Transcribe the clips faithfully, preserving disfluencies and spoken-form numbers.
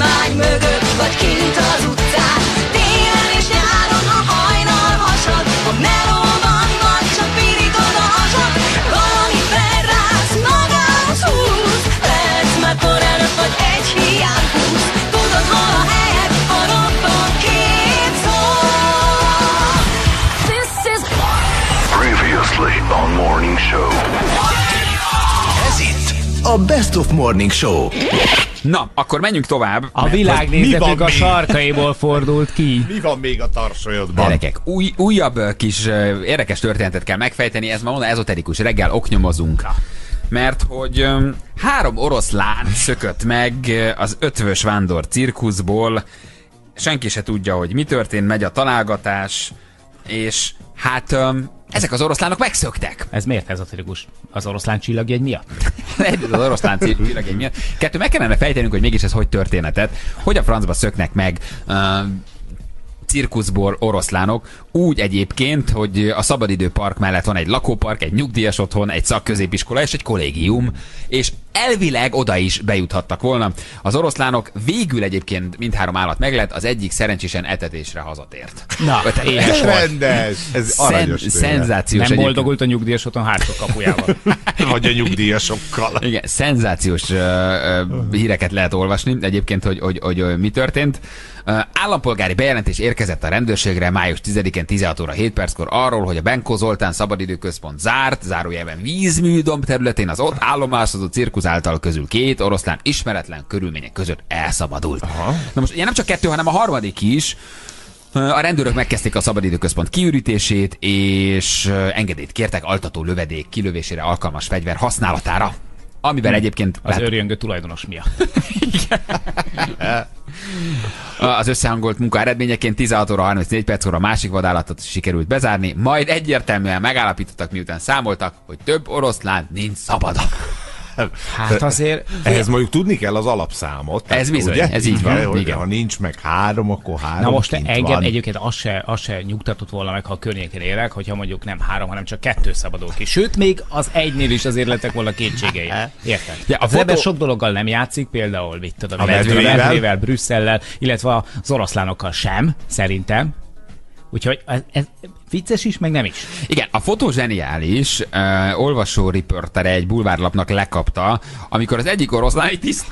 kormány mögött, vagy kint az utcán. Télen és nyáron a hajnal hasad, a melóban vagy csak pirítod a hasad. Valami felrász, magához húz, lesz már por előtt, vagy egy hiány húz. Tudod, hol a helyed, a roppant két szó. This is... Previously on Morning Show. Ez itt a Best of Morning Show. Na, akkor menjünk tovább. A világnézetünk a sarkaiból fordult ki. Mi van még a tarsolyodban? Gyerekek, új, újabb kis uh, érdekes történetet kell megfejteni. Ez ma mondom, ezoterikus reggel oknyomozunk. Na. Mert hogy um, három oroszlán szökött meg az Ötvös Vándor cirkuszból. Senki se tudja, hogy mi történt, megy a találgatás. És hát... Um, Ezek az oroszlánok megszöktek. Ez miért ezoterikus? Az oroszlán csillagjegy miatt? Az oroszlán csillagjegy miatt. Kettő, meg kellene fejtenünk, hogy mégis ez hogy történetet. Hogy a francba szöknek meg uh, cirkuszból oroszlánok. Úgy egyébként, hogy a szabadidőpark mellett van egy lakópark, egy nyugdíjas otthon, egy szakközépiskola és egy kollégium. És elvileg oda is bejuthattak volna. Az oroszlánok végül egyébként mindhárom állat meglett, az egyik szerencsésen etetésre hazatért. Na, éhes volt. Ez aranyos. Szen szenzációs. Nem boldogult a nyugdíjas otthon hátsó kapujával. Vagy a nyugdíjasokkal. Igen, szenzációs uh, uh, híreket lehet olvasni egyébként, hogy, hogy, hogy, hogy mi történt. Uh, állampolgári bejelentés érkezett a rendőrségre május tizedikén tizenhat óra hét perckor arról, hogy a Benko Zoltán szabadidőközpont zárt, zárójelben vízműdomb területén az ott állomásozó cirkusz által közül két oroszlán ismeretlen körülmények között elszabadult. Aha. Na most ugye nem csak kettő, hanem a harmadik is. A rendőrök megkezdték a szabadidőközpont kiürítését, és engedélyt kértek altató lövedék kilövésére alkalmas fegyver használatára. Amivel egyébként... Az lát... őrjöngő tulajdonos miatt. Az összehangolt munka eredményeként tizenhat óra harmincnégy perckor a másik vadállatot sikerült bezárni, majd egyértelműen megállapítottak, miután számoltak, hogy több oroszlán nincs szabadon. Hát azért... Ehhez mondjuk tudni kell az alapszámot. Ez tehát, bizony, ugye? Ez így van. Igen, igen. Ha nincs meg három, akkor három. Na most engem van. Egyébként az se, az se nyugtatott volna meg, ha a környéken érek, hogyha mondjuk nem három, hanem csak kettő szabadul ki. Sőt, még az egynél is azért lettek volna kétségei. Érted? Ja, a fotó... sok dologgal nem játszik, például mit tudom, a medvével, Brüsszellel, illetve az oroszlánokkal sem, szerintem. Úgyhogy ez, ez vicces is, meg nem is. Igen, a fotó zseniális, uh, olvasó riporter egy bulvárlapnak lekapta, amikor az egyik oroszlán egy, tiszt...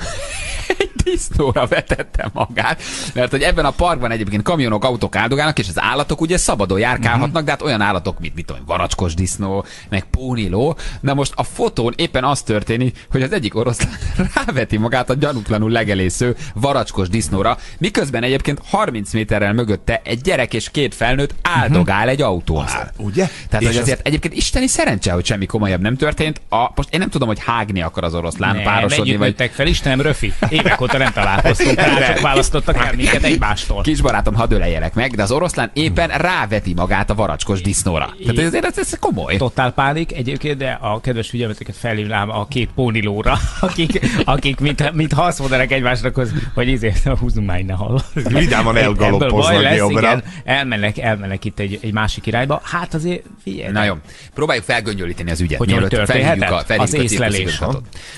egy tisztóra vetette magát, mert hogy ebben a parkban egyébként kamionok, autók áldogálnak, és az állatok ugye szabadon járkálhatnak, uh-huh. de hát olyan állatok, mint mit tudom, varacskos disznó, meg póniló. Na most a fotón éppen az történik, hogy az egyik oroszlán ráveti magát a gyanútlanul legelésző varacskos disznóra, miközben egyébként harminc méterrel mögötte egy gyerek és két felnőtt áldogál uh-huh. egy autónál. Ugye? Tehát, hogy azért az... egyébként isteni szerencse, hogy semmi komolyabb nem történt. A, most én nem tudom, hogy hágni akar az oroszlán, ne, párosodni. Nem, vagy... fel, Istenem, röfi. Évek óta nem találkoztunk, csak választottak el minket egymástól. Kisbarátom, hadd öleljelek meg, de az oroszlán éppen ráveti magát a varacskos disznóra. Tehát azért ez, ez komoly. Totál pánik egyébként, de a kedves figyelmeteket felhívnám a két pónilóra, akik, akik mint, mint haszmoderek egymásra köz, hogy ezért a húzumány ne hall. Vidáman elgalopoznak jobbra. Elmennek, elmennek itt egy, egy másik irányba. Hát azért figyelj. Na jó. Próbáljuk felgöngyölíteni az ügyet. Hogy történhetett? A, az észlelés.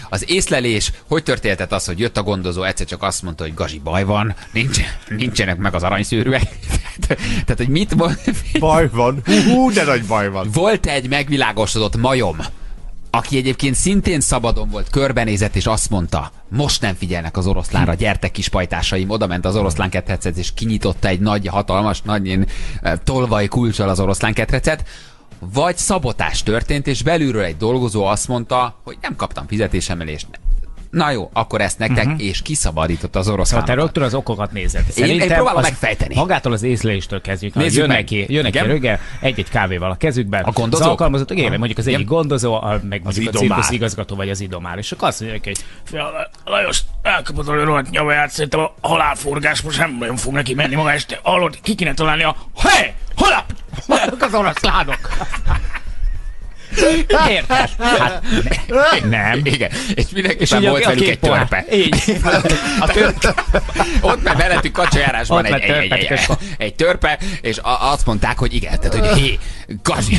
Az észlelés, hogy történhetett az, hogy jött a gondozó, egyszer csak azt mondta, hogy gazi, baj van, nincs, nincsenek meg az aranyszűrűek. Tehát, hogy mit volt? Baj van. Hú, de nagy baj van. Volt egy megvilágosodott majom, aki egyébként szintén szabadon volt, körbenézett, és azt mondta, most nem figyelnek az oroszlánra, gyertek kis pajtásaim. Oda ment az oroszlán ketrecet, és kinyitotta egy nagy, hatalmas, nagy tolvaj kulccsal az oroszlán ketrecet. Vagy szabotás történt, és belülről egy dolgozó azt mondta, hogy nem kaptam fizetésemelést. Na jó, akkor ezt nektek, uh-huh. és kiszabadította az oroszlánokat. Szóval te rögtön az okokat nézed. Én, én próbálom megfejteni. Magától az észleléstől kezdjük. Nézzük, jön neki, jön neki röge, egy-egy kávéval a kezükben. A gondozó? Az alkalmazott, igen, mondjuk az egyik gondozó, a, meg az a cirkusz igazgató, vagy az idomár. És akkor azt mondják, hogy Lajos, elkapod a rohadt nyavaját, szerintem a halálforgás most nem nagyon fog neki menni maga este. Hallod, ki kéne találni a hé, halál, az oroszlánok. Értes? Hát ne, nem. Igen. És mindenképpen volt velük egy törpe. Így. A törpe. Ott már veletük kacsajárásban egy, egy, egy, egy, egy törpe, és azt mondták, hogy igen, tehát hogy hé, Gazi.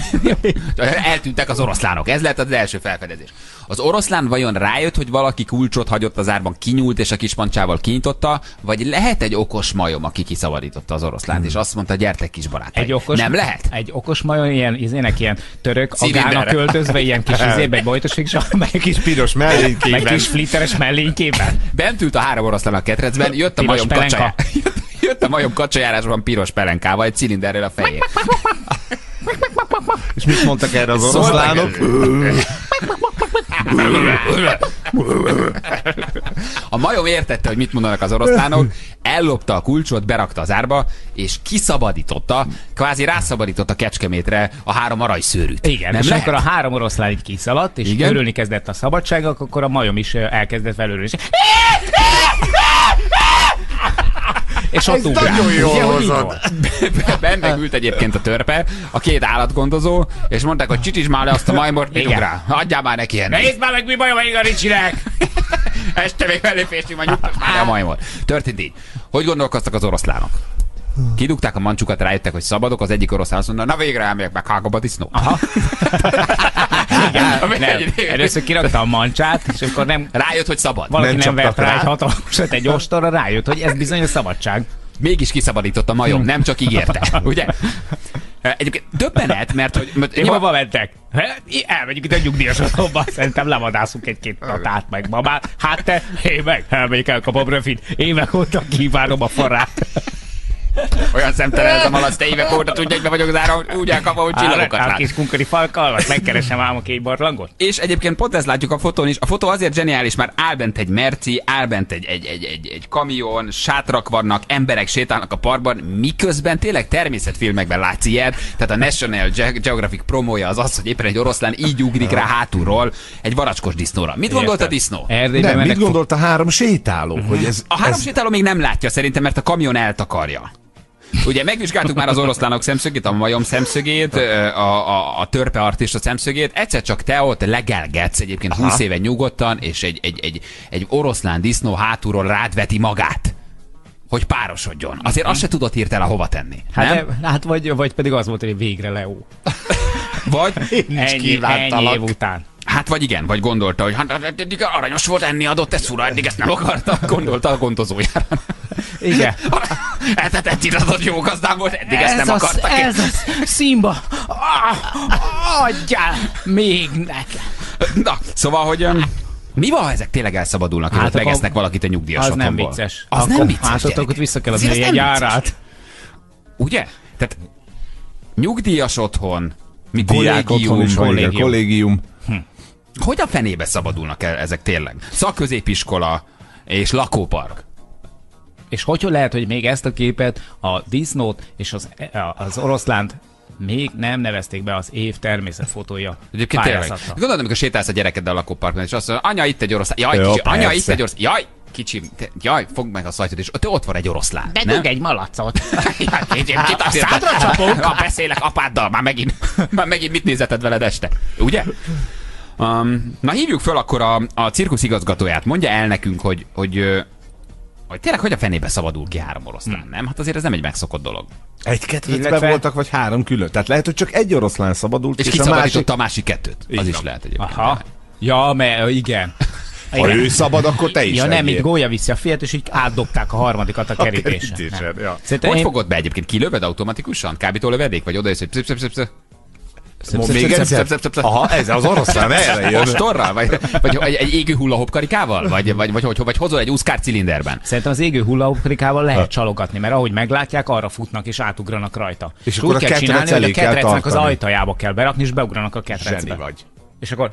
Eltűntek az oroszlánok. Ez lett az első felfedezés. Az oroszlán vajon rájött, hogy valaki kulcsot hagyott az árban, kinyúlt és a kispancsával kinyitotta, vagy lehet egy okos majom, aki kiszabadította az oroszlánt, hmm. és azt mondta, gyertek kis barátaim. Egy okos, nem lehet? Egy okos majom, ilyen, izének ilyen török, agának költözve, ilyen kis izébe, egy bojtosig, és egy kis piros mellénykében. Egy kis flitteres mellénykében. Bent ült a három oroszlán a ketrecben, jött a majom kacsaja. Jött a majom kacsajárásban piros pelenkával, egy cilinderrel a fején. És mit mondtak erre az oroszlánok? A majom értette, hogy mit mondanak az oroszlánok, ellopta a kulcsot, berakta az árba, és kiszabadította, kvázi rászabadította Kecskemétre a három aranyszőrűt. Igen, nem és lehet? Akkor a három oroszlán így kiszaladt, és igen? örülni kezdett a szabadságnak, akkor a majom is elkezdett felörülni. És ott ugrál. Nagyon jól hozod. Benne ült egyébként a törpe, a két állatgondozó, és mondták, hogy csicsíts már le azt a majmort, mi ugrál. Adjál már neki enni. Nézd már meg, mi bajom a Ricsinek. Este még mellé fésni, majd nyugtass már a majmort. Történt így. Hogy gondolkoztak az oroszlánok? Kidugták a mancsukat, rájöttek, hogy szabadok, az egyik oroszlán azt mondta, na végre elmegyek meg hágóba disznó. Aha. Igen, nem. Először kirakta a mancsát, és akkor nem... Rájött, hogy szabad. Valaki nem, nem vert rá, rá egy hatalmasat, egy ostorra, rájött, hogy ez bizony a szabadság. Mégis kiszabadított a majom, nem csak ígérte, ugye? Egyébként döbbenet, mert hogy... Én nyilván... hova mentek? Elmegyünk itt a nyugdíjas otthonba, szerintem levadászunk egy-két tatát meg mamát. Hát te, én meg, elmegyek, elkapom rövid. Én meg ott kívánom a forrát. Olyan szemtelen ez a malac, te évek óta tudják, be vagyok az ára, úgy elkapva, hogy csillagokat lát. A kis kunkori falkal, vagy megkeresem ám a két barlangot. És egyébként pont ezt látjuk a fotón is. A fotó azért zseniális, már áll bent egy merci, áll bent egy, egy, egy, egy, egy kamion, sátrak vannak, emberek sétálnak a parkban, miközben tényleg természetfilmekben látsz ilyet. Tehát a National Geographic promója az az, hogy éppen egy oroszlán így ugrik rá hátulról egy varacskos disznóra. Mit gondolt a disznó? Nem, mit gondolt a három sétáló? Hogy ez, a három ez... sétáló még nem látja szerintem, mert a kamion eltakarja. Ugye megvizsgáltuk már az oroszlánok szemszögét, a majom szemszögét, a, a, a törpe artista szemszögét. Egyszer csak te ott legelgetsz egyébként húsz éve nyugodtan, és egy, egy, egy, egy oroszlán disznó hátulról rád veti magát, hogy párosodjon. Azért azt se tudod hirtelen hova tenni. Hát, nem? hát vagy, vagy pedig az volt, hogy végre leó. Vagy ennyi, ennyi év után. Hát vagy igen, vagy gondolta, hogy hát eddig aranyos volt, enni adott, ez fura, eddig ezt nem akarta, gondolta a gondozójára. Igen. Etetett iratott jó gazdám volt, eddig ez ezt nem az, akarta. Ez az, Szimba, adjál még nekem. Na, szóval, hogy... Mi van, ha ezek tényleg elszabadulnak, hát, és megesznek valakit a nyugdíjas otthonból? Az nem vicces. Az nem vicces, hát ott akkor vissza kell adni egy árát. Ugye? Tehát nyugdíjas otthon, mi kollégium. Hogy a fenébe szabadulnak el ezek tényleg? Szakközépiskola és lakópark. És hogy lehet, hogy még ezt a képet, a disznót és az, az oroszlánt még nem nevezték be az év természetfotója pályázatra. Gondolod, amikor sétálsz a gyerekeddel a lakóparkban, és azt mondja, anya, itt egy oroszlán, jaj, kicsi, anya, itt egy oroszlán, jaj, kicsim, jaj, fogd meg a szajtot, és ott, ott van egy oroszlán. Bedug egy malacot. A szádra csapunk. Ha beszélek apáddal, már megint, már megint mit nézeted veled este, ugye? Um, na hívjuk föl akkor a, a cirkusz igazgatóját. Mondja el nekünk, hogy, hogy, hogy tényleg hogy a fenébe szabadul ki három oroszlán, hmm. nem? Hát azért ez nem egy megszokott dolog. Egy-kettőtben voltak, vagy három külön. Tehát lehet, hogy csak egy oroszlán szabadult, és, és kiszabadította a másik, másik kettőt. Így az van. Is lehet egyébként. Aha. Ja, mert igen. Ha igen. ő szabad, akkor te is. Ja, nem, itt gólya viszi a fiát, és így átdobták a harmadikat a kerítésen. A kerítésen ja. Hogy én... fogod be egyébként? Kilöved automatikusan? Kábítólövedék? Vagy odajössz, hogy... Még egyszer? Aha, ez az oroszlán erre jön. Ostorral? Vagy, vagy egy égő hullahop karikával? Vagy, vagy, vagy, vagy hozol egy úszkár cilinderben? Szerintem az égő hullahop karikával lehet csalogatni, mert ahogy meglátják, arra futnak és átugranak rajta. És, és akkor úgy a kell csinálni, hogy a ketrecnek az ajtajába kell berakni, és beugranak a ketrecbe. Zseni vagy. És akkor...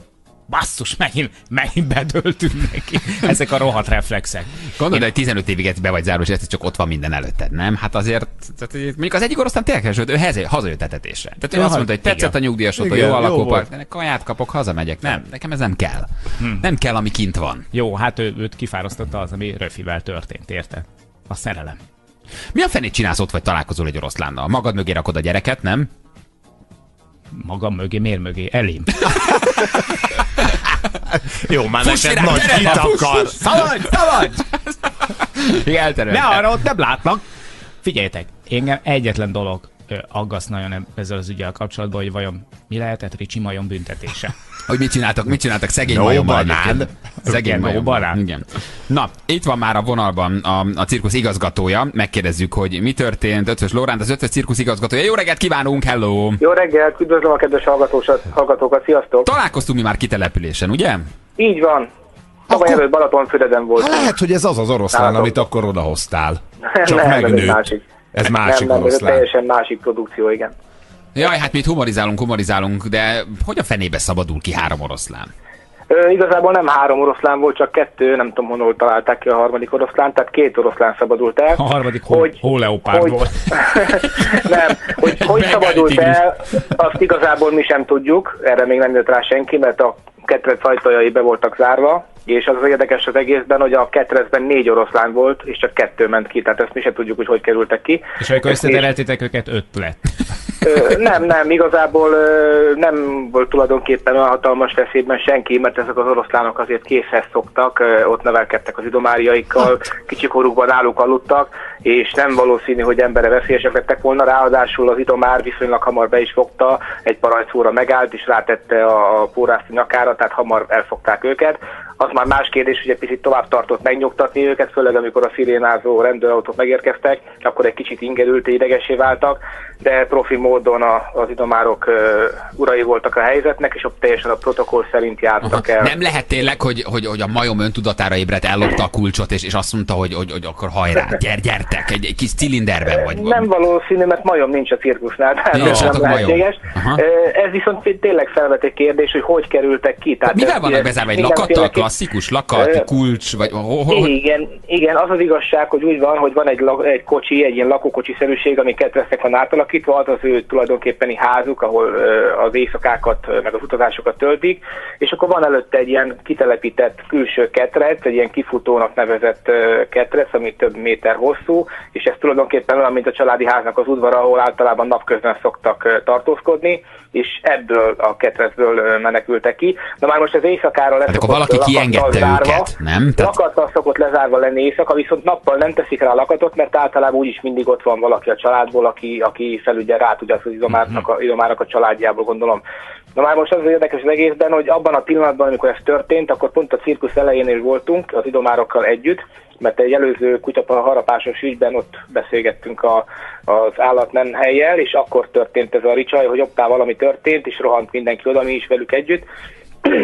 Basszus, megint, megint bedöltünk neki. Ezek a rohadt reflexek. Gondolod, én... hogy tizenöt évig be vagy zárva, és ez csak ott van minden előtted, nem? Hát azért, mondjuk az egyik oroszlán tényleg sőt, ő hazajött etetésre. Tehát ő azt mondta, hogy tetszett a nyugdíjas otthon, jó alakópark, kaját kapok, hazamegyek. Nem, nekem ez nem kell. Hmm. Nem kell, ami kint van. Jó, hát ő, őt kifárasztotta az, ami röfivel történt, érted? A szerelem. Mi a fenét csinálsz ott, vagy találkozol egy oroszlánnal? Magad mögé rakod a gyereket, nem? Magam mögé, miért mögé? Elém. Jó, már neked nagy kitakar. Szaladj, szaladj! Ne arra, ott nem látnak. Figyeljetek, engem egyetlen dolog aggaszt nagyon ezzel az ügyel kapcsolatban, hogy vajon mi lehetett Ricsi majom büntetése. Hogy mit csináltak, mit csináltak szegény no, majommal egyébként. Szegény majommal. Igen. Na, itt van már a vonalban a, a cirkusz igazgatója. Megkérdezzük, hogy mi történt. Ötvös Loránt, az Ötvös cirkusz igazgatója. Jó reggelt kívánunk, hello! Jó reggelt, üdvözlöm a kedves hallgatókat, sziasztok! Találkoztunk mi már kitelepülésen, ugye? Így van. Tavaly akkor... előtt Balatonfüreden volt. Lehet, hogy ez az az oroszlán, látom, amit akkor odahoztál. Csak nem, megnőtt. Ez másik, ez másik nem, nem, oroszlán. Ez teljesen másik produkció, igen. Jaj, hát mi itt humorizálunk, humorizálunk, de hogy a fenébe szabadul ki három oroszlán? Ö, igazából nem három oroszlán volt, csak kettő, nem tudom honnan találták ki a harmadik oroszlán, tehát két oroszlán szabadult el. A harmadik hogy, hol leopárd hogy, volt. Nem, hogy, hogy szabadult el, azt igazából mi sem tudjuk, erre még nem jött rá senki, mert a ketrec ajtajai be voltak zárva, és az, az érdekes az egészben, hogy a ketrecben négy oroszlán volt, és csak kettő ment ki, tehát ezt mi sem tudjuk, hogy hogy kerültek ki. És amikor összetereltétek és... őket, öt lett. Ö, nem, nem, igazából ö, nem volt tulajdonképpen olyan hatalmas veszélyben senki, mert ezek az oroszlánok azért készhez szoktak, ö, ott nevelkedtek az idomáriaikkal, kicsikorukban náluk aludtak, és nem valószínű, hogy embere veszélyesek lettek volna, ráadásul az idomár viszonylag hamar be is fogta, egy parajcóra megállt, és rátette a pórászti nyakára, tehát hamar elfogták őket. Az már más kérdés, hogy egy picit tovább tartott megnyugtatni őket, főleg amikor a szirénázó rendőrautók megérkeztek, akkor egy kicsit ingerült, idegesé váltak, de profi módon a, az idomárok uh, urai voltak a helyzetnek, és ott teljesen a protokoll szerint jártak el. Nem lehet tényleg, hogy, hogy, hogy a majom öntudatára ébredt, ellopta a kulcsot, és, és azt mondta, hogy, hogy, hogy akkor hajrá, gyer, gyertek, egy, egy kis cilinderben vagy. Nem valószínű, mert majom nincs a cirkusznál, tehát nem lehetséges. Ez viszont tényleg felvet egy kérdés, hogy hogy kerültek ki. Tehát mivel vannak bezárva, egy lakattal, klasszikus lakat, kulcs, vagy hol? Igen, igen, az az igazság, hogy úgy van, hogy van egy, egy kocsi, egy ilyen lakókocsiszerűség, ami kettősznek van átalakítva, az az ő tulajdonképpeni házuk, ahol az éjszakákat, meg az utazásokat töltik, és akkor van előtte egy ilyen kitelepített külső ketrec, egy ilyen kifutónak nevezett ketrec, ami több méter hosszú, és ez tulajdonképpen olyan, mint a családi háznak az udvara, ahol általában napközben szoktak tartózkodni, és ebből a ketrecből menekültek ki. Na már most az éjszakára lesz. Akkor valaki kiengedte őket, nem? Lakattal szokott lezárva lenni éjszaka, viszont nappal nem teszik rá lakatot, mert általában úgyis mindig ott van valaki a családból, aki, aki felügyel rá tudja az idomárnak, a, idomárnak a családjából, gondolom. Na már most az az érdekes az egészben, hogy abban a pillanatban, amikor ez történt, akkor pont a cirkusz elejénél voltunk az idomárokkal együtt, mert egy előző kutyaharapásos ügyben ott beszélgettünk a, az állatmenhellyel, és akkor történt ez a ricsaj, hogy optál valami történt, és rohant mindenki oda, mi is velük együtt.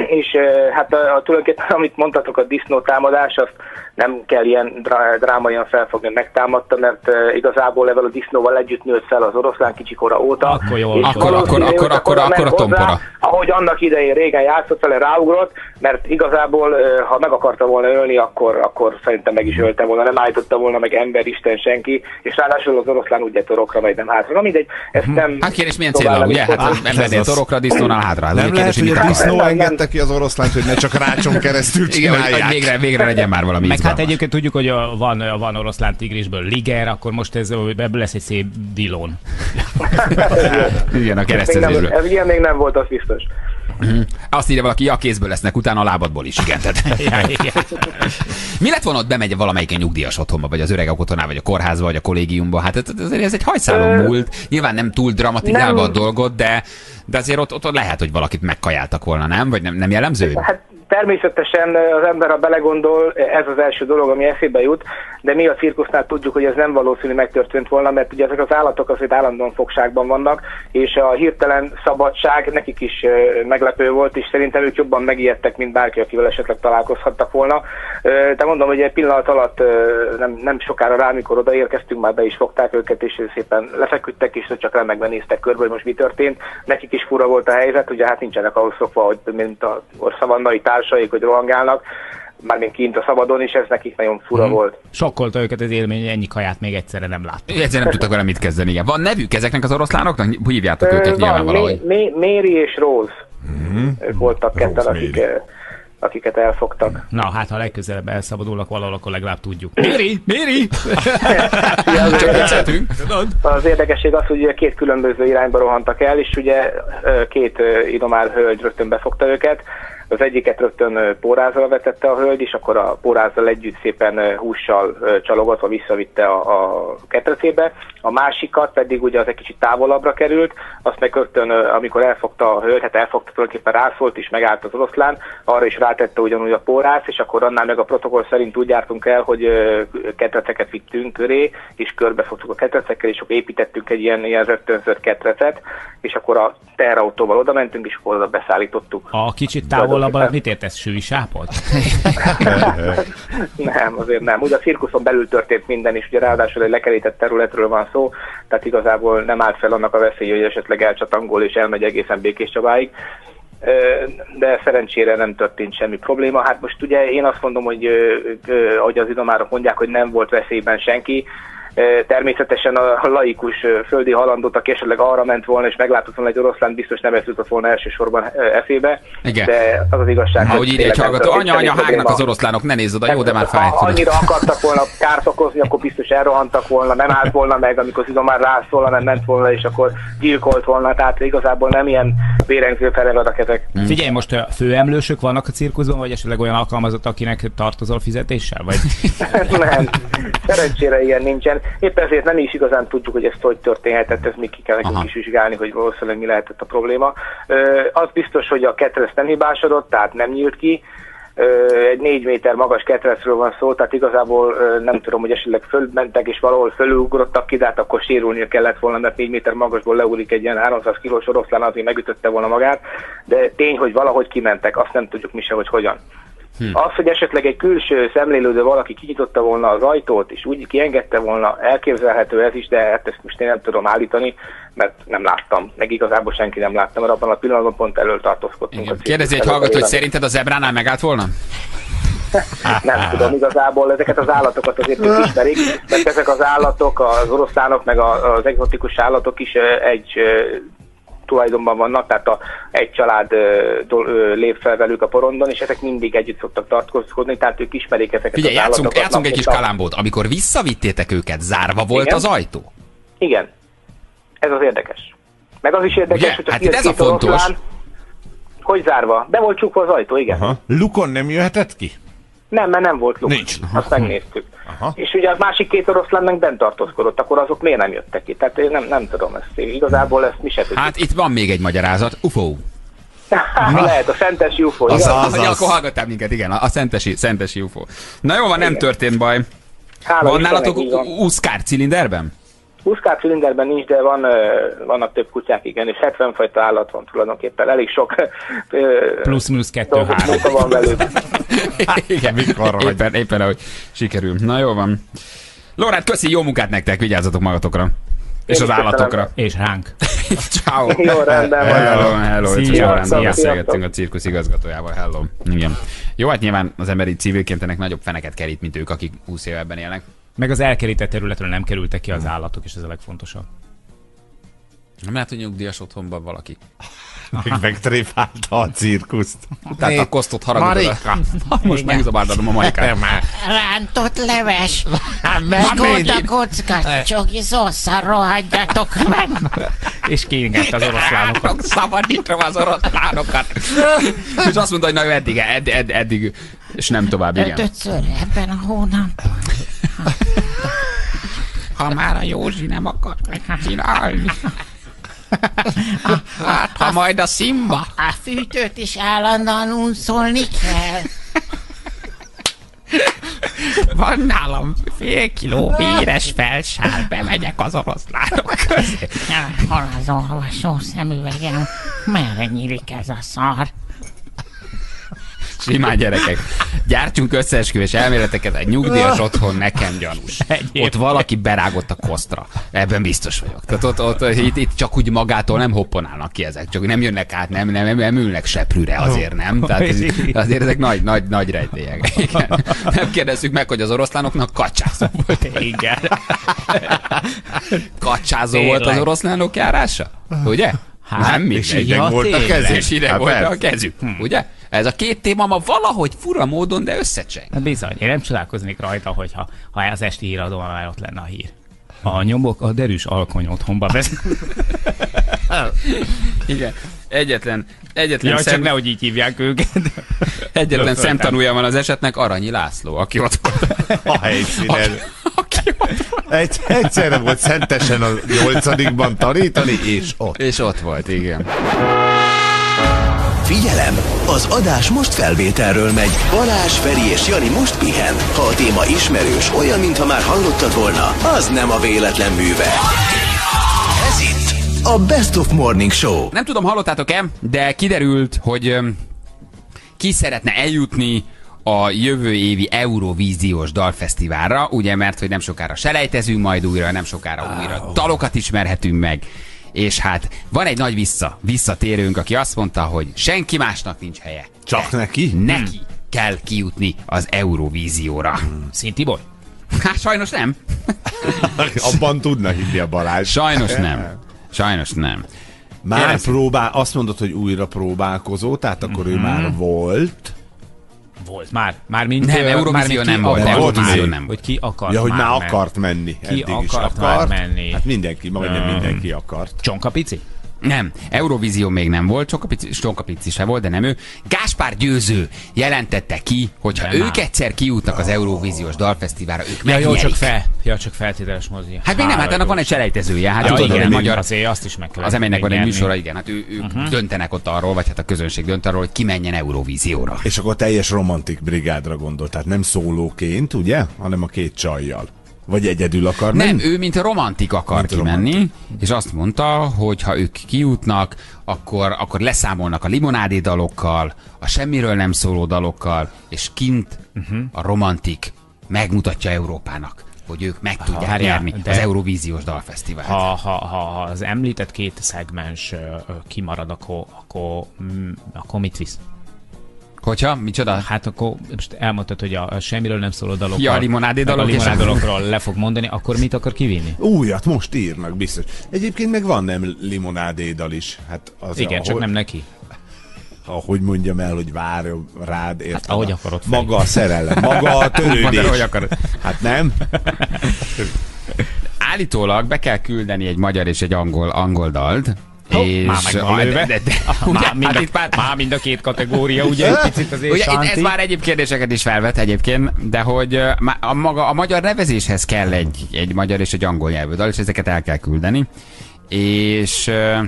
És hát a, a, tulajdonképpen, amit mondtatok, a disznótámadás, azt nem kell ilyen drá, drámaian felfogni, megtámadta, mert uh, igazából evel a disznóval együtt nőtt fel az oroszlán kicsikora óta. Akkor jó, akkor, akkor, akkor, akkor, akkor a tompora. Ahogy annak idején régen játszott vele, ráugrott, mert igazából, uh, ha meg akarta volna ölni, akkor, akkor szerintem meg is ölte volna, nem állította volna meg ember, isten, senki, és ráadásul az oroszlán ugye torokra, vagy nem hátra. Na mindegy, ezt nem... Hát kérdés, milyen célra, ugye? Hát az embernél torokra, disznónál hátra. Nem lehet, hogy a disznó engedte ki az oroszlánt, hogy ne csak rácson keresztül csinálják. Végre, végre legyen már valami. Hát egyébként tudjuk, hogy a, van, a, van oroszlán tigrisből liger, akkor most ez, ebből lesz egy szép dilón. Igen, a keresztezésből. Ez ilyen még nem volt, az biztos. Azt írja valaki, ja, kézből lesznek, utána a lábadból is. Igen, tehát. Mi lett volna, ott bemegy valamelyiken nyugdíjas otthonba, vagy az öregek otthonában, vagy a kórházba, vagy a kollégiumba? Hát ez egy hajszálon múlt. Nyilván nem túl dramatizálva a dolgot, de, de azért ott, ott lehet, hogy valakit megkajáltak volna, nem? Vagy nem, nem jellemző? Hát természetesen az ember, ha belegondol, ez az első dolog, ami eszébe jut, de mi a cirkusznál tudjuk, hogy ez nem valószínű megtörtént volna, mert ugye ezek az állatok azért állandóan fogságban vannak, és a hirtelen szabadság nekik is meglepő volt, és szerintem ők jobban megijedtek, mint bárki, akivel esetleg találkozhattak volna. De mondom, hogy egy pillanat alatt nem, nem sokára rá, amikor odaérkeztünk, már be is fogták őket, és szépen lefeküdtek, és csak remegve néztek körbe, hogy most mi történt. Nekik is fura volt a helyzet, ugye hát nincsenek ahhoz szokva, hogy mint a szavannai társaik, hogy rohangálnak, mármint kint a szabadon is, ez nekik nagyon fura mm. volt. Sokkolta őket az élmény, ennyi kaját még egyszerre nem láttam. Egyszerre nem tudtak vele mit kezdeni, igen. Van nevük ezeknek az oroszlánoknak? Hívjátok Ö, őket van, nyilván valahogy. Méri és Róz mm. voltak ketten, akik, akiket elfogtak. Na, hát ha legközelebb elszabadulnak valahol, akkor legalább tudjuk. Méri! Méri! Csak beszéltünk. Az érdekesség az, hogy két különböző irányba rohantak el, és ugye két idomár hölgy rögtön befogta őket. Az egyiket rögtön pórázzal vetette a hölgy, és akkor a pórázzal együtt szépen hússal csalogatva visszavitte a, a ketrecébe. A másikat pedig ugye az egy kicsit távolabbra került, azt meg rögtön, amikor elfogta a hölgy, hát elfogta, tulajdonképpen rászólt és megállt az oroszlán, arra is rátette ugyanúgy a pórász, és akkor annál meg a protokoll szerint úgy jártunk el, hogy ketreceket vittünk köré, és körbefogtuk a ketrecekkel, és akkor építettünk egy ilyen, ilyen rögtönzött ketrecet, és akkor a teherautóval oda mentünk, és akkor oda beszállítottuk. A kicsit távol... Valóban mit értesz, sűri sápot? Nem, azért nem. Ugye a cirkuszon belül történt minden is, ugye ráadásul egy lekerített területről van szó, tehát igazából nem állt fel annak a veszély, hogy esetleg elcsatangol és elmegy egészen Békés Csabáig. De szerencsére nem történt semmi probléma. Hát most ugye én azt mondom, hogy ahogy az idomárok mondják, hogy nem volt veszélyben senki. Természetesen a laikus földi halandót, aki esetleg arra ment volna és meglátott volna egy oroszlánt, biztos nem ezt jutott volna elsősorban eszébe. Igen. De az az igazság, hogy így egy hallgató, anya, anya, hágnak az oroszlánok, ne nézz oda, jó, de már fájt. Ha annyira akartak volna kárt okozni, akkor biztos elrohantak volna, nem állt volna meg, amikor szidom már rászól, nem ment volna, és akkor gyilkolt volna, tehát igazából nem ilyen vérengző feladaketek. Hmm. Figyelj, most főemlősök vannak a cirkuszban, vagy esetleg olyan alkalmazott, akinek tartozol fizetéssel? Vagy? Nem. Szerencsére ilyen nincsen. Épp ezért nem is igazán tudjuk, hogy ez hogy történhetett, ez még ki kell nekünk is vizsgálni, hogy valószínűleg mi lehetett a probléma. Ö, az biztos, hogy a ketrec nem hibásodott, tehát nem nyílt ki. Ö, egy négy méter magas ketrecről van szó, tehát igazából ö, nem tudom, hogy esetleg fölmentek és valahol fölügrottak ki, de hát akkor sérülni kellett volna, mert négy méter magasból leúlik egy ilyen háromszáz kilós oroszlán, azért megütötte volna magát, de tény, hogy valahogy kimentek, azt nem tudjuk mi se, hogy hogyan. Hmm. Az, hogy esetleg egy külső szemlélődő valaki kinyitotta volna az ajtót, és úgy kiengedte volna, elképzelhető ez is, de hát ezt most én nem tudom állítani, mert nem láttam. Meg igazából senki nem láttam, mert abban a pillanatban pont elől tartózkodtunk. Kérdezi egy hallgató, hogy szerinted a zebránál megállt volna? Nem tudom, igazából ezeket az állatokat azért ők ismerik, mert ezek az állatok, az oroszlánok, meg az egzotikus állatok is egy... tulajdonban vannak, tehát a, egy család ö, ö, lép fel velük a porondon, és ezek mindig együtt szoktak tartózkodni, tehát ők ismerik ezeket. Figyelj, az játszunk, állatokat. Játszunk egy kis kalambót. Amikor visszavittétek őket, zárva volt Igen? az ajtó? Igen. Ez az érdekes. Meg az is érdekes, hogy a hát ez a fontos. Oroszlán, hogy zárva? Be volt csukva az ajtó, igen. Aha. Lukon nem jöhetett ki? Nem, mert nem volt luk. Nincs. Azt megnéztük. Aha. És ugye a másik két oroszlánnak bent tartózkodott, akkor azok miért nem jöttek ki? Tehát én nem, nem tudom ezt. Én igazából ezt mi se tudjuk. Hát itt van még egy magyarázat. u f o. Lehet, a szentesi u f o. Az, az, az, az. Akkor hallgattál minket, igen, a szentesi, szentesi u f o. Na jó, van, nem igen. történt baj. Hála van nálatok úszkár cilinderben? húsz kilós cilinderben nincs, de van, vannak több kutyák, igen, és hetven fajta állat van tulajdonképpen, elég sok plusz-minusz kettő-három van velük. Igen, mikor éppen, éppen ahogy sikerül. Na jó van. Loránt, köszi, jó munkát nektek, vigyázzatok magatokra. És az állatokra. És ránk. Ciao. Jó, rendben van. Hello, hello. Sziasztok. Beszélgettünk a cirkusz igazgatójával. Hello. Igen. Jó, hát nyilván az emberi civilként ennek nagyobb feneket kerít, mint ők, akik húsz éve ebben élnek. Meg az elkerített területről nem kerültek ki az állatok, és ez a legfontosabb. Nem lehet, hogy nyugdíjas otthonban valaki. Még megtréfálta a cirkuszt. Tehát a kosztot haragudod. Most megzabárdadom a majkát. Rántott leves. Megód a kocka. Csoki szószal rohadjatok meg. És kiingett az oroszlánokat. Szabadítom az oroszlánokat. És azt mondta, hogy na eddig, eddig, és nem tovább, igen. Ötötször ebben a hónapban. Ha már a Józsi nem akar megcsinálni. Hát, ha majd a Simba. A fűtőt is állandóan unszolni kell. Van nálam fél kiló véres felsár, bemegyek az oroszlánok közé. Hol az olvasó szemüvegem? Merre nyílik ez a szar? Simán gyerekek. Gyártsunk összeesküvés elméleteket, egy nyugdíjas otthon nekem gyanús. Ott valaki berágott a kosztra. Ebben biztos vagyok. Tehát ott, ott, ott itt, itt csak úgy magától nem hopponálnak ki ezek, csak nem jönnek át, nem, nem, nem ülnek seprűre, azért nem. Tehát ez, azért ezek nagy, nagy, nagy rejtélyek. Igen. Nem kérdezzük meg, hogy az oroszlánoknak kacsázó volt. Igen. Kacsázó volt az oroszlánok járása? Ugye? Hát, nem mindegy, és ideg ja, volt a kezük. És ideg hát, volt a kezük, hm. ugye? Ez a két téma ma valahogy fura módon, de összecseng. Bizony, én nem csodálkoznék rajta, hogyha ha az esti híradóban már ott lenne a hír. A nyomok a derűs alkony otthonba vesz. Igen. Egyetlen, egyetlen ja, szem... csak nehogy így hívják őket. Egyetlen szemtanúja van az esetnek, Aranyi László, aki ott volt. A helyszínen. Aki ott volt. Egy, egyszerre volt szentesen a nyolcadikban tanítani, és ott. És ott volt, igen. Figyelem! Az adás most felvételről megy. Balázs, Feri és Jani most pihen. Ha a téma ismerős, olyan, mintha már hallottad volna, az nem a véletlen műve. Ez itt a Best of Morning Show. Nem tudom, hallottátok-e, de kiderült, hogy um, ki szeretne eljutni a jövő évi Eurovíziós dalfesztiválra, ugye, mert hogy nem sokára selejtezünk majd újra, nem sokára újra dalokat ismerhetünk meg. És hát van egy nagy vissza, visszatérőnk, aki azt mondta, hogy senki másnak nincs helye. Csak de neki? Neki hmm. kell kijutni az Eurovízióra. Hmm. Szintibor? Hát sajnos nem. Abban tudna hinni a Balázs. Sajnos nem. Sajnos nem. Már Én próbál, azt mondod, hogy újra próbálkozó, tehát akkor mm -hmm. ő már volt. Volt már. Már mind, nem, Eurovízió nem volt. Eurovízió nem. Hogy ki akart ja, hogy már, már akart menni. Ki eddig akart, is akart már menni. Hát mindenki, ma nem mindenki akart. Csonka Pici? Nem. Eurovízió még nem volt. Csonka Pici, Csonka Pici se volt, de nem ő. Gáspár Győző jelentette ki, hogyha nem ők már. egyszer kijutnak az Eurovíziós dalfesztiválra, ők ja, megnyerik. Jó, csak fel, ja, csak feltételes mozi. Hát még nem, hát annak van egy selejtezője. Hát ja, tudod, igen, magyar azért azt is meg kell. Az em en-nek van egy műsora, igen, hát ő, ők uh -huh. döntenek ott arról, vagy hát a közönség dönt arról, hogy ki menjen Eurovízióra. És akkor teljes Romantik brigádra gondolt, tehát nem szólóként, ugye, hanem a két csajjal. Vagy egyedül akar menni? Nem, ő mint a Romantik akar mint kimenni, romantik. És azt mondta, hogy ha ők kijutnak, akkor, akkor leszámolnak a limonádi dalokkal, a semmiről nem szóló dalokkal, és kint uh-huh. a Romantik megmutatja Európának, hogy ők meg tudják ha, járni de, az Eurovíziós dalfesztivált. Ha, ha, ha, ha az említett két szegmens uh, kimarad, akkor, akkor, mm, akkor mit visz? Hogyha? Micsoda? Hát akkor most elmondtad, hogy a, a semmiről nem szóló dalokról, ja, a limonádi dalok a limonádi dalokról le fog mondani, akkor mit akar kivinni? Újat most írnak, biztos. Egyébként meg van nem limonádi dal is. Hát az igen, ahogy, csak nem neki. Ahogy mondjam el, hogy várjon rád, érted? Hát ahogy akarod. Fel. Maga a szerelem, maga a törődés. Hát nem? Állítólag be kell küldeni egy magyar és egy angol, angol dalt. És már megvan lőve. De, de, de, ugye, már, mind a, hát már, már mind a két kategória, ugye egy picit azért ugye, itt, ez már egyéb kérdéseket is felvet egyébként, de hogy a, maga, a magyar nevezéshez kell egy, egy magyar és egy angol nyelvű dal, és ezeket el kell küldeni. És uh,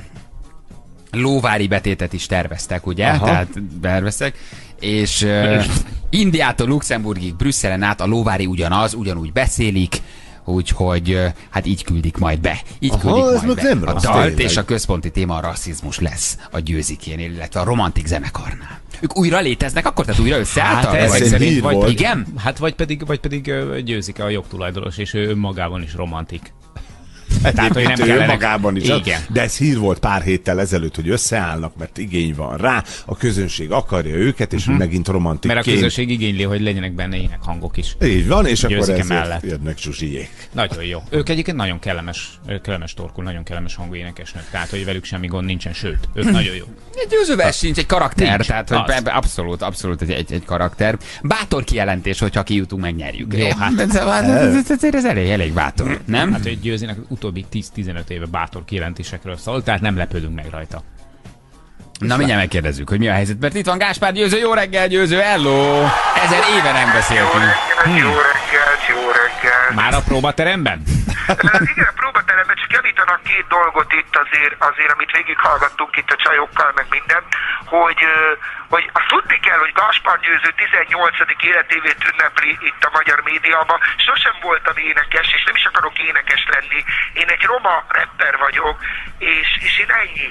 lóvári betétet is terveztek, ugye? Aha. Tehát terveztek. És uh, Indiától Luxemburgig, Brüsszelen át a lóvári ugyanaz, ugyanúgy beszélik. Úgyhogy hát így küldik majd be. Így aha, küldik majd be. Nem a dalt tényleg. És a központi téma a rasszizmus lesz a Győzikénél, illetve a Romantik zenekarnál. Ők újra léteznek, akkor tehát újra összeálltak? Hát vagy szerint, vagy, igen? Hát vagy pedig, vagy pedig Győzike a jogtulajdonos, és ő önmagában is romantik. Tehát, hogy nem kellene... magában is. Igen. De ez hír volt pár héttel ezelőtt, hogy összeállnak, mert igény van rá, a közönség akarja őket, és uh-huh. megint romantik. Mert a közönség igényli, hogy legyenek benne ének hangok is. Így van, és Győzik akkor ezért jönnek zsuzsijék. Nagyon jó. Ők egyébként nagyon kellemes, kellemes torkul, nagyon kellemes hangú énekesnek, tehát, hogy velük semmi gond nincsen, sőt, ők nagyon jó. Egy Győzővel sincs, egy karakter, nincs. Tehát, hogy abszolút, abszolút egy, egy, egy karakter. Bátor kijelentés, hogyha kijutunk, megnyerjük. Jó, hát ez elég, elég bátor, nem? Hát, hogy Győzinek utóbbi tíz-tizenöt éve bátor kijelentésekről szól, tehát nem lepődünk meg rajta. Na, mindjárt megkérdezzük, hogy mi a helyzet, mert itt van Gáspár Győző, jó reggel Győző, hello! Ezer éve nem beszéltünk. Jó reggel, jó reggel, jó reggel. Már a próbateremben? Igen, a próbateremben, csak javítanak két dolgot itt azért, azért amit végighallgattunk itt a csajokkal, meg minden, hogy, hogy azt tudni kell, hogy Gáspár Győző tizennyolcadik életévét ünnepli itt a magyar médiában. Sosem voltam énekes, és nem is akarok énekes lenni. Én egy roma rapper vagyok, és, és én ennyi.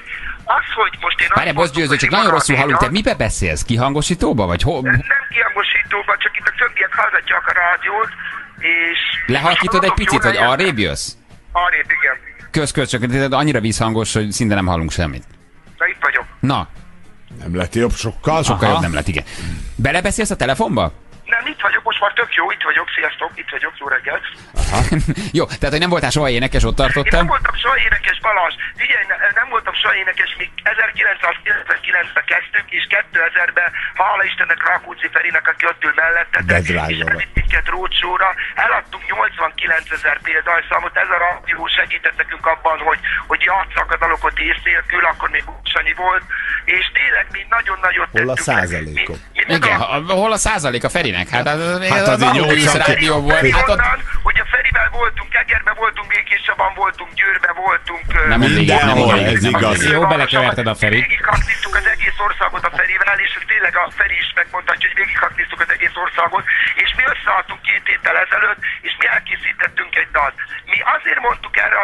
Az, hogy most én... Várjál, bocs Győző, csak nagyon rosszul hallunk, te mibe beszélsz? Kihangosítóba, vagy hol? Nem kihangosítóba, csak itt a többiek hallgatják a rádiót, és... Lehalkítod egy picit, vagy arrébb jössz? Arrébb, igen. Kösz, kösz, csak annyira vízhangos, hogy szinte nem hallunk semmit. Na, itt vagyok. Na. Nem lett jobb sokkal? Sokkal jobb nem lett, igen. Belebeszélsz a telefonba? Nem, itt vagyok, most már tök jó, itt vagyok, sziasztok, itt vagyok, jó reggelt. Aha. Jó, tehát, hogy nem voltál soha énekes, ott tartottam? Én nem voltam soha énekes, Balázs. Figyelj, nem voltam soha énekes, mi ezerkilencszázkilencvenkilencben kezdtük, és kétezerben, hála Istennek, Rákóczi Ferinek, aki ott ül mellette, de és elvitt minket rócsóra, eladtunk nyolcvankilencezer példányszámot, ez a rádió segített nekünk abban, hogy, hogy játsszak a dalokat ész nélkül, akkor még Sanyi volt, és tényleg mi nagyon nagyot tettük. Hol a százalékok? Igen, hol a százalék a Ferinek? Hát az egy jó rádió volt. Onnan, hogy a Ferivel voltunk, Egerben voltunk, Békéscsabán voltunk, Győrbe voltunk. Nem mindenhol, ez igaz. Jó, belekeverted a Ferit. Végigkakniztuk az egész országot a Ferivel, és tényleg a Feri is megmondhatja, hogy végigkakniztuk az egész országot, és mi összeálltunk két héttel ezelőtt, és mi elkészítettünk egy dalt. Mi azért mondtuk erre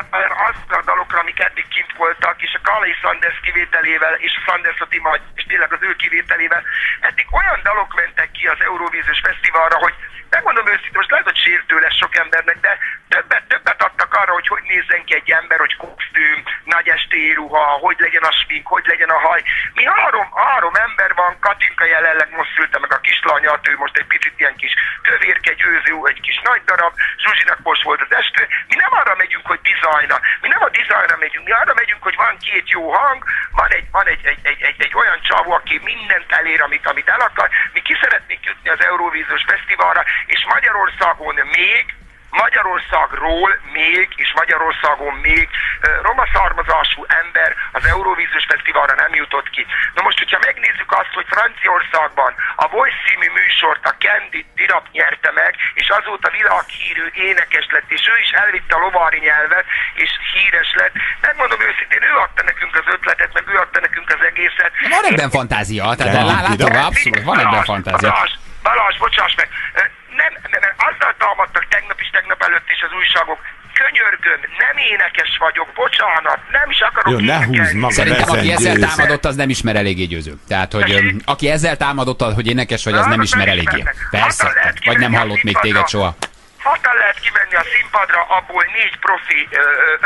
azt a dalokra, amik eddig kint voltak, és a Kalai Sanders kivételével, és a Sanders a Tima, és tényleg az ő kivételével, eddig olyan dalok mentek ki az Eurovíziós Fesztiválra, hogy megmondom őszintén, most lehet, hogy sértő lesz sok embernek, de többet, többet adtak arra, hogy hogy nézzen ki egy ember, hogy kosztüm, nagy estéruha, hogy legyen a smink, hogy legyen a haj. Mi három, három ember van, Katinka jelenleg most szülte meg a kislányát, ő most egy picit ilyen kis kövérke, Győző, egy kis nagy darab, Zsuzsinak most volt az estő. Mi nem arra megyünk, hogy dizájna, mi nem a dizájna megyünk, mi arra megyünk, hogy van két jó hang, van egy, van egy, egy, egy, egy, egy olyan csávó, aki mindent elér, amit, amit el akar. Mi ki szeretnénk jutni az Eurovíziós Fesztiválra, és Magyarországon még, Magyarországról még, és Magyarországon még roma származású ember az Eurovíziós Fesztiválra nem jutott ki. Na most, hogyha megnézzük azt, hogy Franciaországban a Voice című műsort a Kendji Girac nyerte meg, és azóta világhírű énekes lett, és ő is elvitte a lovari nyelvet, és híres lett. Megmondom őszintén, ő adta nekünk az ötletet, meg ő adta nekünk az egészet. Van ebben fantázia, tehát látom, abszolút, van ebben fantázia. Balázs, bocsáss meg! Nem, nem, nem, azzal támadtak tegnap is, tegnap előtt is az újságok. Könyörgöm, nem énekes vagyok, bocsánat, nem is akarok énekelni. Szerintem aki ezzel győző. támadott, az nem ismer eléggé Győző. Tehát, hogy öm, aki ezzel támadott, hogy énekes vagy, az nem ismer eléggé. Persze, vagy nem hallott még téged soha. Hatan lehet kimenni a színpadra, abból négy profi,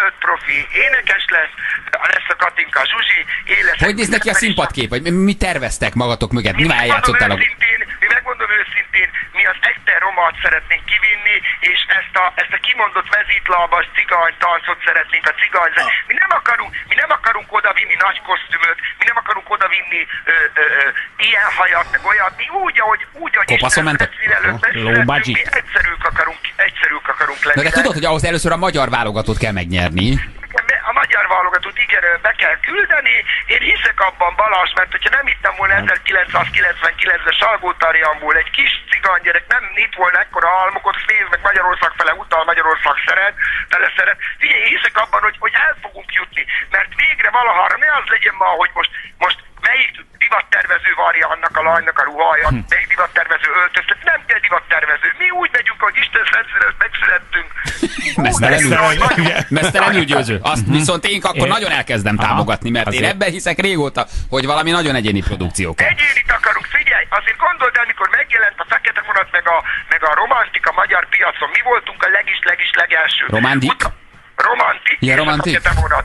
öt profi énekes lesz, lesz a Katinka, a Zsuzsi, én leszek. Hogy néz neki a színpadkép? Vagy mi terveztek magatok mögött? Mi már játszottál a... Mi megmondom őszintén, mi az egyter romát szeretnénk kivinni, és ezt a, ezt a kimondott vezítlábas cigány táncot szeretnénk, a cigány. Mi nem akarunk, mi nem akarunk odavinni nagy kosztümöt, mi nem akarunk odavinni ö, ö, ö, ilyen hajat, meg olyan, mi úgy, ahogy úgy, ahogy is, mi egyszerűk akarunk, egyszerűk akarunk lenni. Na de tudod, hogy ahhoz először a magyar válogatót kell megnyerni. A magyar válogatót igen, be kell küldeni. Én hiszek abban, Balázs, mert hogyha nem hittem volna ezerkilencszázkilencvenkilencben Salgótarjánból egy kis cigánygyerek, nem itt volna ekkora álmokot, nézd meg Magyarország fele utal, Magyarország szeret, tele szeret. Figyelj, hiszek abban, hogy, hogy el fogunk jutni, mert végre valahára ne az legyen ma, hogy most, most melyik divattervező varja annak a lánynak a ruhája, hm. melyik divattervező öltöztet, nem kell divattervező. Mi úgy megyünk, hogy Isten szentszerűen megszülettünk. Mesztelenül Győző. Azt viszont én akkor nagyon elkezdem támogatni, mert én ebben hiszek régóta, hogy valami nagyon egyéni produkció kell. Egyénit akarunk, figyelj! Azért gondold el, mikor megjelent a Fekete Vonat, meg a, meg a Romantik a magyar piacon. Mi voltunk a legis-legis-legelső. Romantik? Romantik, ja, Romantik.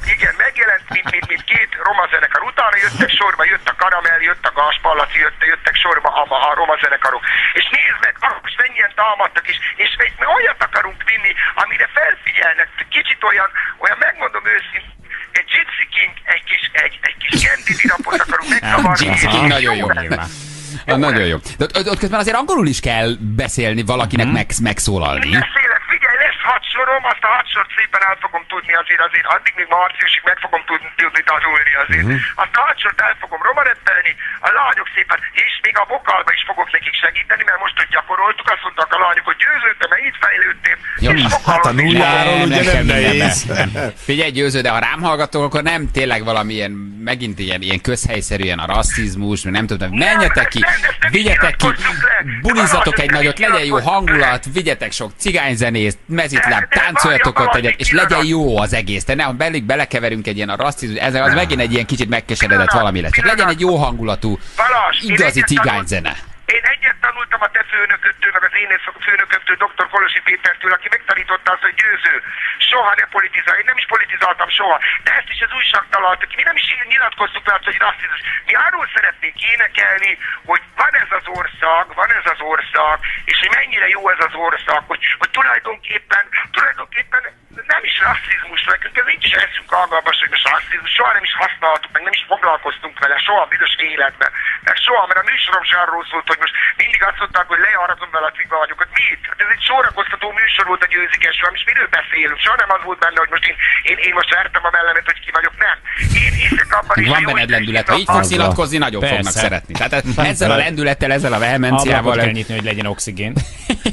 Igen, megjelent, mint, mint, mint két roma zenekar. Utána jöttek sorba, jött a Karamell, jött a Gaspallaci, jöttek, jöttek sorba a, a roma zenekarok. És nézd meg, most mennyien támadtak is, és mi olyat akarunk vinni, amire felfigyelnek. Kicsit olyan, olyan megmondom őszintén, egy Gypsy King, egy kis, egy, egy kis Kendji Giracot akarunk megtavarni. Gypsy King nagyon jó nyilván. Na, nagyon jó. De ott közben azért angolul is kell beszélni, valakinek hmm. meg, megszólalni. Beszélek, figyelj, lesz hat sorom, azt a hat sort szépen el fogom tudni azért, azért addig még márciusig meg fogom tudni, tudni tanulni azért. Hmm. Azt a hat sort el fogom romareppelni, a lányok szépen, és még a vokálba is fogok nekik segíteni, mert most, hogy gyakoroltuk, azt mondtak a lányok, hogy Győződtem, mert itt fejlődtél, ja, és hát a nulláról ugye nem nehéz. Figyelj, Győző, de ha rám hallgatok, akkor nem tényleg valamilyen, megint ilyen, ilyen közhelyszerűen a rasszizmus, nem tudom, menjetek ki. Vigyetek ki, bulizzatok egy nagyot, legyen jó hangulat, vigyetek sok cigányzenészt, mezitláb, táncoljatok ott egyet, és legyen jó az egész. De ne, belég belekeverünk egy ilyen a rasszizmus, ez az megint egy ilyen kicsit megkeseredett valami lesz. Csak legyen egy jó hangulatú, igazi cigányzene. Én egyet tanultam a te főnököttől, meg az én főnökömtől, doktor Kolosi Pétertől, aki megtanította azt, hogy Győző, soha ne politizál. Én nem is politizáltam soha, de ezt is az újság találta ki. Mi nem is nyilatkoztuk rá, hogy rasszizmus. Mi arról szeretnénk énekelni, hogy van ez az ország, van ez az ország, és hogy mennyire jó ez az ország, hogy, hogy tulajdonképpen, tulajdonképpen nem is rasszizmus, nekünk ez így is eszünk algalmas, hogy most rasszizmus, soha nem is használtuk, meg nem is foglalkoztunk vele, soha a büdös életben, meg soha, mert a műsorom sem arról szólt, hogy most mindig azt mondták, hogy lejáratom vele a cigányokat. Mit? Hát ez egy szórakoztató műsor volt a Győzikesről, és miről beszélünk? Soha nem az volt benne, hogy most én, én, én most vertem a mellemet, hogy ki vagyok, nem. Én hiszek Van benned lendület, ha így fogsz nyilatkozni, nagyon fognak szeretni. Tehát ezzel a lendülettel, ezzel a vehemenciával... Ablakot kell nyitni, hogy legyen oxigén.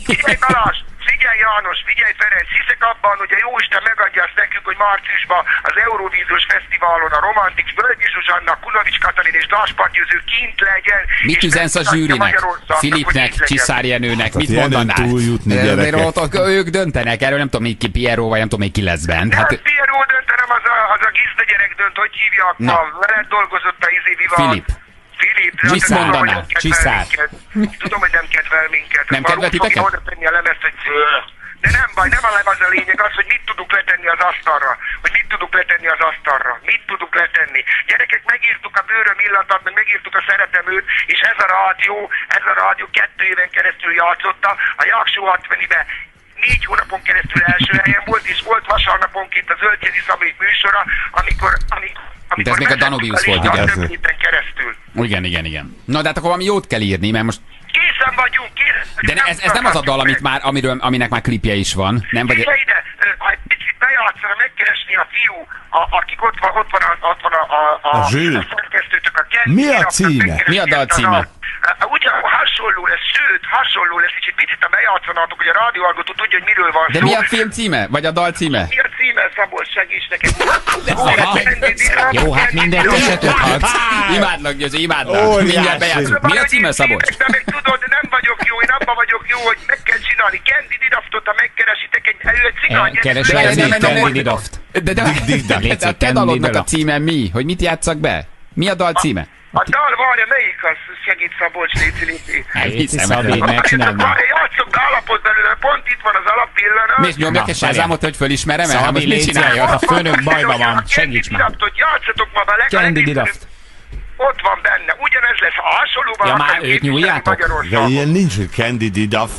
Figyelj Balázs, figyelj János, figyelj Ferenc, hiszek abban, hogy a Jóisten megadja azt nekünk, hogy márciusban az Eurovíziós Fesztiválon a Romantik, Völgyi Zsuzsannak, Kunovics Katalin és Gáspár Győző kint legyen. Mit üzensz a zsűrinek, Filipnek, Csiszár Jenőnek, mit mondanál? Ők döntenek, erről nem tudom, ki Piero, vagy nem tudom, ki lesz bent. Piero dönt, hanem az a gizda gyerek dönt, hogy hívják, a veled dolgozott a izé Viva. Filip. Filip, de azt tudom, hogy nem kedvel minket. Tudom, hogy nem kedvel minket. Nem kedvel titeket? Oda tenni a lemezt, hogy de nem baj, nem a lemez a lényeg, az, hogy mit tudunk letenni az asztalra. Hogy mit tudunk letenni az asztalra. Mit tudunk letenni. Gyerekek, megírtuk a bőröm illatát, meg megírtuk a szeretem őt, és ez a rádió, ez a rádió kettő éven keresztül játszotta, a Jaksó hatvanibe négy hónapon keresztül első helyen volt, és volt vasárnaponként a Zöldjézi Szabély műsora, amikor... amikor De ez még a Danubius volt, igen. keresztül. Igen, igen, igen. Na, de hát akkor valami jót kell írni, mert most... Készen vagyunk, készen. De ne, ez, ez nem az a dal, amit már, amiről, aminek már klipje is van. Nem vagy... Ide, ide, ha egy picit bejátszana megkeresni a fiú, a, akik ott van, ott van a... Ott van a, a, a, a szerkesztőtök, a Kendji Girac. Mi a címe? Mi a dal címe? Ugyan hasonló lesz, sőt, hasonló lesz, és egy picit a bejátszanátok, hogy a rádióalgotó tudja, hogy miről van szó. De mi a film címe? Vagy a dal címe? Mi a címe, Szabolcs, segíts nekem. Jó, hát mindent esetőhatsz. Imádlak, Győző, imádlak. Mindjárt bejátszunk. Mi a címe, Szabolcs? De meg tudod, nem vagyok jó, én abban vagyok jó, hogy meg kell csinálni. Kendji Diraftot, ha megkeresitek egy cigány. Keresd meg Kendji Diraft. De a te dalodnak a címe mi? Hogy mit játsszak be? Mi a dal címe? A dal várja, melyik az? Segít Szabolcs, léci, léci. Hát hiszem, hogy megcsinálom. Játszok be alapot belőle, pont itt van az alappillanat. Miért nyomjak és százámot, hogy fölismerem el? Szabi, léci, a főnök bajban van, segíts már. Játszatok ma vele. Kendji Girac. Ott van benne, ugyanez lesz, ha hasonlóban... Ja, már őt nyúljátok? De ilyen nincs, hogy Kendji Girac.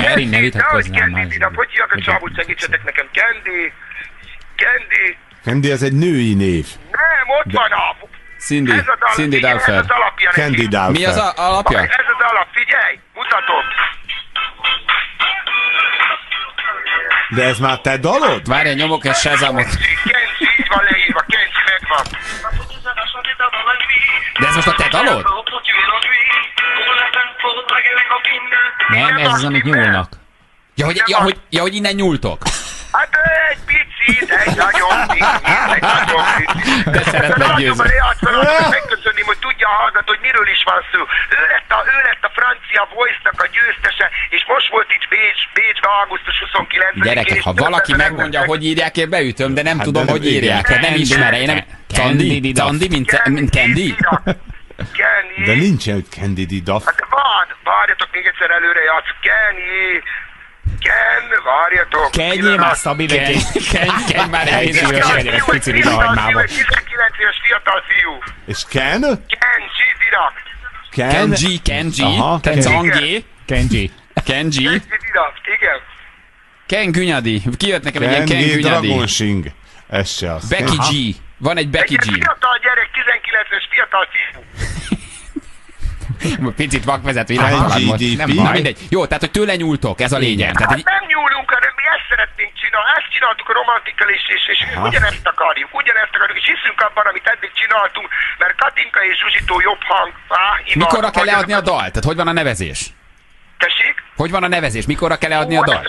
Feri, ne vitatkoznám már. Hogy hívják a csávot, segítsetek nekem. Kendji, Kendji. Kendji, ez egy női név. Nem, ott van a... Cindy, Cindy Dalfer. Kendji Girac. Mi az alapja? Ez az alap, figyelj, mutatom. De ez már te dalod? Várj, nyomok egy sezamot. Kendji, így van leírva, Kendji megvan. De ez most a te dalod? Nem, ez az, amit nyúlnak. Ja, hogy, ja, hogy, ja, hogy innen nyúltok. Hát egy picit, egy nagyon picit, egy nagyon picit. De szeretném Győző. Megköszönném, hogy tudja hallgatni, hogy miről is van szó. Ő lett a, ő lett a francia Voice-nak a győztese, és most volt itt Bécs, Bécsben augusztus huszonkilencedikén. Gyerekek, ha valaki megmondja, hogy írják, én beütöm, de nem tudom, hogy írják. Nem ismerem. Candi? Candi, mint Kendi? De nincsen, hogy Kendji Girac. Hát van, várjatok még egyszer előre, játsz. Kendji. Ken, várjatok! Kenjé már Szabinek! Kenj már elhívős legyen, egy pici vidahagymába. tizenkilenc éves fiatal fiú. És Ken? Kendji Girac. Kendji, Kendji. Kenji. Kendji. Kendji Girac, igen. Ken Günyadi. Kijött nekem egy ilyen Ken Günyadi. Kendji Dragonsing. Ez se az. Becky G. Van egy Becky G. Egy fiatal gyerek, tizenkilenc éves fiatal fiú. Picit vakvezető irányban most. Nem baj, mindegy. Jó, tehát, hogy tőle nyúltok, ez a lényeg. Hát nem nyúlunk, hanem mi ezt szeretnénk csinálni. Ezt csináltuk a Romantikkal is, és, és ugyanezt akarjuk, ugyanezt akarjuk, és hiszünk abban, amit eddig csináltunk, mert Katinka és Zsuzsitó jobb hang. Á, ima, mikorra kell leadni a dalt? Tehát hogy van a nevezés? Tessék? Hogy van a nevezés? Mikorra kell leadni a dalt?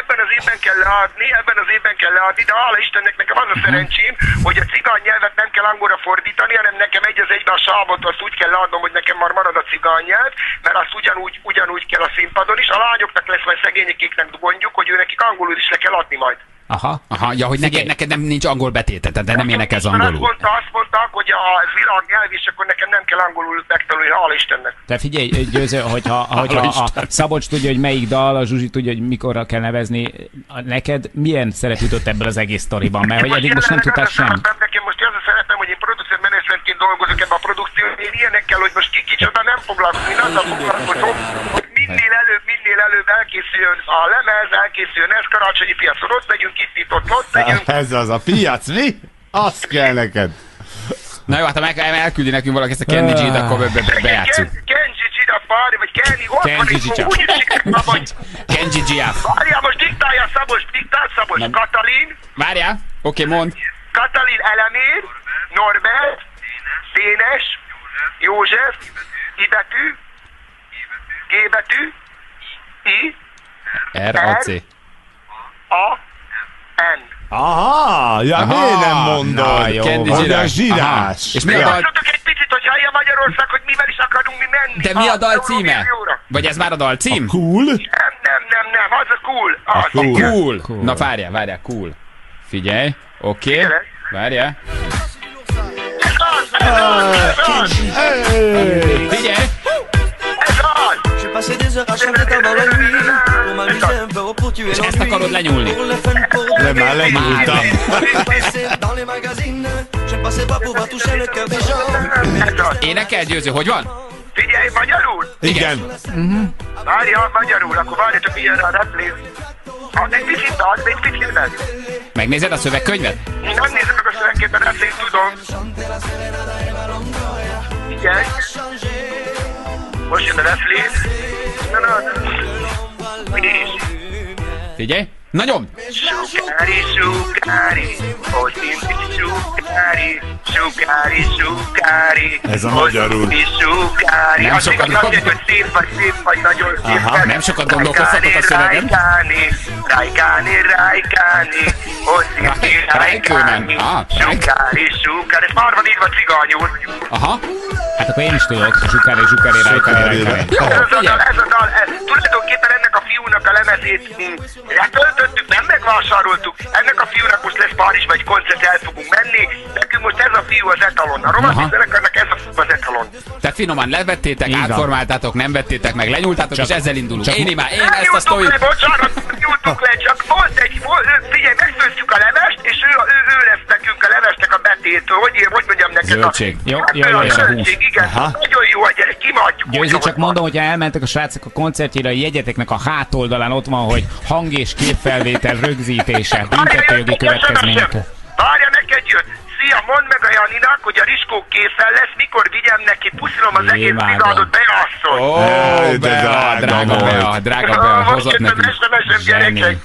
Ebben az évben kell leadni, ebben az évben kell leadni, de hála Istennek nekem az a szerencsém, hogy a cigány nyelvet nem kell angolra fordítani, hanem nekem egy az egyben a sámot azt úgy kell leadnom, hogy nekem már marad a cigány nyelv, mert azt ugyanúgy, ugyanúgy kell a színpadon is. A lányoknak lesz majd szegényekéknek mondjuk, hogy ő nekik angolul is le kell adni majd. Aha, aha, ja, hogy neked, neked nem nincs angol betétet, de nem énekelsz angolul. Azt mondta, azt mondta, hogy a világ nyelv, és akkor nekem nem kell angolul megtanulni, hála Istennek. Te figyelj, Győző, hogyha, hogyha a, a Szabolcs tudja, hogy melyik dal, a Zsuzsi tudja, hogy mikorra kell nevezni, neked milyen szerep jutott ebből az egész sztoriban? Mert hogy eddig most nem tudtál semmit. Nekem most az a szerepem, hogy én producer managementként dolgozok ebben a produkcióban, én ilyenekkel, hogy most ki kicsoda nem foglalkozom, én azzal foglalkozom, hogy minél előbb, minél előbb elkészüljön a lemez, elkészüljön ez, karácsonyi piacon ott megyünk, itt, itt, ott, ott megyünk. Ez az a piac, mi? Azt kell neked. Na jó, hát ha meg elküldi nekünk valaki ezt a Kendji Girac, akkor bejátszunk. Kendji Girac, várj, vagy Kenji, ott van, és akkor úgy is ma vagy. Kendji Girac. Várjál, most diktálja Szabolcs, diktál Szabolcs. Katalin. Várjál, oké, mondd. Katalin Elemér. Norbert, Dénes, József, I betű, G betű, I, R, A, C, A, N. Aha, ja, miért nem mondod? Kendji Girac. És mi a dal... egy picit, hogy hallja Magyarország, hogy mivel is akarunk mi menni. De mi a dal címe? Vagy ez már a dal cím? A cool? Nem, nem, nem, nem, az a cool. Az a cool. A cool. cool. Na várjál, várjál, cool. Figyelj, oké, okay. várjál. Ez az, ez az, ez az. Figyelj. Ez az. Ezt akarod lenyúlni? Nem, már lenyúltam. Énekel, Győző, hogy van? Figyelj, magyarul? Igen. Várja, magyarul, akkor várjatok, milyen a replé. Egy picit dalt, egy picit meg. Megnézed a szövegkönyvet? Én nem nézem meg a szövegkönyvet, a replét tudom. Figyelj. Most jön a reflét. Figyelj! Nagyon! Sugári, sugári, hogy mindig sugári, sugári, sugári. Ez a magyarul. Nem sokat gondolkodsz. Szép vagy, szép vagy, nagyon szép. Nem sokat gondolkoztatok a szövegen. Rájkáni, rájkáni, rájkáni, hogy mindig rájkáni. Sugári, sugári. Ez már van írva cigányul. Aha. Hát akkor én is tudok. Sugári, sugári, rájkáni, rájkáni. Jó, figyelj! Ez a dal, ez tulajdonképpen ennek a fiúnak a lemezét letöltöttük, nem megvásároltuk. Ennek a fiúnak most lesz Párizsba egy koncert, el fogunk menni. Nekünk most ez a fiú az etalon. A romantik zenekarnak ez a fiú az etalon. Tehát finoman levettétek, így átformáltátok, nem vettétek meg, lenyúltátok, csak, és ezzel indulunk. Csak én imá, én ezt a sztorit... Nem nyúltuk le, csak volt egy... Figyelj, megfőztjük a levest, és ő, ő, ő lesz nekünk a levesnek a betétől. Hogy, hogy mondjam neked a... Zöldség. Jó, jó, jó, jó. Zöldség, igen. Nagyon jó, hogy gyerek, kimagyjuk. Győzi, csak mondom, hogyha elmentek a srácok a koncertjére, a jegyeteknek a hátoldalán ott van, hogy hang és képfelvétel rögzítése, büntetőjogi következményekkel. Várja, neked jött! Szia, mondd meg a Janinak, hogy a Riskó készen lesz, mikor vigyem neki, puszilom az egész brigádot, beasszony! Ó, Bea, drága Bea, drága Bea, hozott nekünk! Most jött az es em es-em, gyerekek!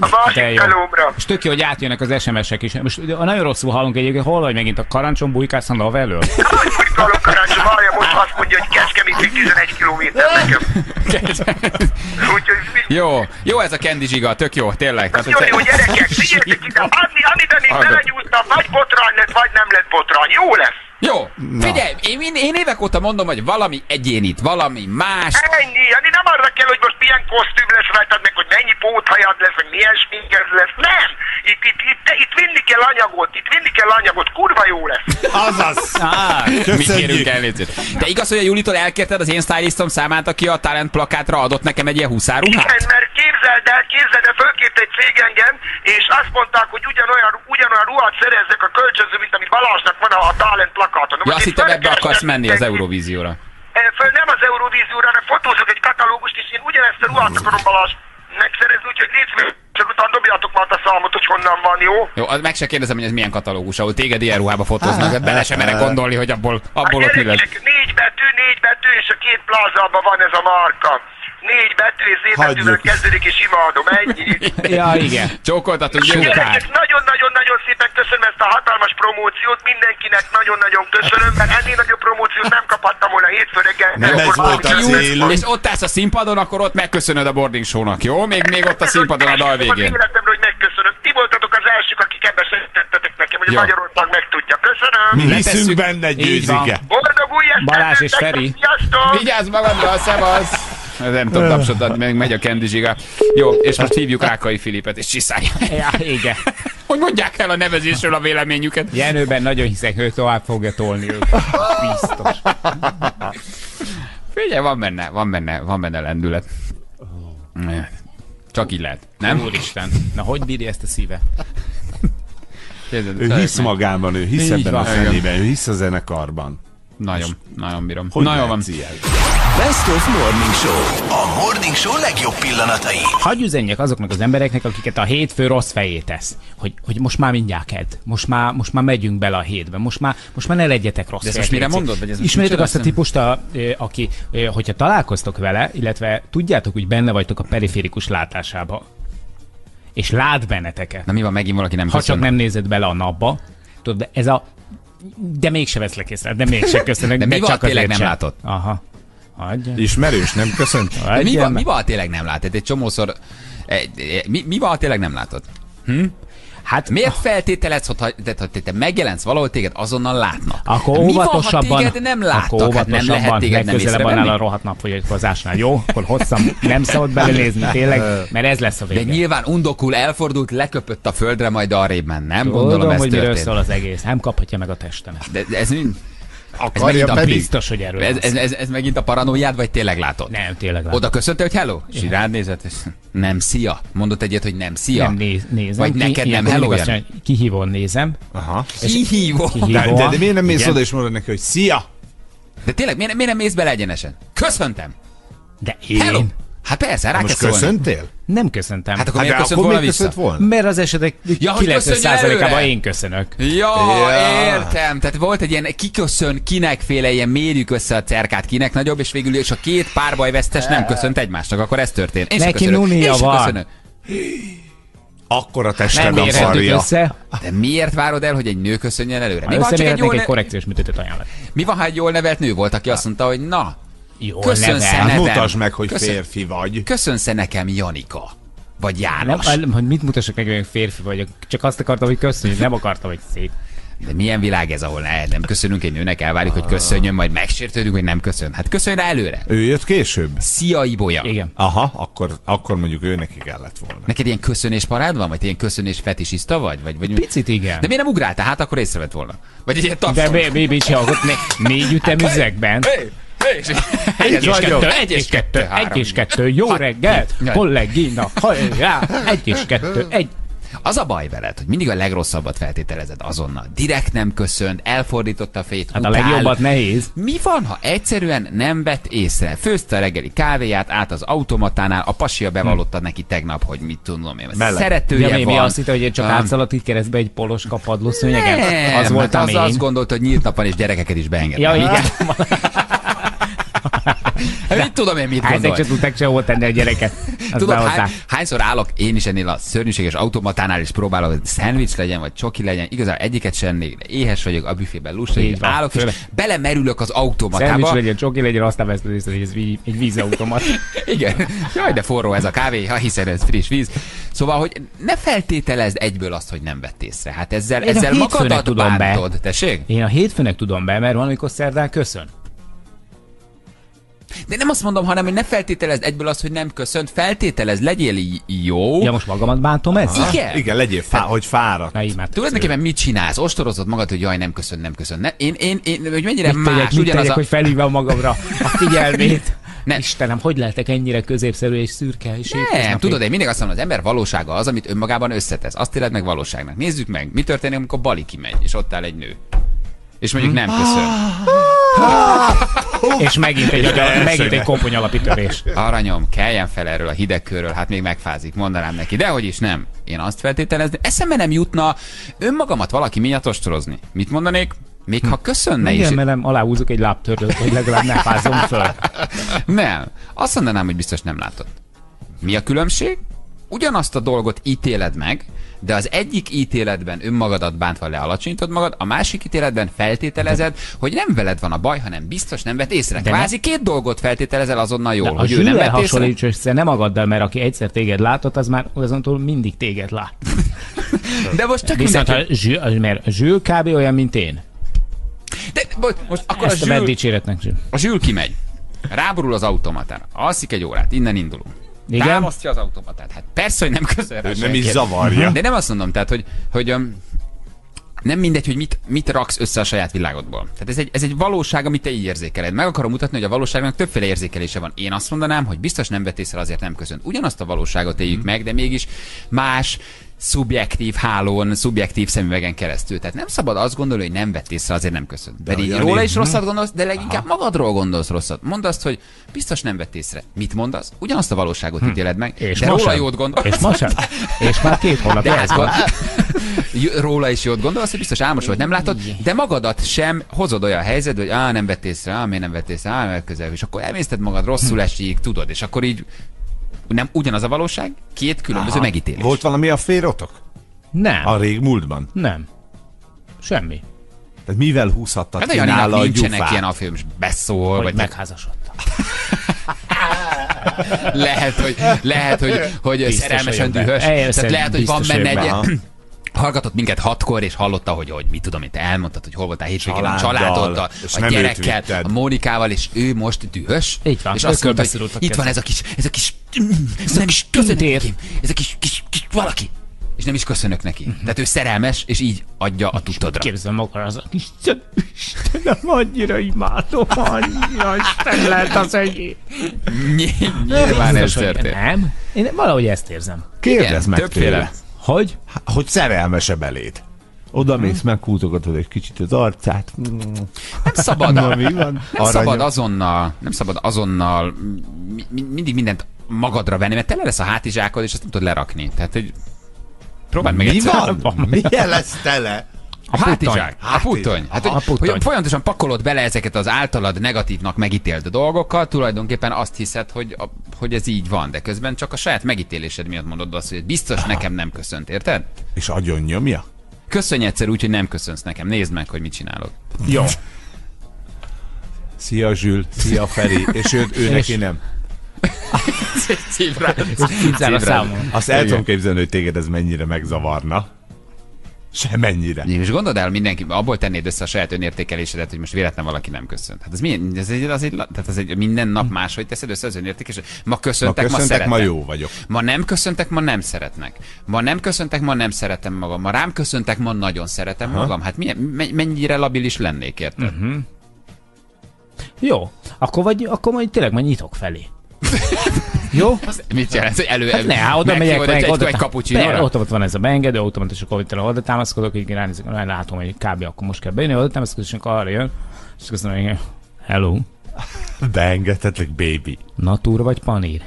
A másik telómra! És tök jó, hogy átjönnek az es em es-ek is. Most nagyon rosszul hallunk egyébként, hol vagy megint a karancson, bujkálsz a NAV elől? Hogy bujkálok karancson, várja, most azt mondja, hogy Kecskemétig tizenegy kilométer nekem. Jó, jó ez a Kendji Giga, tök jó, tényleg. Jó, jó, gyerekek, figyeljetek ide, amit én belenyúltam, vagy botrány lett, vagy nem lett botrány, jó lesz. Jó, na. Figyelj, én, én évek óta mondom, hogy valami egyénit, valami más. Ennyi, Jani, nem arra kell, hogy most milyen kosztüm lesz rajtad, meg hogy mennyi póthajad lesz, meg milyen sminked lesz. Nem! Itt, itt, itt, itt vinni kell anyagot, itt vinni kell anyagot, kurva jó lesz. Azaz! Ah, mi kérünk elnézést. De igaz, hogy a Julitól elkérted az én stylistom számát, aki a talent plakátra adott nekem egy ilyen huszárruhát? Igen, mert képzeld el, képzeld el, fölkért egy cég engem, és azt mondták, hogy ugyanolyan, ugyanolyan ruhat szerezzek a kölcsönző, mint amit Balázsnak van a talent plakátra. Ja, azt hittem, ebbe akarsz menni az Eurovízióra. Föl nem az Eurovízióra, hanem fotózok egy katalógust, és én ugyanezt a ruhát akarom Balázs megszerezni, úgyhogy nézd, csak utána dobjátok már a számot, hogy honnan van, jó? Jó, meg se kérdezem, hogy ez milyen katalógus, ahol téged ilyen ruhába fotóznak, bele sem merek gondolni, hogy abból ott mi lesz. Négy betű, négy betű, és a két plázában van ez a márka. Négy betű, és zébetűvel kezdődik, és imádom, ennyi. Ja, igen. Csókoltatunk, jó. Nagyon-nagyon-nagyon szépen köszönöm ezt a hatalmas promóciót, mindenkinek nagyon-nagyon köszönöm, mert ennél nagyobb promóciót nem kaphattam volna hétfő reggel. Nem ez volt a cél. És ott állsz a színpadon, akkor ott megköszönöd a Morning Show-nak, jó? Még, még ott a színpadon a dal végén. Én életemről, hogy megköszönöm. Ti voltatok az elsők, akik ebben segítettetek nekem, hogy a Magyarország megtudja. Köszönöm. Mi hiszünk benne, Győzike. Boldog új estet. Balázs és Feri. Vigyázz magadra, szevasz. Nem tudom tapsodatni, még megy a Kendji Giga. Jó, és most hívjuk Rákai Filipet és Csiszárját. Ja, igen. Hogy mondják el a nevezésről a véleményüket. Jenőben nagyon hiszek, ő tovább fogja tolni őt. Biztos. Figyelj, van benne, van benne, van benne lendület. Csak így lehet, nem? Úristen, na hogy bírja ezt a szíve? Kérdez, ő hisz magában, ő hisz ebben van, a zenében, ő hisz a zenekarban. Nagyon, nagyon bírom. Hogy nagyon van ilyen? Best of Morning Show. A Morning Show legjobb pillanatai. Hadd üzenjek azoknak az embereknek, akiket a hétfő rossz fejét tesz. Hogy, hogy most már mindjárt kedd. Most már, most már megyünk bele a hétbe. Most már, most már ne legyetek rossz fejét. De ezt mire mondod? Ismerjétek azt a típust, a, aki, hogyha találkoztok vele, illetve tudjátok, hogy benne vagytok a periférikus látásába. És lát benneteket. Na mi van, megint valaki nem hiszem. Ha csak nem nézed bele a napba. Tudod, de ez a... De mégse veszlek észre, de mégse, köszönök. De mi van, tényleg nem látod? Aha. Adjam. Ismerős, nem köszönt. Mi van, mi van, tényleg nem látod? Egy csomószor... Mi, mi van, tényleg nem látod? Hm? Hát miért feltételez, hogy ha te megjelensz valahol, téged azonnal látnak? Akkor óvatosabban, mi van, ha téged nem láttak? Hát nem lehet téged nem észrevenni. A rohadt napfogyatkozásnál, jó? Akkor hosszan nem szabad belenézni, tényleg, mert ez lesz a vége. De nyilván undokul, elfordult, leköpött a földre, majd arrébb ment, nem? Tudom, gondolom, hogy miről szól az egész. Nem kaphatja meg a testemet. De ez mind... Akarja, ez a biztos, hogy erről ez, ez, ez, ez megint a paranójád, vagy tényleg látod? Nem, tényleg látod. Oda köszönte, hogy hello? És rád nézett, és nem szia. Mondott egyet, hogy nem szia. Nem néz, nézem. Vagy ki, neked nem hello? Kihívón nézem. Aha. Kihívón? De, de, de miért nem mész oda és mondod neki, hogy szia? De tényleg, miért, miért nem mész bele egyenesen? Köszöntem! De én? Hello. Hát persze, rá kell szólni. Most köszöntél? Nem köszöntem. Hát akkor, hát miért, köszönt akkor volna miért köszönt volna vissza? Mert az esetek ja, kilencven százalékában én köszönök. Ja, ja, értem. Tehát volt egy ilyen kiköszön, kinek féle, ilyen mérjük össze a cerkát, kinek nagyobb, és végül és a két párbajvesztes nem köszönt egymásnak, akkor ez történt. Én neki sem köszönök. Én sem köszönök. Akkor a tested nem szarja. Össze. De miért várod el, hogy egy nő köszönjen előre? Mi van, egy, jól egy korrekciós műtétet ajánlat. Mi van, ha egy jól nevelt nő volt, aki azt mondta, hogy na, köszönsz hát mutasd meg, hogy köszön... férfi vagy. Köszönsz nekem, Janika. Vagy János. Nem, hogy mit mutassak meg, hogy férfi vagyok? Csak azt akartam, hogy köszönjük, nem akartam, hogy szép. De milyen világ ez, ahol ne, nem köszönünk egy nőnek, elvárjuk, hogy köszönjön, majd megsértődünk, hogy nem köszön. Hát köszönj rá előre. Ő jött később. Szia, Ibolya. Igen. Aha, akkor, akkor mondjuk ő neki kellett volna. Neked ilyen köszönés parád van? Vagy ilyen köszönés fetisista vagy? Vagy, vagy picit igen. De miért nem ugráltál? Hát akkor észrevett volna. Vagy egy ilyen tapsol. De bé bé bé négy ütemüzekben. Egy és kettő, egy és kettő, egy és kettő, jó reggel, kollégina, hajrá, egy és kettő, egy. Az a baj veled, hogy mindig a legrosszabbat feltételezed azonnal. Direkt nem köszönt, elfordította a fejét, hát utál. A legjobbat nehéz. Mi van, ha egyszerűen nem vett észre? Főzte a reggeli kávéját át az automatánál, a pasia bevallotta hm. neki tegnap, hogy mit tudom én. Szeretője ja, van. Azt hitte, hogy én csak um, átszaladt itt keresztbe egy polos kapadló szőnyegen. Az volt hát az azt gondolt, hogy nyílt napon és gyerekeket is beengedett. Ja, igen. Hát mit tudom én, mit gondolj? Ezek se tudták sehol tenni a gyereket. Tudod, hány, hányszor állok én is ennél a szörnyűséges automatánál, és próbálok, hogy szendvics legyen, vagy csoki legyen. Igazából egyiket sem ennék, de éhes vagyok, a büfében lusta, így állok, és belemerülök az automatába. Szendvics legyen, csoki legyen, aztán veszed észre, hogy ez egy vízautomat. Igen. Jaj, de forró ez a kávé, ha hiszen ez friss víz. Szóval, hogy ne feltételezd egyből azt, hogy nem vett észre. Hát ezzel, ezzel magadat bántod, tessék? Én a hétfőnek tudom be, mert van, amikor szerdán köszön. De nem azt mondom, hanem, hogy ne feltételezd egyből azt, hogy nem köszönt, feltételezd, legyél jó. Ja, most magamat bántom ezzel? Igen. Igen, legyél, fá, hogy fáradt. Tulajdonképpen mit csinálsz? Ostorozod magad, hogy jaj, nem köszönt, nem köszönt. Ne? Én, én, én, hogy mennyire mit más, tegyek, ugyanaz tegyek, a... hogy felhívom magamra a figyelmét. Nem. Istenem, hogy lehetek ennyire középszerű és szürke és nem, tudod, én mindig azt mondom, az ember valósága az, amit önmagában összetesz. Azt éled meg valóságnak. Nézzük meg, mi történik, amikor Bali kimegy, és ott áll egy nő. És mondjuk nem köszön. És megint egy, megint egy kopony alapítörés. Aranyom, keljen fel erről a hidegkörről, hát még megfázik, mondanám neki. Dehogy is nem. Én azt feltételezni, eszembe nem jutna önmagamat valaki miatt ostorozni. Mit mondanék? Még ha köszönne is. Megemelem, aláhúzok egy lábtörlőt, hogy legalább ne fázom föl. Nem. Azt mondanám, hogy biztos nem látod. Mi a különbség? Ugyanazt a dolgot ítéled meg, de az egyik ítéletben önmagadat bántva lealacsonyítod magad, a másik ítéletben feltételezed, hogy nem veled van a baj, hanem biztos nem vett észre. Kvázi két dolgot feltételezel azonnal jól, hogy ő nem vett észre. Hasonlíts össze, nem agaddal, mert aki egyszer téged látott, az már azon mindig téged lát. De most csak viszont, mindenki... ha zsű, mert Jules kb. Olyan, mint én. De most akkor ezt a Jules... dicséretnek Jules. A Jules kimegy, ráborul az automatára, alszik egy órát, innen indulunk. Igen? Támasztja az automatát. Hát persze, hogy nem köszön rá. Nem is zavarja. De nem azt mondom, tehát, hogy, hogy um, nem mindegy, hogy mit, mit raksz össze a saját világodból. Tehát ez egy, ez egy valóság, amit te így érzékeled. Meg akarom mutatni, hogy a valóságnak többféle érzékelése van. Én azt mondanám, hogy biztos nem vett észre, azért nem köszönt. Ugyanazt a valóságot éljük mm. meg, de mégis más szubjektív hálón, szubjektív szemüvegen keresztül. Tehát nem szabad azt gondolni, hogy nem vett észre, azért nem köszönt. De pedig róla is rosszat gondolsz, de leginkább aha. magadról gondolsz rosszat. Mondd azt, hogy biztos nem vett észre. Mit mondasz? Ugyanazt a valóságot hm. ítéled meg, és de róla jót gondolsz. És ma sem. És már két hónap elmúlt. Róla is jót gondolsz, hogy biztos álmos volt, nem látod, de magadat sem hozod olyan helyzetbe, hogy á, nem vett észre, á, miért nem vett észre, á, mert közel. És akkor elmészted magad, rosszul esik, tudod, és akkor így nem ugyanaz a valóság, két különböző aha. megítélés. Volt valami a férotok? Nem. A rég múltban? Nem. Semmi. Tehát mivel húzhattad hát ki nála a gyufát? Nincsenek ilyen a film, és beszól. Hogy vagy megházasodtam. lehet, hogy, lehet, hogy, hogy szerelmesen dühös. Tehát lehet, hogy van benne egy... Hallgatott minket hatkor, és hallotta, hogy, hogy mit tudom, itt elmondtad, hogy hol voltál hétvégén a családoddal, a gyerekkel, a Mónikával, és ő most dühös. Így van, és azt mondta, hogy itt van ez a kis, ez a kis, ez a kis köszönöm, ez a kis, kis, kis valaki. És nem is köszönök neki. Uh-huh. Tehát ő szerelmes, és így adja a tudtodra. Képzeld magad az a kis Istenem, annyira imádom, annyira Isten lehet az enyém. Nyilván ez történt. Nem? Én valahogy ezt érzem. Kérdezd meg tőle. Hogy? Hogy szerelmese beléd. Oda mész, hmm. megkútogatod egy kicsit az arcát. Nem szabad, Na, mi van? Nem szabad azonnal, nem szabad azonnal mi, mindig mindent magadra venni, mert tele lesz a hátizsákod, és azt nem tudod lerakni. Tehát, hogy próbáld meg egyszer. Mi van? Milyen lesz tele? A hátizsák. A putony. Hát, hogy, hogy folyamatosan pakolod bele ezeket az általad negatívnak megítélt dolgokkal, tulajdonképpen azt hiszed, hogy, a, hogy ez így van, de közben csak a saját megítélésed miatt mondod azt, hogy biztos Aha. nekem nem köszönt, érted? És agyon nyomja? Köszönj egyszer úgy, hogy nem köszönsz nekem. Nézd meg, hogy mit csinálok. Jó. Szia Jules, szia Feri, és ő, ő neki nem. Azt el tudom képzelni, hogy téged ez mennyire megzavarna. Semennyire. És gondold el, mindenki, abból tennéd össze a saját önértékelésedet, hogy most véletlen valaki nem köszönt. Hát ez, milyen, ez, egy, az egy, tehát ez egy, minden nap máshogy teszed össze az önértékelésedet. Ma köszöntek, ma, köszöntek, ma, ma jó vagyok. Ma nem köszöntek, ma nem szeretnek. Ma nem köszöntek, ma nem szeretem magam. Ma rám köszöntek, ma nagyon szeretem Aha. magam. Hát milyen, mennyire labilis lennék, érted? Uh-huh. Jó. Akkor, vagy, akkor majd tényleg majd nyitok felé. Jó? Az mit jelent, hogy elő, hát elő ne, oda megyek, meg, egy, oda, egy kapucsinóra? Ott van ez a beengedő, automatikus, akkor oda támaszkodok, így ránézik, látom, hogy kb. Akkor most kell bejönni, oda támaszkodok, és akkor arra jön, és köszönöm, hogy hello. Beengedhetlek, baby. Natúr vagy panír?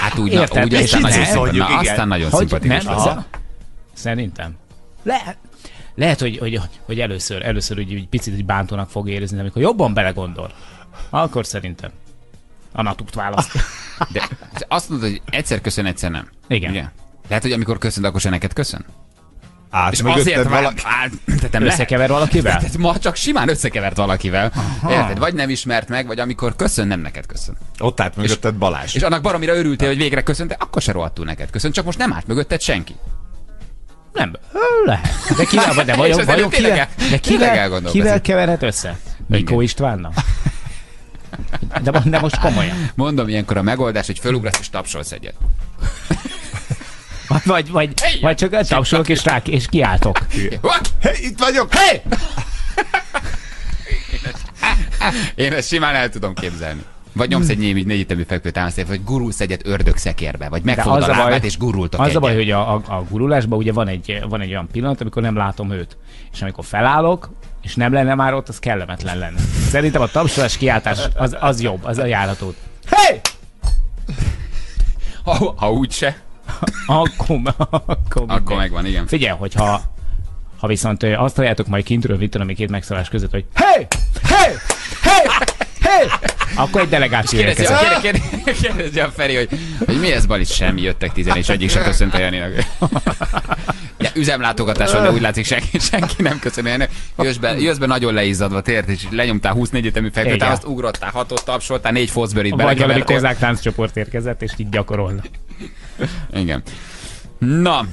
Hát úgy, Értem, na, úgy aztán nagyon, szóljuk, na, aztán nagyon hogy szimpatikus. Nem, szerintem. Lehet. Lehet, hogy, hogy, hogy először, először úgy, úgy picit úgy bántónak fog érezni, de amikor jobban belegondol, akkor szerintem a natukt választ. De azt mondod, hogy egyszer köszön, egyszer nem. Igen. Ugye? Lehet, hogy amikor köszönt, akkor se neked köszön? Át, és azért valaki... Át, nem összekever valakivel? Tehát ma csak simán összekevert valakivel. Érted? Vagy nem ismert meg, vagy amikor köszön, nem neked köszön. Ott állt mögötted Balázs. És annak baromira örültél, hogy végre köszönte, akkor se rohadtul neked köszön, csak most nem állt mögötted senki. Nem, lehet. De kivel, de vajon, vajon kivel, de kivel, kivel keverhet össze? Mikó Istvánnal? De, de most komolyan. Mondom, ilyenkor a megoldás, hogy fölugrasz és tapsolsz egyet. Vagy, vagy, hey, vagy csak tapsolok és rá, és kiáltok. Hey, itt vagyok! Hey! Én ezt simán el tudom képzelni. Vagy nyomsz egy négy ítemű fekvő támasztét, vagy gurulsz egyet ördögszekérbe, vagy megfogod a lábát, és gurultok egyet. Az a baj, hogy a, a, a gurulásban ugye van egy, van egy olyan pillanat, amikor nem látom őt. És amikor felállok, és nem lenne már ott, az kellemetlen lenne. Szerintem a tapsolás kiáltás az, az jobb, az a járható. Hey! Ha, ha úgyse. Akkor, akkor, akkor megvan, igen. Figyelj, hogyha ha viszont azt halljátok majd kintről, vittem, ami két megszólás között, hogy hey! Hey! Hey! Hey! Akkor egy delegáció érkezik. Kérdezi a Feri, hogy, hogy mi ez bal is semmi, jöttek tizen, és egyik se köszönt a Janinak. Ja, üzemlátogatáson, de úgy látszik, senki, senki nem köszön. Jössz be, jössz be nagyon leizzadva, tért, és lenyomtál huszonnégy ütemű fekvőtámaszt, azt ugrottál, hatot tapsoltál, négy foszberit belekevertél. Vagy valami kozák tánccsoport érkezett, és így gyakorolna. Igen. Na,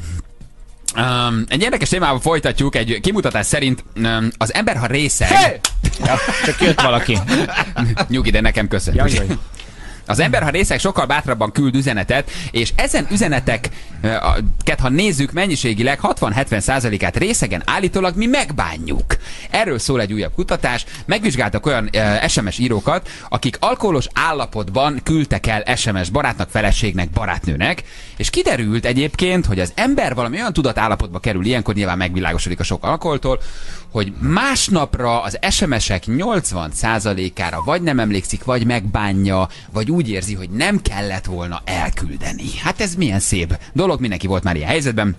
um, egy érdekes témával folytatjuk, egy kimutatás szerint um, az ember, ha részeg... Hey! Ja, csak jött valaki. Nyugi, de nekem köszön. Jaj, jaj. Az ember, ha részeg, sokkal bátrabban küld üzenetet, és ezen üzeneteket, ha nézzük mennyiségileg, hatvan-hetven százalékát részegen állítólag mi megbánjuk. Erről szól egy újabb kutatás. Megvizsgáltak olyan e, es em es írókat, akik alkoholos állapotban küldtek el es em es barátnak, feleségnek, barátnőnek, és kiderült egyébként, hogy az ember valami olyan tudatállapotba kerül, ilyenkor nyilván megvilágosodik a sok alkoholtól, hogy másnapra az es em esek nyolcvan százalékára vagy nem emlékszik, vagy megbánja, vagy úgy érzi, hogy nem kellett volna elküldeni. Hát ez milyen szép dolog, mindenki volt már ilyen helyzetben.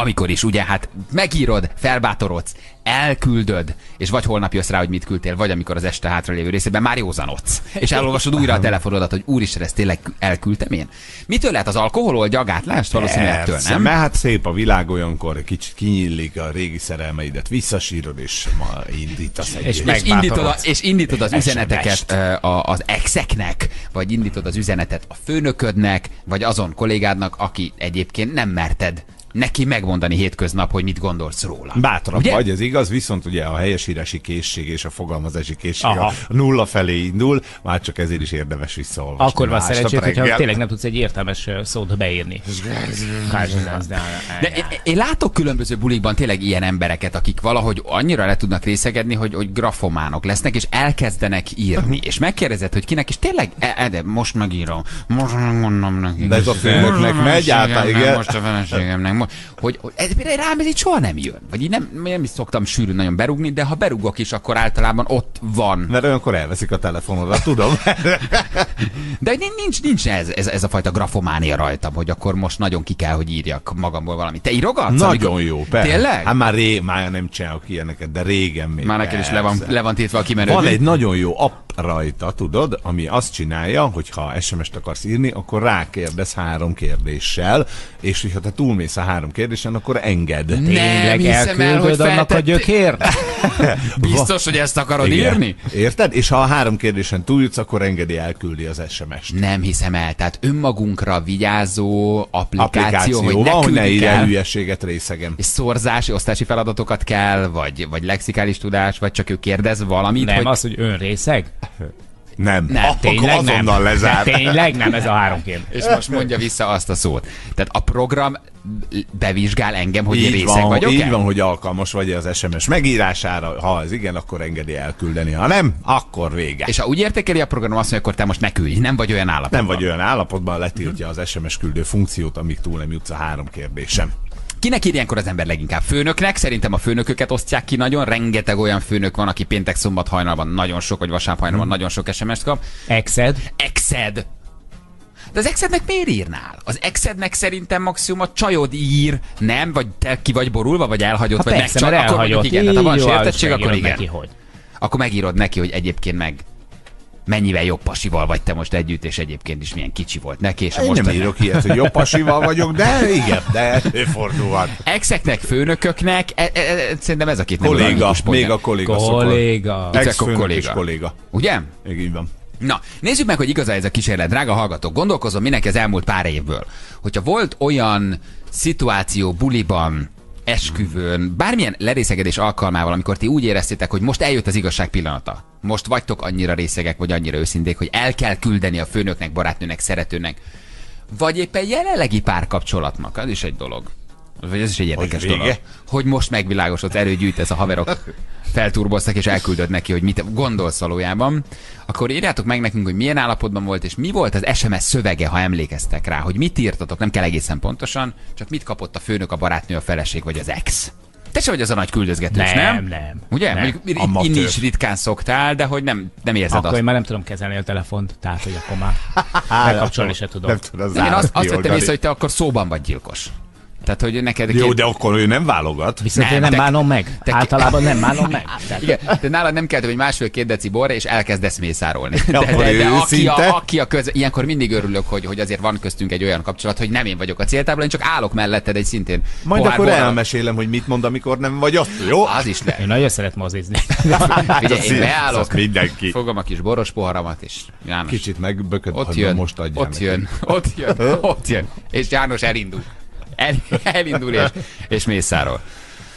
Amikor is, ugye, hát megírod, felbátorodsz, elküldöd, és vagy holnap jössz rá, hogy mit küldtél, vagy amikor az este hátra lévő részében már józanodsz. És elolvasod újra a telefonodat, hogy úristen, ezt tényleg elküldtem én. Mitől lehet az alkoholol, gyagátlást? Valószínűleg ettől, nem? Mert hát szép a világ olyankor, kicsit kinyílik a régi szerelmeidet, visszasírod, és ma indítasz egy és, és, indítod a, és indítod az üzeneteket az exeknek, vagy indítod az üzenetet a főnöködnek, vagy azon kollégádnak, aki egyébként nem merted neki megmondani hétköznap, hogy mit gondolsz róla. Bátrabb ugye? Vagy, ez igaz, viszont ugye a helyesírási készség és a fogalmazási készség aha. a nulla felé indul, már csak ezért is érdemes visszaolvasni. Akkor van szerencsét, hogyha tényleg nem tudsz egy értelmes szót beírni. De én látok különböző bulikban tényleg ilyen embereket, akik valahogy annyira le tudnak részegedni, hogy, hogy grafománok lesznek, és elkezdenek írni. És megkérdezed, hogy kinek, és tényleg, e, de most megírom. Most mondom neki. De ez a főnöknek megy át, igen. Most a feleségemnek. Hogy, hogy ez, rám ez így soha nem jön. Vagy így nem, nem is szoktam sűrűn nagyon berúgni, de ha berúgok is, akkor általában ott van. Mert olyankor elveszik a telefonodat, tudom. De nincs, nincs ez, ez, ez a fajta grafománia rajtam, hogy akkor most nagyon ki kell, hogy írjak magamból valamit. Te írogatsz? Nagyon amikor... jó, persze. Tényleg? Hát már, ré, már nem csinálok ilyeneket, de régen még. Már neked is le van, le van tiltva a kimenő. Van egy nagyon jó app rajta, tudod, ami azt csinálja, hogy ha es em est akarsz írni, akkor rákérdez három kérdéssel, és hogyha te túlmész a három kérdésen, akkor enged. Nem, tényleg elküldöd el, hogy annak feltett... a gyökér? Biztos, hogy ezt akarod igen. írni? Érted? És ha a három kérdésen túljutsz, akkor engedi, elküldi az es em est. Nem hiszem el. Tehát önmagunkra vigyázó applikáció, applikáció hogy ne, van, ne írjál hülyeséget részegen. És szorzási, osztási feladatokat kell, vagy, vagy lexikális tudás, vagy csak ő kérdez valamit. Nem, hogy... az, hogy önrészeg? Nem, nem ah, tényleg azonnal nem. lezár. De tényleg nem ez a három kérdés. És most mondja vissza azt a szót. Tehát a program bevizsgál engem, hogy így részeg van, vagyok. Így el? Van, hogy alkalmas vagy az es em es megírására. Ha ez igen, akkor engedi elküldeni. Ha nem, akkor vége. És ha úgy értékeli a program azt, hogy akkor te most ne küldj, nem vagy olyan állapotban. Nem vagy olyan állapotban, letiltja az es em es küldő funkciót, amíg túl nem jutsz a három kérdésem. Kinek ír ilyenkor az ember leginkább? Főnöknek? Szerintem a főnököket osztják ki nagyon. Rengeteg olyan főnök van, aki péntek szombat hajnalban nagyon sok, vagy vasárnap hajnalban hmm. nagyon sok es em est kap. Exed. Exed. De az exednek miért írnál? Az exednek szerintem maximum a csajod ír, nem? Vagy te ki vagy borulva, vagy elhagyott, ha vagy persze, megcsal, akkor elhagyott. Igen. Tehát ha van sértettség, akkor igen. Neki, hogy... Akkor megírod neki, hogy egyébként meg... mennyivel jobb pasival vagy te most együtt, és egyébként is milyen kicsi volt neki. És én most nem írok ilyet, hogy jobb pasival vagyok, de igen, de előfordulhat. Exeknek, főnököknek, e, e, e, szerintem ez a két nem kolléga, még a kolléga szokott. Kolléga. Ex-főnök és kolléga. Ugye? Így van. Na, nézzük meg, hogy igaz-e ez a kísérlet. Drága hallgatók, gondolkozom mindenki az elmúlt pár évből, hogyha volt olyan szituáció buliban, esküvőn, bármilyen lerészegedés alkalmával, amikor ti úgy éreztétek, hogy most eljött az igazság pillanata. Most vagytok annyira részegek, vagy annyira őszinték, hogy el kell küldeni a főnöknek, barátnőnek, szeretőnek. Vagy éppen jelenlegi párkapcsolatnak, az is egy dolog. Vagy ez is egy érdekes dolog. Hogy most megvilágosodsz, erőgyűjt ez a haverok, felturboztak és elküldöd neki, hogy mit gondolsz valójában. Akkor írjátok meg nekünk, hogy milyen állapotban volt, és mi volt az es em es szövege, ha emlékeztek rá, hogy mit írtatok, nem kell egészen pontosan, csak mit kapott a főnök, a barátnő, a feleség vagy az ex. Te se vagy az a nagy küldözgetős, nem? Nem, nem. Ugye? Nem. Mondjuk inni is ritkán szoktál, de hogy nem, nem érzed akkor azt. Akkor én már nem tudom kezelni a telefont, tehát hogy akkor már megkapcsolni se tudom. Nem, az én azt, azt vettem észre, hogy te akkor szóban vagy gyilkos. Tehát, hogy neked jó, két... de akkor ő nem válogat. Viszont nem, én nem te... bánom meg. Te... Általában nem bánom meg. Tehát... Igen, de nálad nem kell, hogy másfél-két deci borra, és elkezdesz mészárolni. De, de, de, de aki, a, aki a köz... Ilyenkor mindig örülök, hogy, hogy azért van köztünk egy olyan kapcsolat, hogy nem én vagyok a céltáblán, én csak állok melletted egy szintén. Majd akkor borra... elmesélem, hogy mit mond, amikor nem vagy ott, jó? Az is le. Én nagyon szeretem azézni. Figyelj, én beállok, mindenki. Fogom a kis boros poharamat, és János... Kicsit megbököd, hogy most adjál ott jön, ott jön, ott jön. És János elindul. El, elindul és, és mészárol.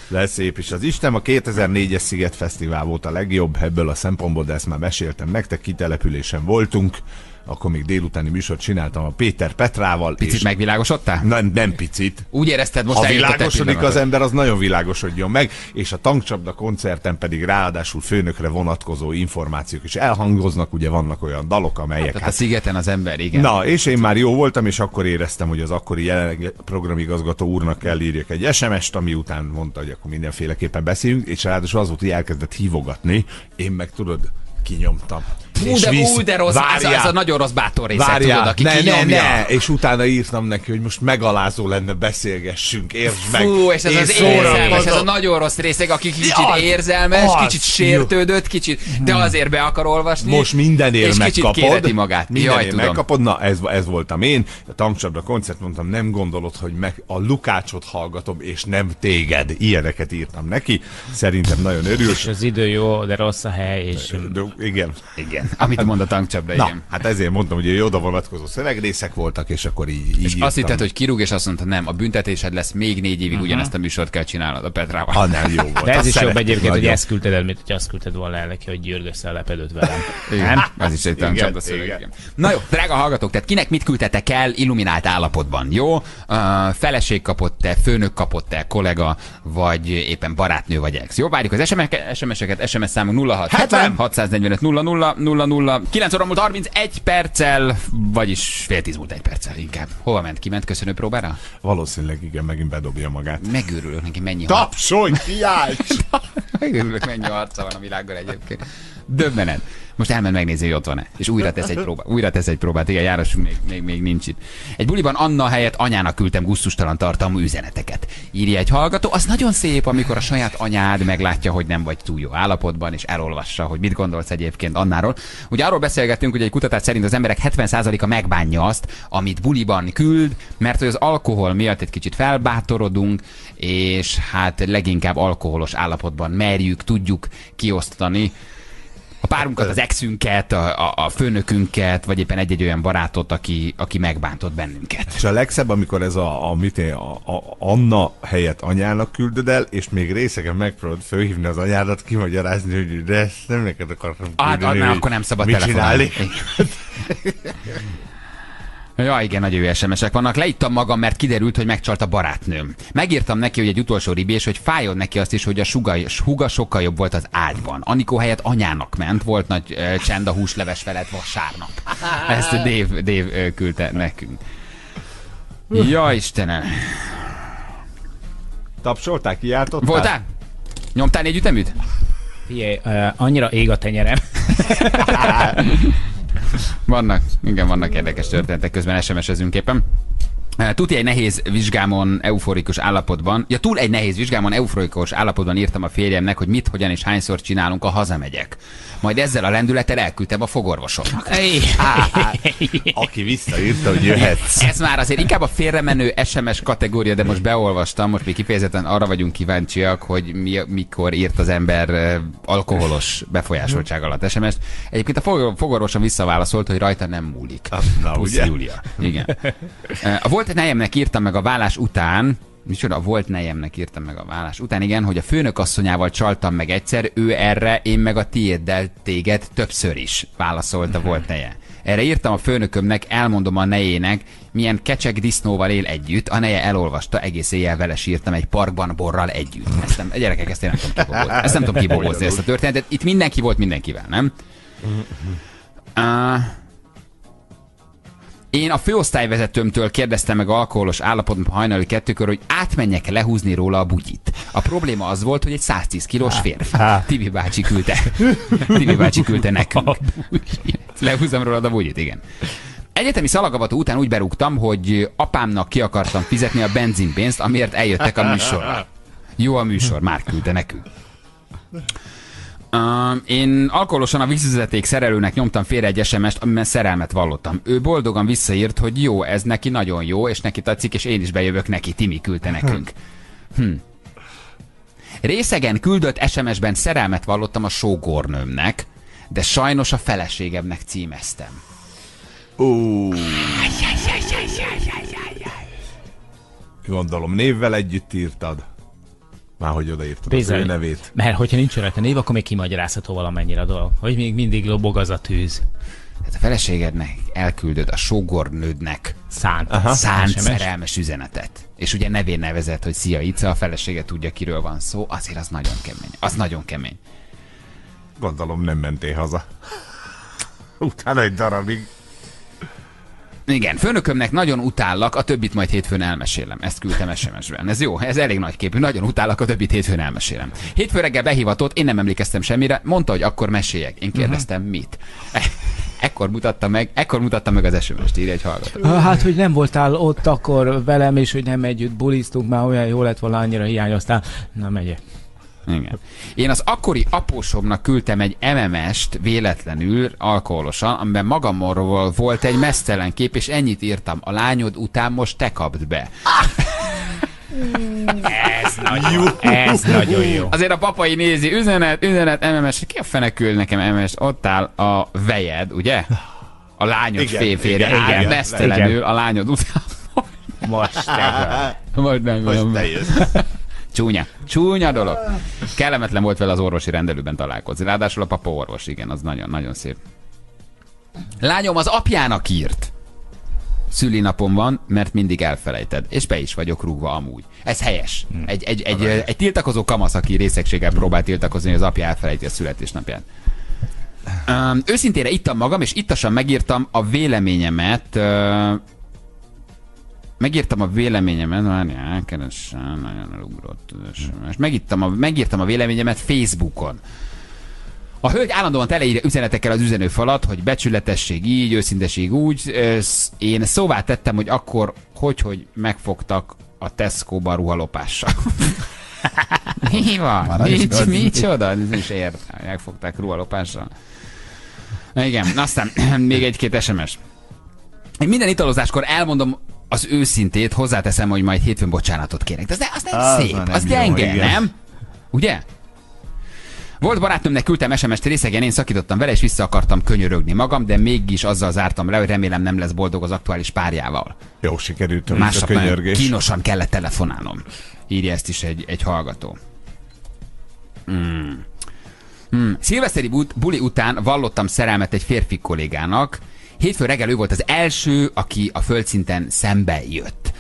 De szép is az Isten. A kétezer-négyes Sziget Fesztivál volt a legjobb ebből a szempontból, de ezt már meséltem nektek, kitelepülésen voltunk. Akkor még délutáni műsort csináltam a Péter Petrával. Picit és... megvilágosodtál? Nem, nem picit. Úgy érezted most, ha világosodik az ember, az nagyon világosodjon meg, és a Tankcsapda koncerten pedig ráadásul főnökre vonatkozó információk is elhangoznak, ugye vannak olyan dalok, amelyek... Hát, hát... a szigeten az ember, igen. Na, és én már jó voltam, és akkor éreztem, hogy az akkori jelenleg programigazgató úrnak kell írjak egy es em est, ami után mondta, hogy akkor mindenféleképpen beszéljünk, és ráadásul az volt, hogy elkezdett hívogatni, én meg tudod, kinyomtam. és visz, ú, de rossz, várjá, ez, a, ez a nagyon rossz bátor része, várjá, tudod, aki ne, kinyomja. Ne, ne. És utána írtam neki, hogy most megalázó lenne, beszélgessünk, értsd meg. Fú, és ez és az érzelmes, ez a nagyon rossz részeg, aki kicsit ja, érzelmes, az, kicsit sértődött, kicsit, de azért be akar olvasni. Most mindenért megkapod. És kicsit magát. Mindenért megkapod, na ez, ez voltam én. A Tamcsapda koncert, mondtam, nem gondolod, hogy meg a Lukácsot hallgatom, és nem téged. Ilyeneket írtam neki. Szerintem nagyon örül. És az idő jó, de rossz a hely. És... De, igen. Igen. Amit mond a Tankcsapda, igen. Hát ezért mondtam, hogy oda vonatkozó szövegrészek voltak, és akkor így, így És írtam. Azt hitted, hogy kirúg, és azt mondta, nem, a büntetésed lesz, még négy évig uh-huh. ugyanezt a műsort kell csinálnod a Petrával. Ha nem, jó volt. De ez is jobb egyébként, hogy ezt küldted el, mint hogy azt küldted volna el neki, hogy györgössze a lepedőt velem. Igen, ez is egy Tankcsapda szöveg. Na jó, drága hallgatók, tehát kinek mit küldtetek el illuminált állapotban, jó? Uh, feleség kapott-e, főnök kapott-e, kollega, vagy éppen barátnő vagy ex. Jó, várjuk az es em es-eket, es em es számunk nulla hat hetven hatszáztizenöt nulla nulla nulla nulla kilenc óra múlt harmincegy perccel, vagyis fél tíz múlt egy perccel inkább. Hova ment? Kiment köszönő próbára? Valószínűleg igen, megint bedobja magát. Megőrülök neki, mennyi harc. Tapsolj, kiállj! Megőrülök, mennyi harca van a világgal egyébként. Döbbenet. Most elment megnézni, hogy ott van-e. És újra tesz egy próbát. Újra tesz egy próbát. Igen, János még, még, még nincs itt. Egy buliban Anna helyett anyának küldtem gusztustalan tartalmú üzeneteket. Írja egy hallgató. Az nagyon szép, amikor a saját anyád meglátja, hogy nem vagy túl jó állapotban, és elolvassa, hogy mit gondolsz egyébként Annáról. Ugye arról beszélgettünk, hogy egy kutatás szerint az emberek hetven százaléka megbánja azt, amit buliban küld, mert hogy az alkohol miatt egy kicsit felbátorodunk, és hát leginkább alkoholos állapotban merjük, tudjuk kiosztani a párunkat, az exünket, a, a, a főnökünket, vagy éppen egy-egy olyan barátot, aki, aki megbántott bennünket. És a legszebb, amikor ez a, a, mit én, a, a Anna helyett anyának küldöd el, és még részegen megpróbálod fölhívni az anyádat, kimagyarázni, hogy de ezt nem neked akartam küldeni. Hát, Anna, akkor nem szabad telefonálni. Ja, igen, nagy jó es em es-ek vannak. Leittam magam, mert kiderült, hogy megcsalt a barátnőm. Megírtam neki, hogy egy utolsó ribés, hogy fájjon neki azt is, hogy a suga, suga sokkal jobb volt az ágyban. Anikó helyett anyának ment, volt nagy ö, csend a húsleves felett vasárnap. Ezt Dave, Dave ö, küldte nekünk. Ja, Istenem. Tapsolták, kiáltottál? Voltál? Nyomtál négy üteműt? Figyelj, uh, annyira ég a tenyerem. Vannak, igen, vannak érdekes történetek, közben es em es-ezünk éppen. Tuti egy nehéz vizsgámon euforikus állapotban, ja túl egy nehéz vizsgámon euforikus állapotban írtam a férjemnek, hogy mit, hogyan és hányszor csinálunk, a hazamegyek. Majd ezzel a lendülettel elküldtem a fogorvosomnak. Aki visszaírta, hogy jöhetsz. Ez már azért inkább a félremenő es em es kategória, de most beolvastam, most még kifejezetten arra vagyunk kíváncsiak, hogy mi, mikor írt az ember alkoholos befolyásoltság alatt es em es-t. Egyébként a fogorvosom visszaválaszolt, hogy rajta nem múlik. Puszi, Júlia. Igen. A volt nejemnek írtam meg a vállás után, micsoda, volt nejemnek írtam meg a vállás után, igen, hogy a főnökasszonyával csaltam meg egyszer, ő erre, én meg a tiéddel téged többször is, válaszolta volt neje. Erre írtam a főnökömnek, elmondom a nejének, milyen kecseg disznóval él együtt, a neje elolvasta, egész éjjel vele sírtam egy parkban borral együtt. Ezt nem, gyerekek, ezt én nem tudom kibogozni, ezt nem tudom kibogozni, ezt a történetet. Itt mindenki volt mindenkivel, nem? Uh, Én a főosztályvezetőmtől kérdeztem meg alkoholos állapotban hajnali kettőkor, hogy átmenjek lehúzni róla a bugyit. A probléma az volt, hogy egy száztíz kilós férfi. Tibi bácsi küldte. Tibi bácsi küldte nekünk. Lehúzom róla a bugyit, igen. Egyetemi szalagavató után úgy berúgtam, hogy apámnak ki akartam fizetni a benzinpénzt, amiért eljöttek a műsorra. Jó a műsor, már küldte nekünk. Uh, én alkoholosan a vízvezeték szerelőnek nyomtam félre egy es em es-t, amiben szerelmet vallottam. Ő boldogan visszaírt, hogy jó, ez neki nagyon jó, és neki tetszik, és én is bejövök neki. Timi küldte nekünk. Hm. Részegen küldött es em es-ben szerelmet vallottam a sógornőmnek, de sajnos a feleségemnek címeztem. Uh. Gondolom névvel együtt írtad. Már hogy odaírtad az ő nevét. Mert hogyha nincs rajta név, akkor még kimagyarázható valamennyire a dolog. Hogy még mindig lobog az a tűz. Hát a feleségednek elküldöd a sógornődnek szánt, szánt szerelmes üzenetet. És ugye nevén nevezett, hogy szia Ica, a felesége tudja, kiről van szó. Azért az nagyon kemény. Az nagyon kemény. Gondolom nem mentél haza. Utána egy darabig. Igen, főnökömnek nagyon utállak, a többit majd hétfőn elmesélem. Ezt küldtem es em es-ben. Ez jó, ez elég nagy képű. Nagyon utállak, a többit hétfőn elmesélem. Hétfő reggel behívatott, én nem emlékeztem semmire, mondta, hogy akkor meséljek. Én kérdeztem, uh-huh. mit. Ekkor mutatta meg, ekkor mutatta meg az es em es-t, írja egy hallgató. Hát, hogy nem voltál ott akkor velem, és hogy nem együtt buliztunk, már olyan jó lett volna, annyira hiány, aztán na megyek. Igen. Én az akkori apósomnak küldtem egy em em es-t véletlenül, alkoholosan, amiben magamról volt egy mesztelen kép, és ennyit írtam: a lányod után most te kapd be. Ez nagyon jó. Ez nagyon jó. Azért a papai nézi, üzenet, üzenet, em em es, ki a fene küld nekem em em es-t? Ott áll a vejed, ugye? A lányod férfére áll, mesztelenül a lányod után. Most te Most nem Most te jössz. Csúnya. Csúnya dolog. Kellemetlen volt vele az orvosi rendelőben találkozni. Ráadásul a papa orvos, igen, az nagyon-nagyon szép. Lányom az apjának írt. Szülinapom van, mert mindig elfelejted. És be is vagyok rúgva amúgy. Ez helyes. Egy, egy, egy, egy, egy tiltakozó kamasz, aki részegséggel próbál tiltakozni, hogy az apja elfelejti a születésnapját. Öm, őszintére ittam magam, és ittasan megírtam a véleményemet... Ö, Megírtam a véleményemet, várjál, keresem, nagyon elugrott. Megírtam a, megírtam a véleményemet Facebookon. A hölgy állandóan teleírja üzenetekkel az üzenőfalat, hogy becsületesség így, őszinteség úgy. Én szóvá tettem, hogy akkor hogy, hogy megfogtak a Tesco-ban ruhalopással. Mi van? Nincs, micsoda? Nincs értem, megfogták ruhalopással. Na igen, aztán még egy-két es em es. Én minden italozáskor elmondom az őszintét, hozzáteszem, hogy majd hétfőn bocsánatot kérek. De az, ne, az nem az szép, nem az gyenge, nem? Ugye? Volt barátnőmnek küldtem es em es-t részegen, én szakítottam vele, és vissza akartam könyörögni magam, de mégis azzal zártam le, hogy remélem nem lesz boldog az aktuális párjával. Jó, sikerült másnap a könyörgés. Kínosan kellett telefonálnom. Írja ezt is egy, egy hallgató. Hmm. Hmm. Szilveszteri buli után vallottam szerelmet egy férfi kollégának. Hétfő reggel ő volt az első, aki a földszinten szembe jött.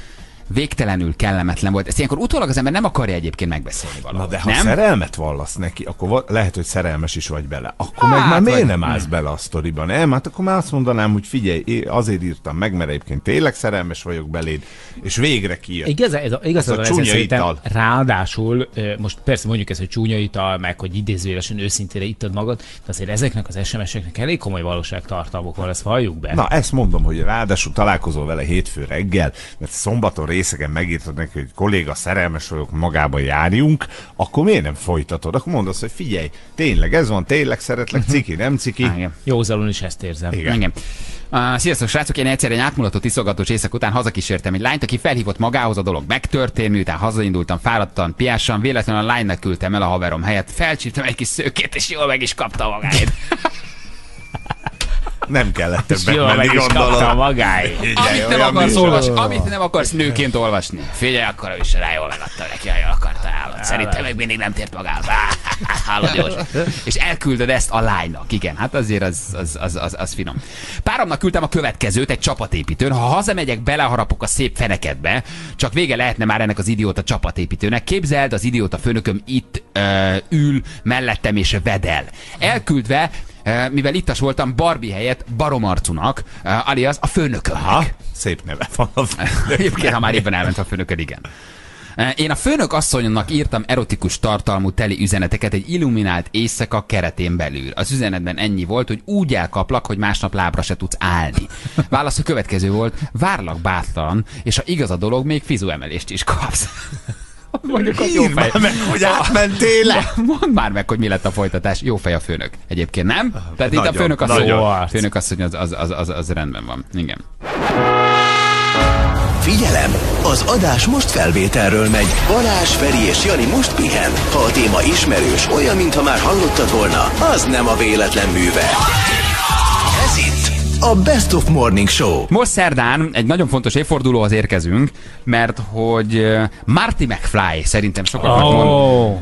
Végtelenül kellemetlen volt. Ezt ilyenkor utólag az ember nem akarja egyébként megbeszélni valahogy. Na de ha nem? Szerelmet vallasz neki, akkor lehet, hogy szerelmes is vagy bele. Akkor hát, meg már miért vagy... nem állsz bele a sztoriba, nem? Hát akkor már azt mondanám, hogy figyelj, azért írtam meg, mert egyébként tényleg szerelmes vagyok beléd, és végre kijött. Igaz, ez a, igaz, ez a, ez a csúnya ital. Ráadásul, most persze mondjuk ezt, hogy csúnya ital, meg hogy idézőjelesen őszintére ittad magad, de azért ezeknek az es em es-eknek elég komoly valóságtartalmuk van, ezt valljuk be. Na ezt mondom, hogy ráadásul találkozol vele hétfő reggel, mert szombaton részegen megírtad neki, hogy kolléga, szerelmes vagyok, magába járjunk, akkor miért nem folytatod? Akkor mondasz, hogy figyelj, tényleg ez van, tényleg szeretlek, ciki, nem ciki. Á, józalon is ezt érzem. Igen. Igen. Uh, sziasztok, srácok, én egyszer egy átmulatott iszogatos éjszak után hazakísértem egy lányt, aki felhívott magához, a dolog megtörtént, miután hazaindultam fáradtan, piásan, véletlenül a lánynak küldtem el a haverom helyett, felcsíptem egy kis szőkét, és jól meg is kapta magáét. Nem kellett többet menni, gondolom. Amit nem akarsz olvasni, amit nem akarsz nőként olvasni. Figyelj, akkor ő is rá jól megadta neki, ha jól akarta állod. Szerintem meg mindig nem tért magához. Hallod, Józs? És elküldöd ezt a lánynak. Igen, hát azért az, az, az, az, az finom. Páromnak küldtem a következőt egy csapatépítőn. Ha hazamegyek, beleharapok a szép fenekedbe, csak vége lehetne már ennek az idióta csapatépítőnek. Képzeld, az idióta főnököm itt ö, ül mellettem és vedel. Elküldve, mivel ittas voltam, Barbie helyett Baromarcunak, alias a főnökömnek. Aha, szép neve van a főnökömnek. Egyébként, ha már éppen elment a főnököd, igen. Én a főnök asszonynak írtam erotikus tartalmú teli üzeneteket egy illuminált éjszaka keretén belül. Az üzenetben ennyi volt, hogy úgy elkaplak, hogy másnap lábra se tudsz állni. Válasz a következő volt: várlak bátran, és ha igaz a dolog, még fizuemelést is kapsz. Mondjuk, hogy jó fej. Meg, hogy átmentél. Mondd már meg, hogy mi lett a folytatás. Jó fej a főnök. Egyébként nem? Tehát nagyon, itt a főnök asszony, a főnök asszony az, az, az, az, az rendben van. Igen. Figyelem! Az adás most felvételről megy. Balázs, Feri és Jani most pihen. Ha a téma ismerős, olyan, mintha már hallottad volna, az nem a véletlen műve. Ez itt a Best of Morning Show. Most szerdán egy nagyon fontos évfordulóhoz érkezünk, mert hogy Marty McFly, szerintem sokat oh. mond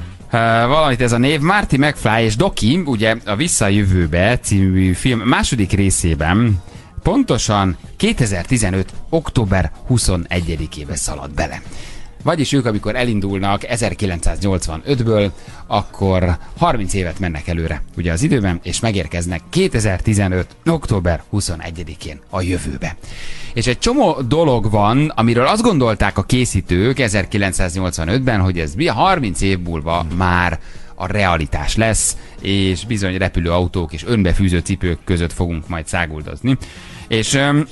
valamit ez a név. Marty McFly és Doki, ugye a Visszajövőbe című film második részében pontosan kétezer-tizenöt október huszonegyedikébe szaladt bele. Vagyis ők, amikor elindulnak ezerkilencszáznyolcvanötből, akkor harminc évet mennek előre, ugye az időben, és megérkeznek kétezer-tizenöt október huszonegyedikén a jövőbe. És egy csomó dolog van, amiről azt gondolták a készítők ezerkilencszáznyolcvanötben, hogy ez harminc év múlva már a realitás lesz, és bizony repülőautók és önbefűző cipők között fogunk majd száguldozni. És um,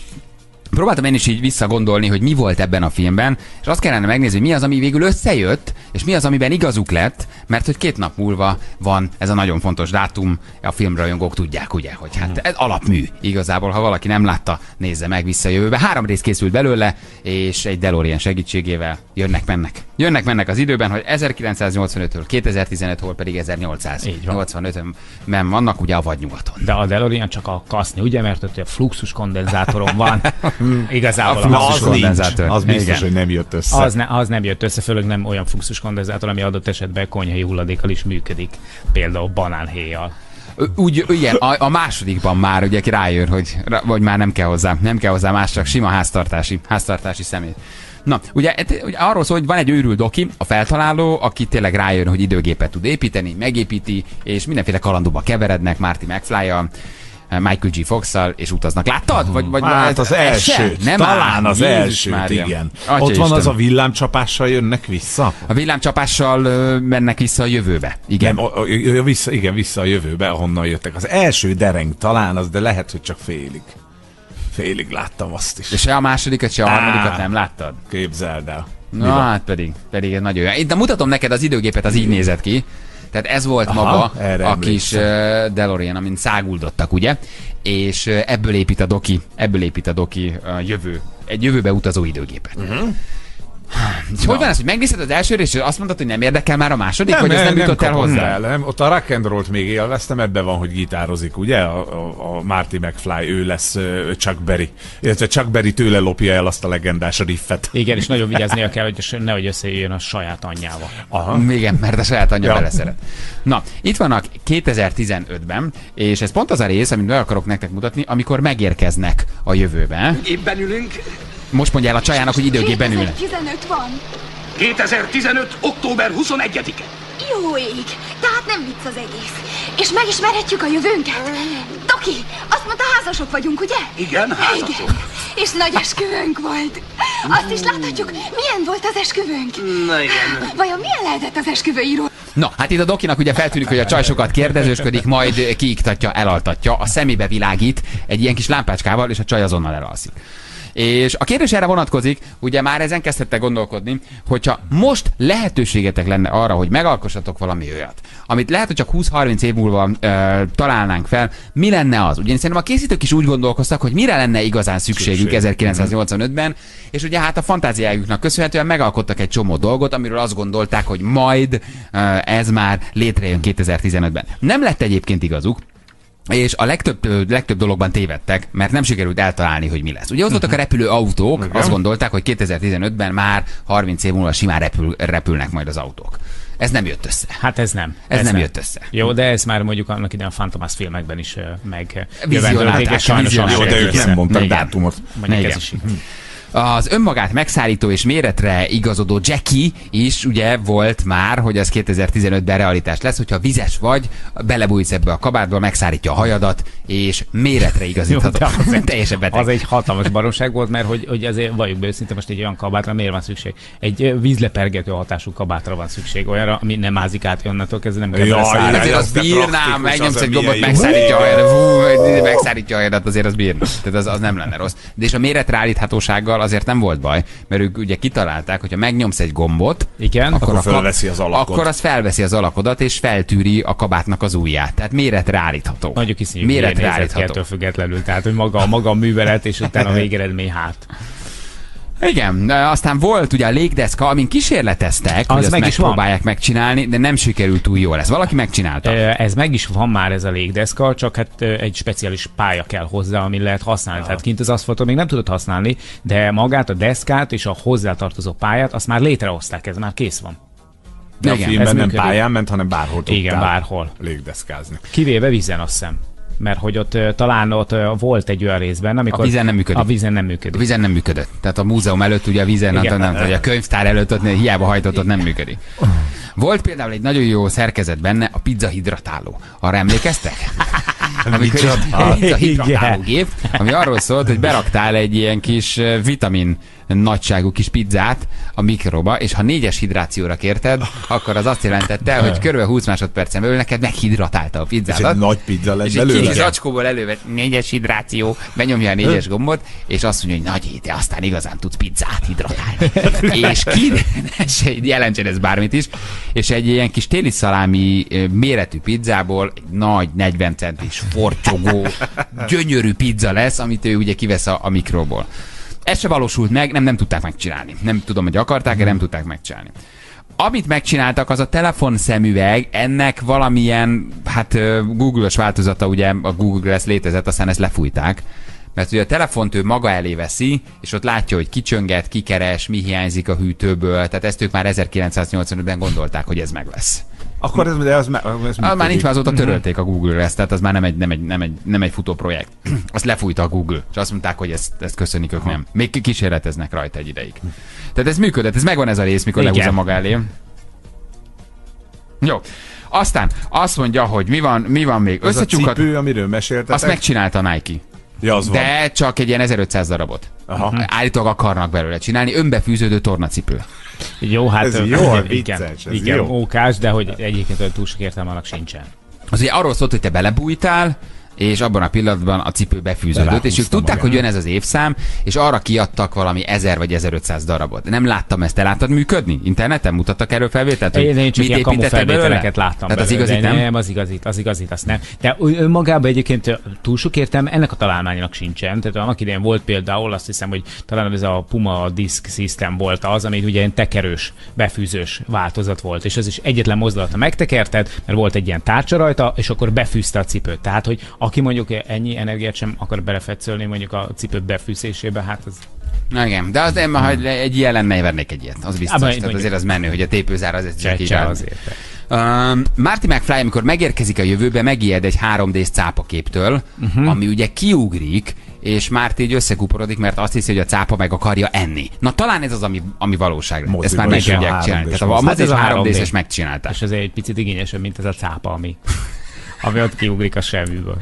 próbáltam én is így visszagondolni, hogy mi volt ebben a filmben, és azt kellene megnézni, hogy mi az, ami végül összejött, és mi az, amiben igazuk lett, mert hogy két nap múlva van ez a nagyon fontos dátum, a filmrajongók tudják, ugye, hogy hát ez alapmű igazából, ha valaki nem látta, nézze meg vissza jövőbe. Három rész készült belőle, és egy DeLorean segítségével jönnek-mennek. Jönnek-mennek az időben, hogy ezerkilencszáznyolcvanöttől kétezer-tizenöt, hol pedig ezernyolcszáznyolcvanötben vannak, ugye a vadnyugaton. De a DeLorean csak a kaszni, ugye, mert ott a fluxus kondenzátoron van. Igazából a fluxus kondenzátor. Az biztos, igen, hogy nem jött össze. Az, ne, az nem jött össze, főleg nem olyan fluxus kondenzátor, ami adott esetben konyhai hulladékkal is működik, például banánhéjjal. Úgy, igen, a, a másodikban már ugye rájön, hogy, hogy már nem kell hozzá, nem kell hozzá más, csak sima háztartási, háztartási szemét. Na, ugye, ugye arról szól, hogy van egy őrült doki, a feltaláló, aki tényleg rájön, hogy időgépet tud építeni, megépíti, és mindenféle kalandóba keverednek Marty McFly-jal, Michael G. Fox-szal, és utaznak. Láttad? Vagy, vagy hát már az első, nem talán az első, igen. Atya Ott van Isten. Az a villámcsapással jönnek vissza? A villámcsapással mennek vissza a jövőbe. Igen, nem, a, a, vissza, igen, vissza a jövőbe, ahonnan jöttek. Az első dereng talán az, de lehet, hogy csak félig. Félig láttam azt is. És se a másodikat, se a harmadikat nem láttad? Képzeld el. Na no, hát pedig, pedig ez nagyon jó. De mutatom neked az időgépet, az így nézett ki. Tehát ez volt, aha, maga a kis uh, DeLorean, amin száguldottak, ugye? És uh, ebből épít a doki, ebből épít a doki uh, jövő, egy jövőbe utazó időgépet. Uh-huh. És hogy van ez, hogy megnézted az első részt, és azt mondtad, hogy nem érdekel már a második, nem, vagy ez nem, nem jutott el hozzá? Nem, nem, ott a rock and rollt még élveztem, ebben van, hogy gitározik, ugye? A, a, a Marty McFly, ő lesz uh, Chuck Berry. Illetve Chuck Berry tőle lopja el azt a legendás riffet. Igen, és nagyon vigyáznia kell, hogy nehogy összejöjjön a saját anyjával. Aha. Igen, mert a saját anyja beleszeret. Na, itt vannak kétezer-tizenötben, és ez pont az a rész, amit meg akarok nektek mutatni, amikor megérkeznek a jövőbe. Éppen ülünk. Most mondja el a csajának, hogy időgében ülnek. kétezer-tizenöt van. kétezer-tizenöt október huszonegyedike. Jó ég, tehát nem vicc az egész. És megismerhetjük a jövőnket. Doki, azt mondta, házasok vagyunk, ugye? Igen, házasok. Igen. És nagy esküvőnk volt. Azt is láthatjuk, milyen volt az esküvőnk. Na igen. Vajon milyen lehetett az esküvőíró? Na, hát itt a dokinak ugye feltűnik, hogy a csaj sokat kérdezősködik, majd kiiktatja, elaltatja, a szemébe világít egy ilyen kis lámpácskával, és a csaj azonnal elalszik. És a kérdés erre vonatkozik, ugye már ezen kezdhettek gondolkodni, hogyha most lehetőségetek lenne arra, hogy megalkossatok valami olyat, amit lehet, hogy csak húsz-harminc év múlva ö, találnánk fel, mi lenne az? Ugyanis szerintem a készítők is úgy gondolkoztak, hogy mire lenne igazán szükségük ezerkilencszáznyolcvanötben, és ugye hát a fantáziájuknak köszönhetően megalkottak egy csomó dolgot, amiről azt gondolták, hogy majd ö, ez már létrejön kétezer-tizenötben. Nem lett egyébként igazuk, és a legtöbb, legtöbb dologban tévedtek, mert nem sikerült eltalálni, hogy mi lesz. Ugye ott voltak a repülőautók, azt gondolták, hogy kétezer-tizenötben már harminc év múlva simán repül, repülnek majd az autók. Ez nem jött össze. Hát ez nem. Ez, ez nem, nem jött össze. Jó, de ez már mondjuk annak idején a Fantomas filmekben is meg... Vizionálták, sajnos. Jó, de ők nem mondtak dátumot. Mondjuk ez is. Az önmagát megszállító és méretre igazodó Jackie is ugye volt már, hogy az kétezer-tizenötben realitás lesz, hogyha vizes vagy, belebújsz ebbe a kabátba, megszárítja a hajadat, és méretre igazítható. Jó, az, teljesen beteg. Az egy hatalmas baromság volt, mert hogy, hogy azért valljuk be őszintén, most egy olyan kabátra miért van szükség? Egy vízlepergető hatású kabátra van szükség, olyanra, ami nem ázik át, onnantól kezdve nem kell beszállítani. Azért azt bírnám, megnyomsz egy gombot, megszárítja a hajadat, megszárítja a hajadat, azért az bírna. Tehát az, az nem lenne rossz. De és a méretre állíthatósággal azért nem volt baj, mert ők ugye kitalálták, hogyha megnyomsz egy gombot, igen, akkor, akkor, felveszi az alakod. Akkor az felveszi az alakodat, és feltűri a kabátnak az ujját. Tehát méretre állítható. Nagyon iszonyú, méretre állítható. Ettől függetlenül, tehát hogy maga, maga a művelet, és utána a végeredmény hát. Igen, aztán volt ugye a légdeszka, amin kísérleteztek, az hogy azt meg megpróbálják van. megcsinálni, de nem sikerült túl jól. Ez valaki megcsinálta? Ez meg is van már, ez a légdeszka, csak hát egy speciális pálya kell hozzá, amin lehet használni. Ja. Tehát kint az aszfalton még nem tudod használni, de magát a deszkát és a hozzátartozó pályát, azt már létrehozták, ez már kész van. De igen, a filmben nem pályán ment, hanem bárhol tudtál. Igen, bárhol. Légdeszkázni. Kivéve vízen, azt hiszem. mert hogy ott talán ott volt egy olyan részben, amikor a vízen nem működik. A vízen nem működik. A vízen nem működött. Tehát a múzeum előtt ugye a vízen, igen, nem, vagy a könyvtár előtt ott hiába hajtott, ott nem működik. Volt például egy nagyon jó szerkezet benne, a pizza hidratáló. Arra emlékeztek? Amikor a hidratálógép, ami arról szólt, hogy beraktál egy ilyen kis vitamin nagyságú kis pizzát a mikroba, és ha négyes hidrációra kérted, akkor az azt jelentette, hogy kb. húsz másodpercen belül neked meghidratálta a pizzádat. Ez egy nagy pizza lett belőle. És egy zacskóból elővett négyes hidráció, benyomja a négyes gombot, és azt mondja, hogy nagy éte, aztán igazán tudsz pizzát hidratálni. És ki, jelentsen ez bármit is, és egy ilyen kis téli szalámi méretű pizzából egy nagy negyven centis fortyogó, gyönyörű pizza lesz, amit ő ugye kivesz a, a mikróból. Ez se valósult meg, nem, nem tudták megcsinálni. Nem tudom, hogy akarták, de nem tudták megcsinálni. Amit megcsináltak, az a telefonszemüveg, ennek valamilyen, hát Google-os változata, ugye a Google Glass létezett, aztán ezt lefújták. Mert ugye a telefont ő maga elé veszi, és ott látja, hogy kicsönget, kikeres, mi hiányzik a hűtőből, tehát ezt ők már ezerkilencszáznyolcvanötben gondolták, hogy ez meg lesz. Akkor ez, de az, az ah, már nincs, már azóta törölték a Google Glass, tehát az már nem egy, nem egy, nem egy, nem egy futó projekt. Azt lefújta a Google, és azt mondták, hogy ezt, ezt köszönik, ők nem. Még kísérleteznek rajta egy ideig. Tehát ez működött, ez megvan ez a rész, mikor lehúzza maga elé. Jó. Aztán azt mondja, hogy mi van, mi van még. Összecsukhat... cipő, amiről meséltetek. Azt megcsinálta a Nike. Ja, de van. Csak egy ilyen ezerötszáz darabot. Aha. Állítólag akarnak belőle csinálni, önbefűződő tornacipő. Jó, hát... Ez jó, vicces, igen, ez igen jó. Ókás, de hogy egyébként túl sok értelme annak sincsen. Az ugye arról szólt, hogy te belebújtál, és abban a pillanatban a cipő befűződött, és ők tudták, magam. Hogy jön ez az évszám, és arra kiadtak valami ezer vagy ezerötszáz darabot. Nem láttam ezt, te láttad működni? Interneten mutattak erről felvételt? Én, én csak ilyen kamufelvételeket láttam. Tehát az igazit nem? Nem, az igazit, az igazit, azt nem. De önmagában egyébként túl sok értelme ennek a találmánynak sincsen. Tehát annak idején volt például, azt hiszem, hogy talán ez a Puma Disk System volt az, ami ugye egy tekerős, befűzős változat volt, és az is egyetlen mozdulata megtekerted, mert volt egy ilyen tárcsa rajta, és akkor befűzte a cipőt. Tehát, hogy aki mondjuk ennyi energiát sem akar belefetszölni mondjuk a cipő befűzésébe, hát az... Na igen, de az én ma, hogy egy ilyen lenne, nevernék egy ilyet, az biztos. Á, tehát azért az menő, hogy a tépőzár az egy kicsit. Um, Marty McFly, amikor megérkezik a jövőbe, megijed egy három dés cápaképtől, uh-huh. ami ugye kiugrik, és Marty így összekuporodik, mert azt hiszi, hogy a cápa meg akarja enni. Na talán ez az, ami, ami valóság. Ezt már meg tudják csinálni. Tehát a ez három dés-es megcsinálták. És azért egy picit igényesebb, mint ez a cápa, ami... ami ott kiugrik a semmiből.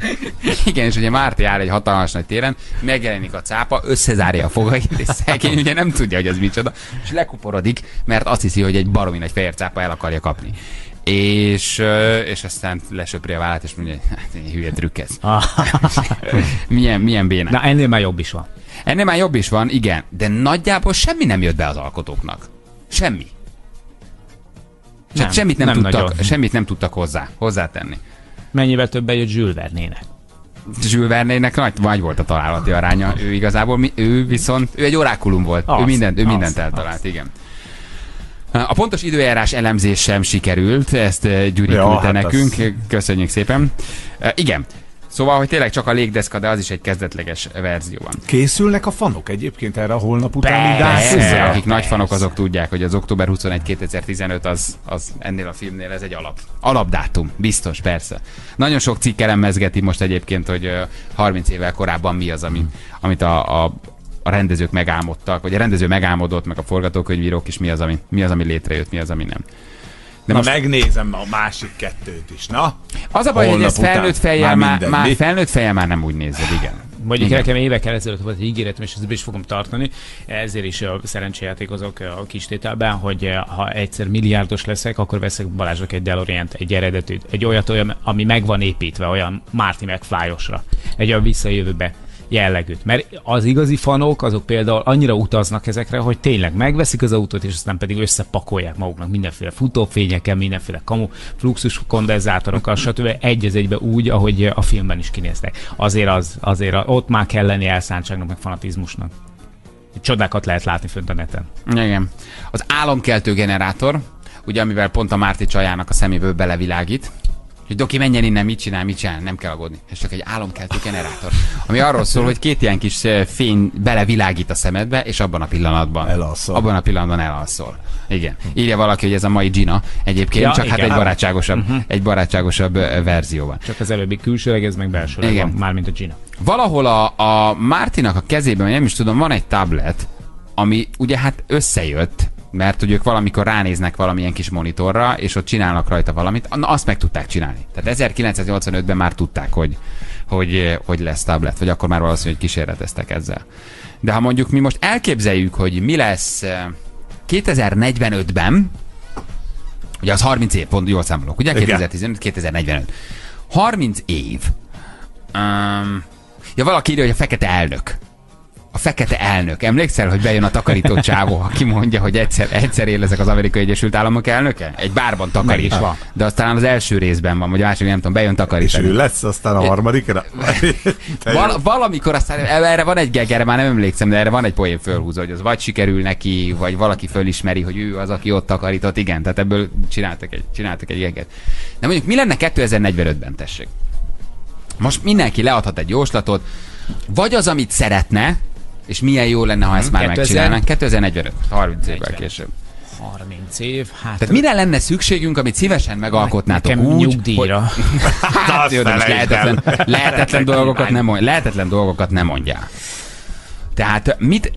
Igen, és ugye Márti áll egy hatalmas nagy téren, megjelenik a cápa, összezárja a fogait, és szegény ugye nem tudja, hogy ez micsoda, és lekuporodik, mert azt hiszi, hogy egy baromi nagy fehér cápa el akarja kapni. És, és aztán lesöpri a vállát, és mondja, hát én hülye trükk ez. milyen, milyen béna. Na ennél már jobb is van. Ennél már jobb is van, igen, de nagyjából semmi nem jött be az alkotóknak. Semmi. Nem, semmit, nem nem tudtak, semmit nem tudtak hozzá, hozzátenni. Mennyivel többen jött Jules Verne-nek? Jules Verne-nek nagy vagy volt a találati aránya. Ő igazából, ő viszont, ő egy orákulum volt. Az, ő mindent, ő mindent az, eltalált, az. Igen. A pontos időjárás elemzés sem sikerült, ezt Gyuri ja, küldte hát nekünk. Az... Köszönjük szépen. Igen. Szóval, hogy tényleg csak a légdeszka, de az is egy kezdetleges verzió van. Készülnek a fanok egyébként erre a holnap utáni dászhoz? Akik nagy fanok, azok tudják, hogy az október huszonegyedike kétezer-tizenöt az, az ennél a filmnél ez egy alap. Alapdátum, biztos, persze. Nagyon sok cikk elemezgeti most egyébként, hogy harminc évvel korábban mi az, ami, amit a, a, a rendezők megálmodtak, vagy a rendező megálmodott, meg a forgatókönyvírók is, mi az, ami, mi az, ami létrejött, mi az, ami nem. De na most... megnézem a másik kettőt is, na? Az a baj, hogy ez felnőtt fejjel már, már, már, felnőtt fejjel már nem úgy nézed, igen. Mondjuk nekem évekkel ezelőtt volt egy ígéretem, és ezt be is fogom tartani, ezért is szerencsejátékozok a kis tételben, hogy ha egyszer milliárdos leszek, akkor veszek Balázsnak egy DeLorean-t, egy eredetűt, egy olyat, olyan, ami meg van építve, olyan Marty McFly-osra, egy olyan visszajövőbe jellegűt. Mert az igazi fanok, azok például annyira utaznak ezekre, hogy tényleg megveszik az autót, és aztán pedig összepakolják maguknak mindenféle futófényekkel, mindenféle kamu, fluxus kondenzátorokkal, stb. Egy az egybe úgy, ahogy a filmben is kinéztek. Azért, az, azért ott már kell lenni elszántságnak, meg fanatizmusnak. Csodákat lehet látni fönt a neten. Igen. Az álomkeltő generátor, ugye amivel pont a Márti csajának a szeméből belevilágít, hogy doki, menjen innen, mit csinál, mit csinál, nem kell aggódni. Ez csak egy álomkeltő generátor, ami arról szól, hogy két ilyen kis fény belevilágít a szemedbe, és abban a pillanatban elalszol. Abban a pillanatban elalszol. Igen. Írja valaki, hogy ez a mai Gina egyébként, ja, csak igen, hát egy barátságosabb, uh-huh. egy barátságosabb verzióban. Csak az előbbi külsőleg, ez meg belsőleg igen. van, mármint a Gina. Valahol a, a Mártinak a kezében, nem is tudom, van egy tablet, ami ugye hát összejött, mert hogy ők valamikor ránéznek valamilyen kis monitorra, és ott csinálnak rajta valamit, na, azt meg tudták csinálni. Tehát ezerkilencszáznyolcvanötben már tudták, hogy, hogy, hogy lesz tablet, vagy akkor már valószínű, hogy kísérleteztek ezzel. De ha mondjuk mi most elképzeljük, hogy mi lesz kétezer-negyvenötben, ugye az harminc év, pont jól számolok, ugye? kétezer-tizenöt, kétezer-negyvenöt. harminc év. Um, ja, valaki írja, hogy a fekete elnök. A fekete elnök. Emlékszel, hogy bejön a takarító csávó, aki mondja, hogy egyszer, egyszer él ezek az Amerikai Egyesült Államok elnöke? Egy bárban takarít. De aztán az első részben van, vagy a második, nem tudom, bejön takarítani. És ő lesz aztán a harmadikra? Val- valamikor aztán, erre van egy geg, erre már nem emlékszem, de erre van egy poén fölhúzó, hogy az vagy sikerül neki, vagy valaki fölismeri, hogy ő az, aki ott takarított. Igen, tehát ebből csináltak egy, csináltak egy geget. De mondjuk mi lenne kétezer-negyvenötben, tessék? Most mindenki leadhat egy jóslatot, vagy az, amit szeretne, és milyen jó lenne, ha ezt már megcsinálnánk. kétezer-negyvenöt, harminc évvel később. harminc év, hát... Tehát mire lenne szükségünk, amit szívesen megalkotnátok nekem úgy, nyugdíjra. Hogy... Hát, jó, de most lehetetlen, lehetetlen, dolgokat nem, lehetetlen dolgokat nem mondjál. Tehát mit...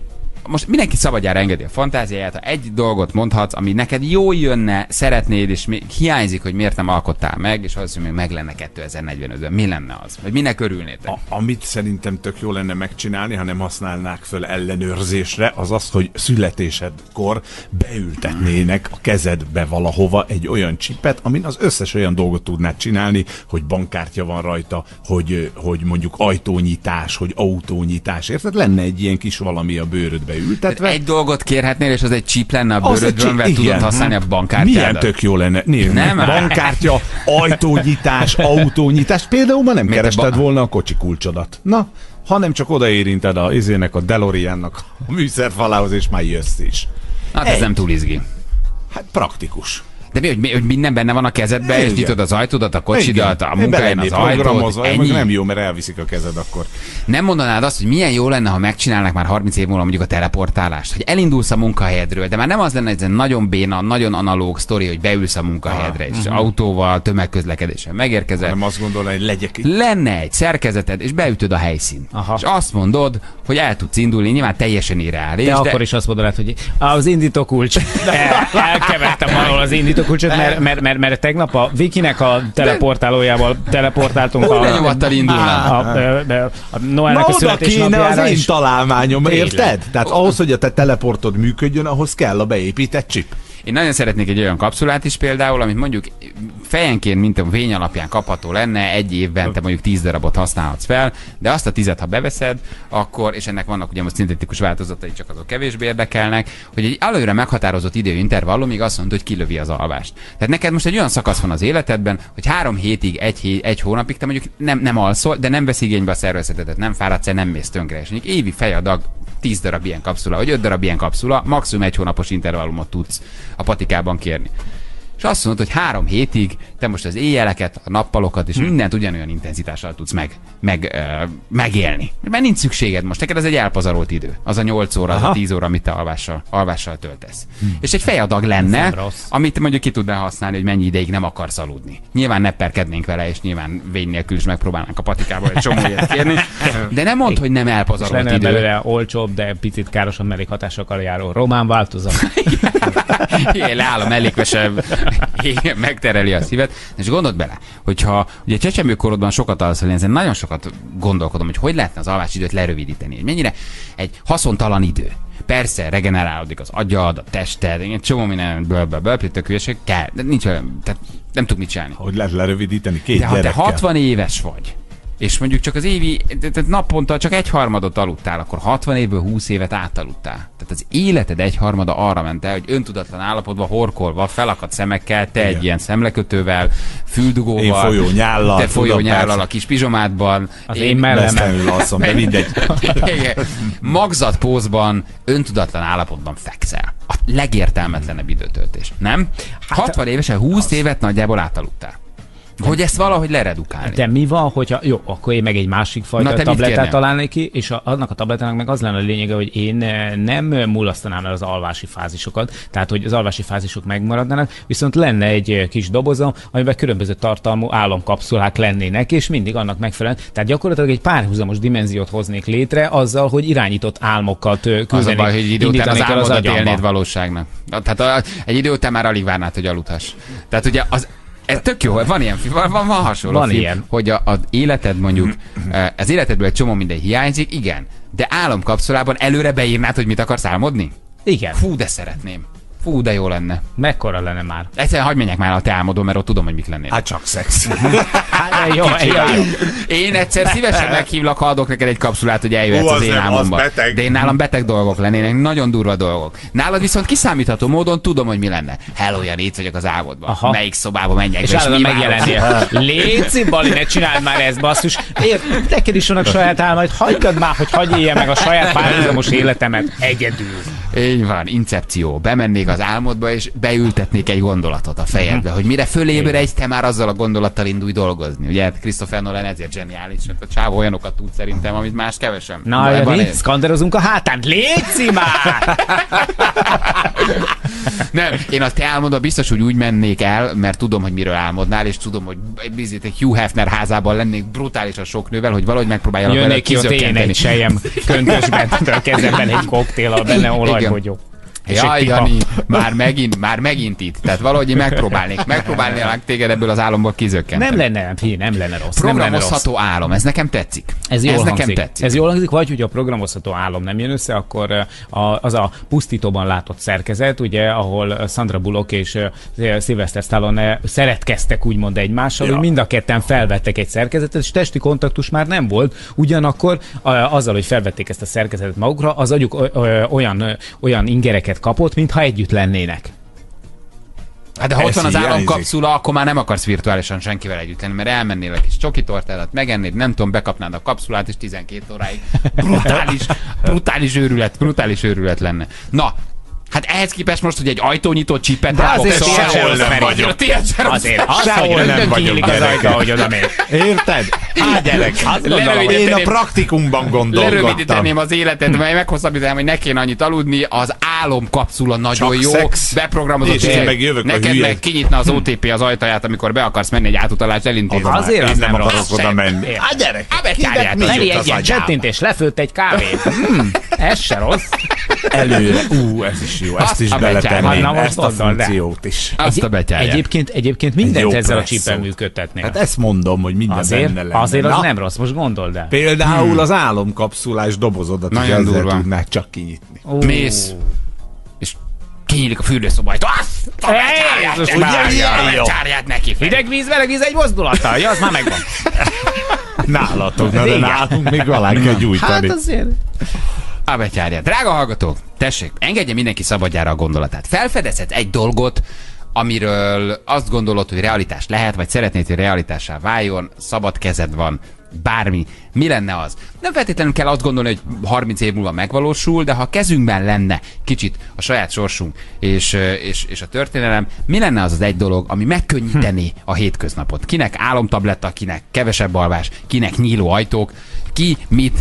Most mindenki szabadjára engedi a fantáziáját, ha egy dolgot mondhatsz, ami neked jól jönne, szeretnéd, és mi... hiányzik, hogy miért nem alkottál meg, és az, hogy még meg lenne kétezer-negyvenötben. Mi lenne az? Vagy minek örülnétek? A, amit szerintem tök jó lenne megcsinálni, ha nem használnák föl ellenőrzésre, az az, hogy születésedkor beültetnének a kezedbe valahova egy olyan csipet, amin az összes olyan dolgot tudnád csinálni, hogy bankkártya van rajta, hogy, hogy mondjuk ajtónyitás, hogy autónyitás, érted? Lenne egy ilyen kis valami a bőrödbe ültetve. Egy dolgot kérhetnél, és az egy csíp lenne a bőrödön, mert tudod használni a bankkártyádat. Milyen tök jó lenne. Nézd, nem? Bankkártya, ajtónyitás, autónyitás. Például ma nem Miért kerested ban... volna a kocsi kulcsodat. Na, hanem csak odaérinted a izének, a DeLoreannak a műszerfalához, és már jössz is. Hát ez nem túl izgi. Hát praktikus. De mi, hogy, mi, hogy minden benne van a kezedben, igen. És nyitod az ajtódat, a kocsidat, igen. A munkáján az ajtót. Ennyi. Nem jó, mert elviszik a kezed akkor. Nem mondanád azt, hogy milyen jó lenne, ha megcsinálnak már harminc év múlva mondjuk a teleportálást, hogy elindulsz a munkahelyedről, de már nem az lenne egy nagyon béna, nagyon analóg sztori, hogy beülsz a munkahelyedre, és uh-huh. autóval, tömegközlekedéssel megérkezel. Nem azt gondolod, hogy legyek itt. Lenne egy szerkezeted, és beütöd a helyszínt. Aha. És azt mondod, hogy el tudsz indulni, nyilván teljesen irreális. De, de akkor is azt mondanád, hogy az indító kulcs. El, elkevertem arról az indító kulcsot, mert, mert, mert, mert tegnap a Vikinek a teleportálójával teleportáltunk a, a, a, a, a Noelnek a születésnapjára. Az én találmányom, érted? Tehát ahhoz, hogy a te teleportod működjön, ahhoz kell a beépített chip. Én nagyon szeretnék egy olyan kapszulát is például, amit mondjuk fejenként, mint a vény alapján kapható lenne, egy évben te mondjuk tíz darabot használhatsz fel, de azt a tízet, ha beveszed, akkor, és ennek vannak ugye most szintetikus változatai, csak azok kevésbé érdekelnek, hogy egy előre meghatározott időintervallumig azt mondod, hogy kilövi az alvást. Tehát neked most egy olyan szakasz van az életedben, hogy három hétig, egy, hét, egy hónapig te mondjuk nem, nem alszol, de nem vesz igénybe a szervezetedet, nem fáradsz el, nem mész tönkre, és mondjuk évi fejadag tíz darab ilyen kapszula, vagy öt darab ilyen kapszula, maximum egy hónapos intervallumot tudsz a patikában kérni. És azt mondod, hogy három hétig te most az éjjeleket, a nappalokat és mindent ugyanolyan intenzitással tudsz meg, meg, uh, megélni. Mert nincs szükséged most. Neked ez egy elpazarolt idő. Az a nyolc óra, az a tíz óra, amit te alvással, alvással töltesz. Hmm. És egy fejadag lenne, amit mondjuk ki tudnál használni, hogy mennyi ideig nem akarsz aludni. Nyilván ne perkednénk vele, és nyilván vény nélkül is megpróbálnánk a patikába egy csomó ilyet kérni. De nem mondd, hogy nem elpazarolt idő. Belőle olcsóbb, de picit károsabb mellékhatásokkal járó román változat. Igen, leáll a mellékvese, megtereli a szívet. És gondold bele, hogyha ugye csecsemőkorodban sokat alszol, én nagyon sokat gondolkodom, hogy hogy lehetne az alvásidőt lerövidíteni, hogy mennyire egy haszontalan idő. Persze, regenerálódik az agyad, a tested, egy csomó minden bölböl, tök hülyeség, kell, de nincs olyan, tehát nem tudok mit csinálni. Hogy lehet lerövidíteni két gyerekkel? De ha te hatvan éves vagy, és mondjuk csak az évi, tehát naponta csak egy harmadot aludtál, akkor hatvan évből húsz évet átaludtál. Tehát az életed egy harmada arra ment el, hogy öntudatlan állapotban horkolva, felakadt szemekkel, te igen. egy ilyen szemlekötővel, füldugóval, én folyó nyállal, te folyó nyállal a kis pizsomádban, az én, én mellemben alszom, de mindegy. Magzatpózban, öntudatlan állapotban fekszel. A legértelmetlenebb időtöltés, nem? hatvan évesen húsz évet nagyjából átaludtál. Hogy ezt valahogy leredukálni. De mi van, hogyha jó, akkor én meg egy másik fajta tablettát találnék ki, és a, annak a tablettának meg az lenne a lényege, hogy én nem mulasztanám el az alvási fázisokat, tehát hogy az alvási fázisok megmaradnának, viszont lenne egy kis dobozom, amiben különböző tartalmú álomkapszulák lennének, és mindig annak megfelelően. Tehát gyakorlatilag egy párhuzamos dimenziót hoznék létre azzal, hogy irányított álmokat küldenék. Az a baj, hogy egy idő után az álmodat élnéd valóságnak. Tehát egy idő után már alig várnád, hogy aludhass. Tehát ugye az ez tök jó, van ilyen, van, van hasonló van film, ilyen. Hogy az életed mondjuk, az életedből egy csomó minden hiányzik, igen, de álomkapszulában előre beírnád, hogy mit akarsz álmodni? Igen. Fú, de szeretném. Fú, de jó lenne. Mekkora lenne már? Egyszerűen hagyd menjek már a te álmodom, mert ott tudom, hogy mit lennél. Hát csak szex. Hát, jó, jó, jó. Én egyszer szívesen meghívlak, ha adok neked egy kapszulát, hogy eljöhetsz az, az én álmomba. De én nálam beteg dolgok lennének, nagyon durva dolgok. Nálad viszont kiszámítható módon tudom, hogy mi lenne. Hello, Jani, itt vagyok az álmodban. Aha. Melyik szobába menjek? És állandóan megjelennél. Léci, Bali, ne csináld már ezt, basszus. Ért, neked is vannak saját álmaid, hagyd már, hogy hagyj élje meg a saját párhuzamos életemet egyedül. Így van, incepció. Bemennék az álmodba, és beültetnék egy gondolatot a fejedbe, hogy mire fölébredj, te már azzal a gondolattal indulj dolgozni. Ugye Christopher Nolan ezért zseniális, mert a csávó olyanokat tud szerintem, amit más kevesen. Na, itt szkanderozunk a hátán. Léci már! Nem, én a te álmodba biztos, hogy úgy mennék el, mert tudom, hogy miről álmodnál, és tudom, hogy biztos egy Hugh Hefner házában lennék brutális a sok nővel, hogy valahogy megpróbáljanak vele kizökkenteni. Köntösben, a kezemben egy koktéllal, benne olajbogyó. Jaj, Jani, már megint, már megint itt. Tehát valahogy én megpróbálnék, megpróbálnélek téged ebből az álomból kizökkenteni. Nem lenne, nem, nem lenne rossz. Programozható nem lenne álom, ez nekem tetszik. Ez jól ez hangzik. Nekem tetszik. Ez jól hangzik, vagy hogy a programozható álom nem jön össze, akkor az a Pusztítóban látott szerkezet, ugye, ahol Sandra Bullock és Sylvester Stallone szeretkeztek úgymond egymással, ja. Hogy mind a ketten felvettek egy szerkezetet, és testi kontaktus már nem volt, ugyanakkor azzal, hogy felvették ezt a szerkezetet magukra, az agyuk olyan, olyan ingereket kapott, mintha együtt lennének. Hát de ha ott van az álomkapszula, akkor már nem akarsz virtuálisan senkivel együtt lenni, mert elmennél egy kis csokitortát, megennéd, nem tudom, bekapnád a kapszulát, és tizenkét óráig brutális, brutális őrület, brutális őrület lenne. Na, hát ehhez képest most, hogy egy ajtónyitó csipet elfogsz, sehol nem vagyok. Azért, sehol nem vagyok. Érted? Én a praktikumban gondolgattam. Lerövidíteném az életet, mert meghosszabbítanám, hogy ne kéne annyit aludni, az álomkapszula nagyon jó, beprogramozott, és neked meg kinyitna az o té pé az ajtaját, amikor be akarsz menni egy átutalást elintézni. Azért az nem akarok oda menni. A gyerek, kinek mi jut az agyába? Csettintés, lefőtt egy kávét. Ez se rossz. Előre. Ú, ez is jó. Ezt is beletenném. Ezt a funkciót is. Azt a betyárját. Egyébként, egyébként mindent ezzel a csípen működtetnél. Hát ezt mondom, hogy minden benne lenne. Azért az nem rossz, most gondold el. Például az álomkapszulás dobozodat is ezzel tudnák csak kinyitni. Mész. És kinyílik a fürdőszobajtól. Azt a betyárját neki. Hideg víz, meleg víz egy mozdulattal. Ja, az már megvan. Nálatok, de nálunk még alá kell gyújtani. Hát azért... A betyárját. Drága hallgatók, tessék, engedje mindenki szabadjára a gondolatát. Felfedezhetsz egy dolgot, amiről azt gondolod, hogy realitás lehet, vagy szeretnéd, hogy realitássá váljon, szabad kezed van, bármi. Mi lenne az? Nem feltétlenül kell azt gondolni, hogy harminc év múlva megvalósul, de ha kezünkben lenne kicsit a saját sorsunk és, és, és a történelem, mi lenne az az egy dolog, ami megkönnyíteni a hétköznapot? Kinek álomtabletta, kinek kevesebb alvás, kinek nyíló ajtók, ki, mit...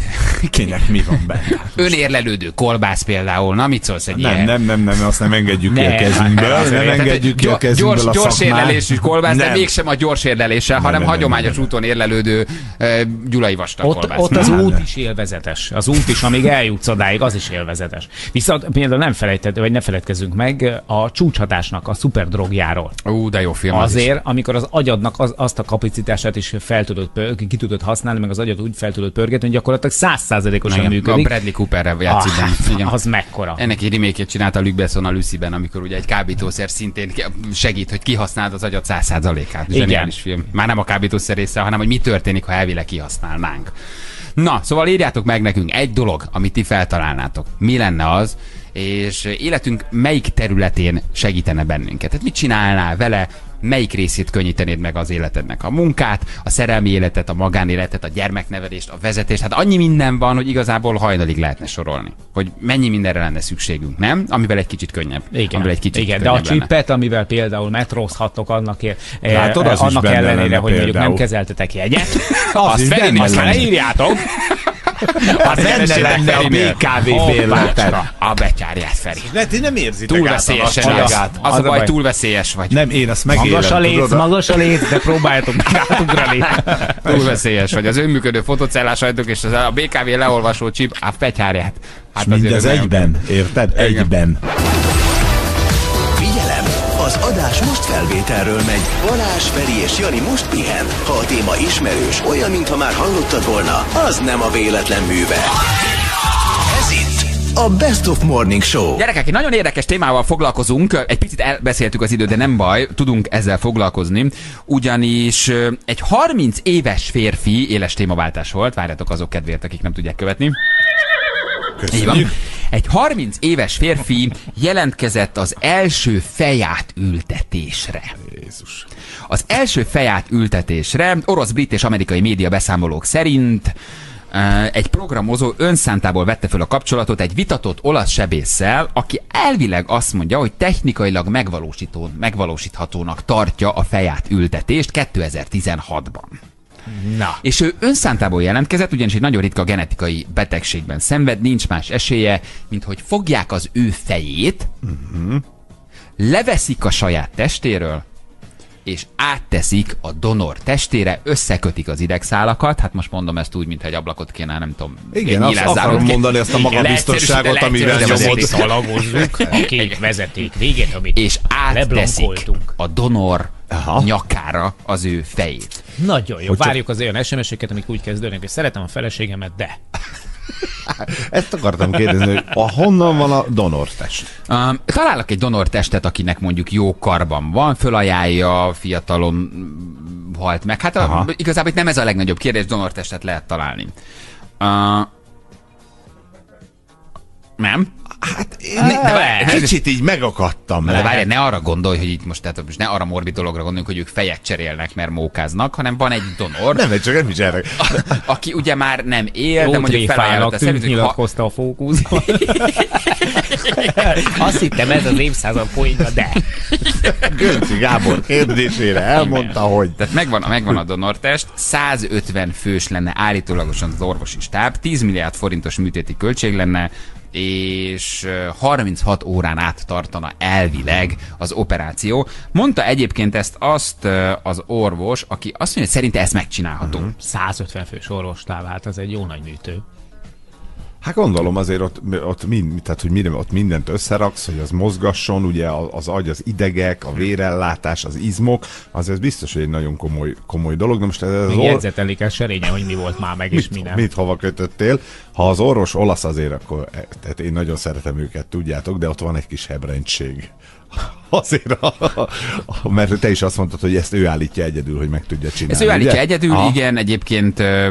Kinek mi van benne? Önérlelődő kolbász például. Na, mit szólsz egy nem, ilyen? Nem, nem, nem, azt nem engedjük ne, ki a kezünkből. Nem, nem engedjük ki a kezünkből gyors, a gyors érlelésű kolbász, nem. De mégsem a gyors érleléssel, nem, hanem nem, hagyományos nem, úton érlelődő uh, gyulai vastag ott, kolbász. Ott az nem, út nem. is élvezetes. Az út is, amíg eljutsz odáig, az is élvezetes. Viszont például nem felejtett, vagy ne feledkezzünk meg a csúcshatásnak, a szuperdrogjáról. Ú, de jó film. Azért, az amikor az agyadnak az, azt a kapacitását is fel tudod, ki tudod használni, meg az agyad úgy fel tudod pörgetni, gyakorlatilag száz százalékosan működik. A Bradley Cooperre játszik. Ah, az mekkora. Ennek egy remake-et csinálta Luc Besson a Lucy-ben, amikor ugye egy kábítószer szintén segít, hogy kihasználd az agyad száz százalékát. Zseniális film. Már nem a kábítószer része, hanem hogy mi történik, ha elvileg kihasználnánk. Na, szóval írjátok meg nekünk egy dolog, amit ti feltalálnátok. Mi lenne az, és életünk melyik területén segítene bennünket? Tehát mit csinálnál vele, melyik részét könnyítenéd meg az életednek? A munkát, a szerelmi életet, a magánéletet, a gyermeknevelést, a vezetést. Hát annyi minden van, hogy igazából hajnalig lehetne sorolni. Hogy mennyi mindenre lenne szükségünk, nem? Amivel egy kicsit könnyebb. Igen, egy kicsit igen könnyebb de a csipet, amivel például metrózhattok annak, Látod, eh, annak ellenére, hogy mondjuk nem kezeltetek jegyet, azt felé, azt leírjátok. A benne lenne a bé ká vé-bérletet. A betyárját, Feri. De ti nem érzitek túl veszélyesen át a magát. Az, az a baj, baj, túl veszélyes vagy. Nem, én azt megélem. Magas a léc, magas a léc, de próbáljátok átugrani. Túl veszélyes vagy. Az önműködő fotocellás sajtok és az a bé ká vé leolvasó csip a betyárját. Hát mindez egyben, érted? Egyben. Az adás most felvételről megy. Balázs, Feri és Jani most pihen. Ha a téma ismerős, olyan, mintha már hallottad volna, az nem a véletlen műve. Ez itt a Best of Morning Show. Gyerekek, egy nagyon érdekes témával foglalkozunk. Egy picit elbeszéltük az időt, de nem baj, tudunk ezzel foglalkozni. Ugyanis egy harminc éves férfi éles témaváltás volt. Várjátok azok kedvéért, akik nem tudják követni. Köszönjük. Egy harminc éves férfi jelentkezett az első feját ültetésre. Jézus. Az első feját ültetésre orosz, brit és amerikai média beszámolók szerint egy programozó önszántából vette föl a kapcsolatot egy vitatott olasz sebésszel, aki elvileg azt mondja, hogy technikailag megvalósítón, megvalósíthatónak tartja a feját ültetést kétezer-tizenhatban. Na. És ő önszántából jelentkezett, ugyanis egy nagyon ritka genetikai betegségben szenved, nincs más esélye, mint hogy fogják az ő fejét, uh-huh. leveszik a saját testéről, és átteszik a donor testére, összekötik az idegszálakat. Hát most mondom ezt úgy, mintha egy ablakot kéne, nem tudom. Igen, azt akarom mondani, azt a magabiztosságot, amivel nyomod. Szalagozzuk, akik vezeték végén, amit és átteszik a donor Aha. nyakára az ő fejét. Nagyon jó. Hogy várjuk az olyan es em es-eket, amik úgy kezdődnek, hogy szeretem a feleségemet, de... Ezt akartam kérdezni, hogy honnan van a donortest? Um, találok egy donortestet, akinek mondjuk jó karban van, fölajánlja, fiatalon halt meg. Hát a, igazából itt nem ez a legnagyobb kérdés, donortestet lehet találni. Uh, nem? Hát én ne, kicsit így megakadtam. De várjál, ne arra gondolj, hogy itt most, tehát most ne arra morbid dologra gondoljunk, hogy ők fejet cserélnek, mert mókáznak, hanem van egy donor. Nem, csak nem is erre. Aki ugye már nem él, de mondjuk felajánlott a szerint, nyilatkozta a fókusz. Azt hittem ez az évszázad poénja, de... Gönczi Gábor kérdésére elmondta, hogy... Tehát megvan, megvan a donortest, százötven fős lenne állítólagosan az orvosi stáb, tíz milliárd forintos műtéti költség lenne, és harminchat órán át tartana elvileg az operáció. Mondta egyébként ezt azt az orvos, aki azt mondja, hogy szerinte ezt megcsinálható. Uh-huh. százötven fős orvostáv, hát ez egy jó nagy műtő. Hát gondolom azért ott, ott, mind, tehát, hogy minden, ott mindent összeraksz, hogy az mozgasson, ugye az agy, az idegek, a vérellátás, az izmok, az ez biztos, hogy egy nagyon komoly, komoly dolog. De most ez még jegyzetelik el serénye, hogy mi volt már meg, és mi nem. Mit hova kötöttél? Ha az orvos olasz azért, akkor tehát én nagyon szeretem őket, tudjátok, de ott van egy kis hebrentség. Azért, a, a, a, mert te is azt mondtad, hogy ezt ő állítja egyedül, hogy meg tudja csinálni. Ezt ő állítja ugye? Egyedül, ha? Igen, egyébként... Ö,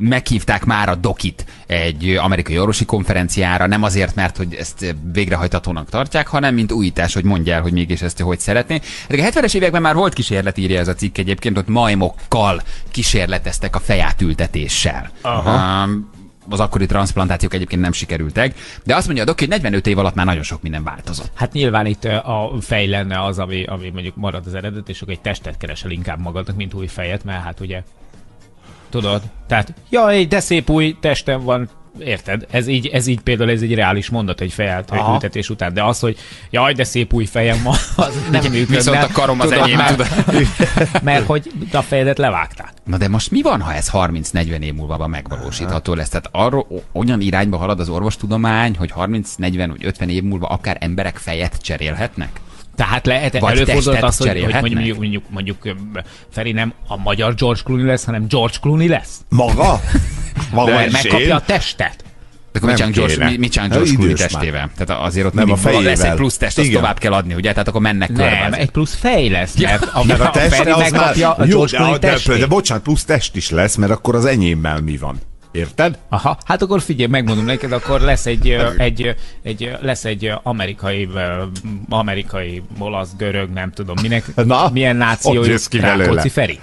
meghívták már a dokit egy amerikai orvosi konferenciára, nem azért, mert hogy ezt végrehajtatónak tartják, hanem mint újítás, hogy mondjál, hogy mégis ezt hogy szeretné. De a hetvenes években már volt kísérlet, írja ez a cikk egyébként, ott majmokkal kísérleteztek a fejátültetéssel. Aha. Um, az akkori transzplantációk egyébként nem sikerültek, de azt mondja a doki, hogy negyvenöt év alatt már nagyon sok minden változott. Hát nyilván itt a fej lenne az, ami, ami mondjuk marad az eredet, és akkor egy testet keresel inkább magadnak, mint új fejet, mert hát ugye tudod? Tehát, jaj, de szép új testem van, érted? Ez így, ez így például ez egy reális mondat, egy fejátültetés után, de az, hogy jaj, de szép új fejem van, az nem működne. Viszont a karom az enyém, tudod? Mert hogy a fejedet levágták. Na de most mi van, ha ez harminc-negyven év múlva megvalósítható lesz? Tehát arról olyan irányba halad az orvostudomány, hogy harminc-negyven vagy ötven év múlva akár emberek fejet cserélhetnek? Tehát lehet előfordult az, hogy, hogy mondjuk, mondjuk, mondjuk Feri nem a magyar George Clooney lesz, hanem George Clooney lesz. Maga? Maga de megkapja én? A testet. Akkor mit csinál George Clooney testével? Tehát azért ott nem a fejével. Lesz egy plusz test, azt tovább kell adni, ugye? Tehát akkor mennek körbe. Nem, egy plusz fej lesz, mert ja. a, ja, a, a Feri megkapja a George Clooney testét. De bocsánat, plusz test is lesz, mert akkor az enyémmel mi van? Érted? Aha, hát akkor figyelj, megmondom neked, akkor lesz egy, egy, egy, lesz egy amerikai, amerikai, olasz, görög, nem tudom, minek, na, milyen nációjú Rákóczi Feri.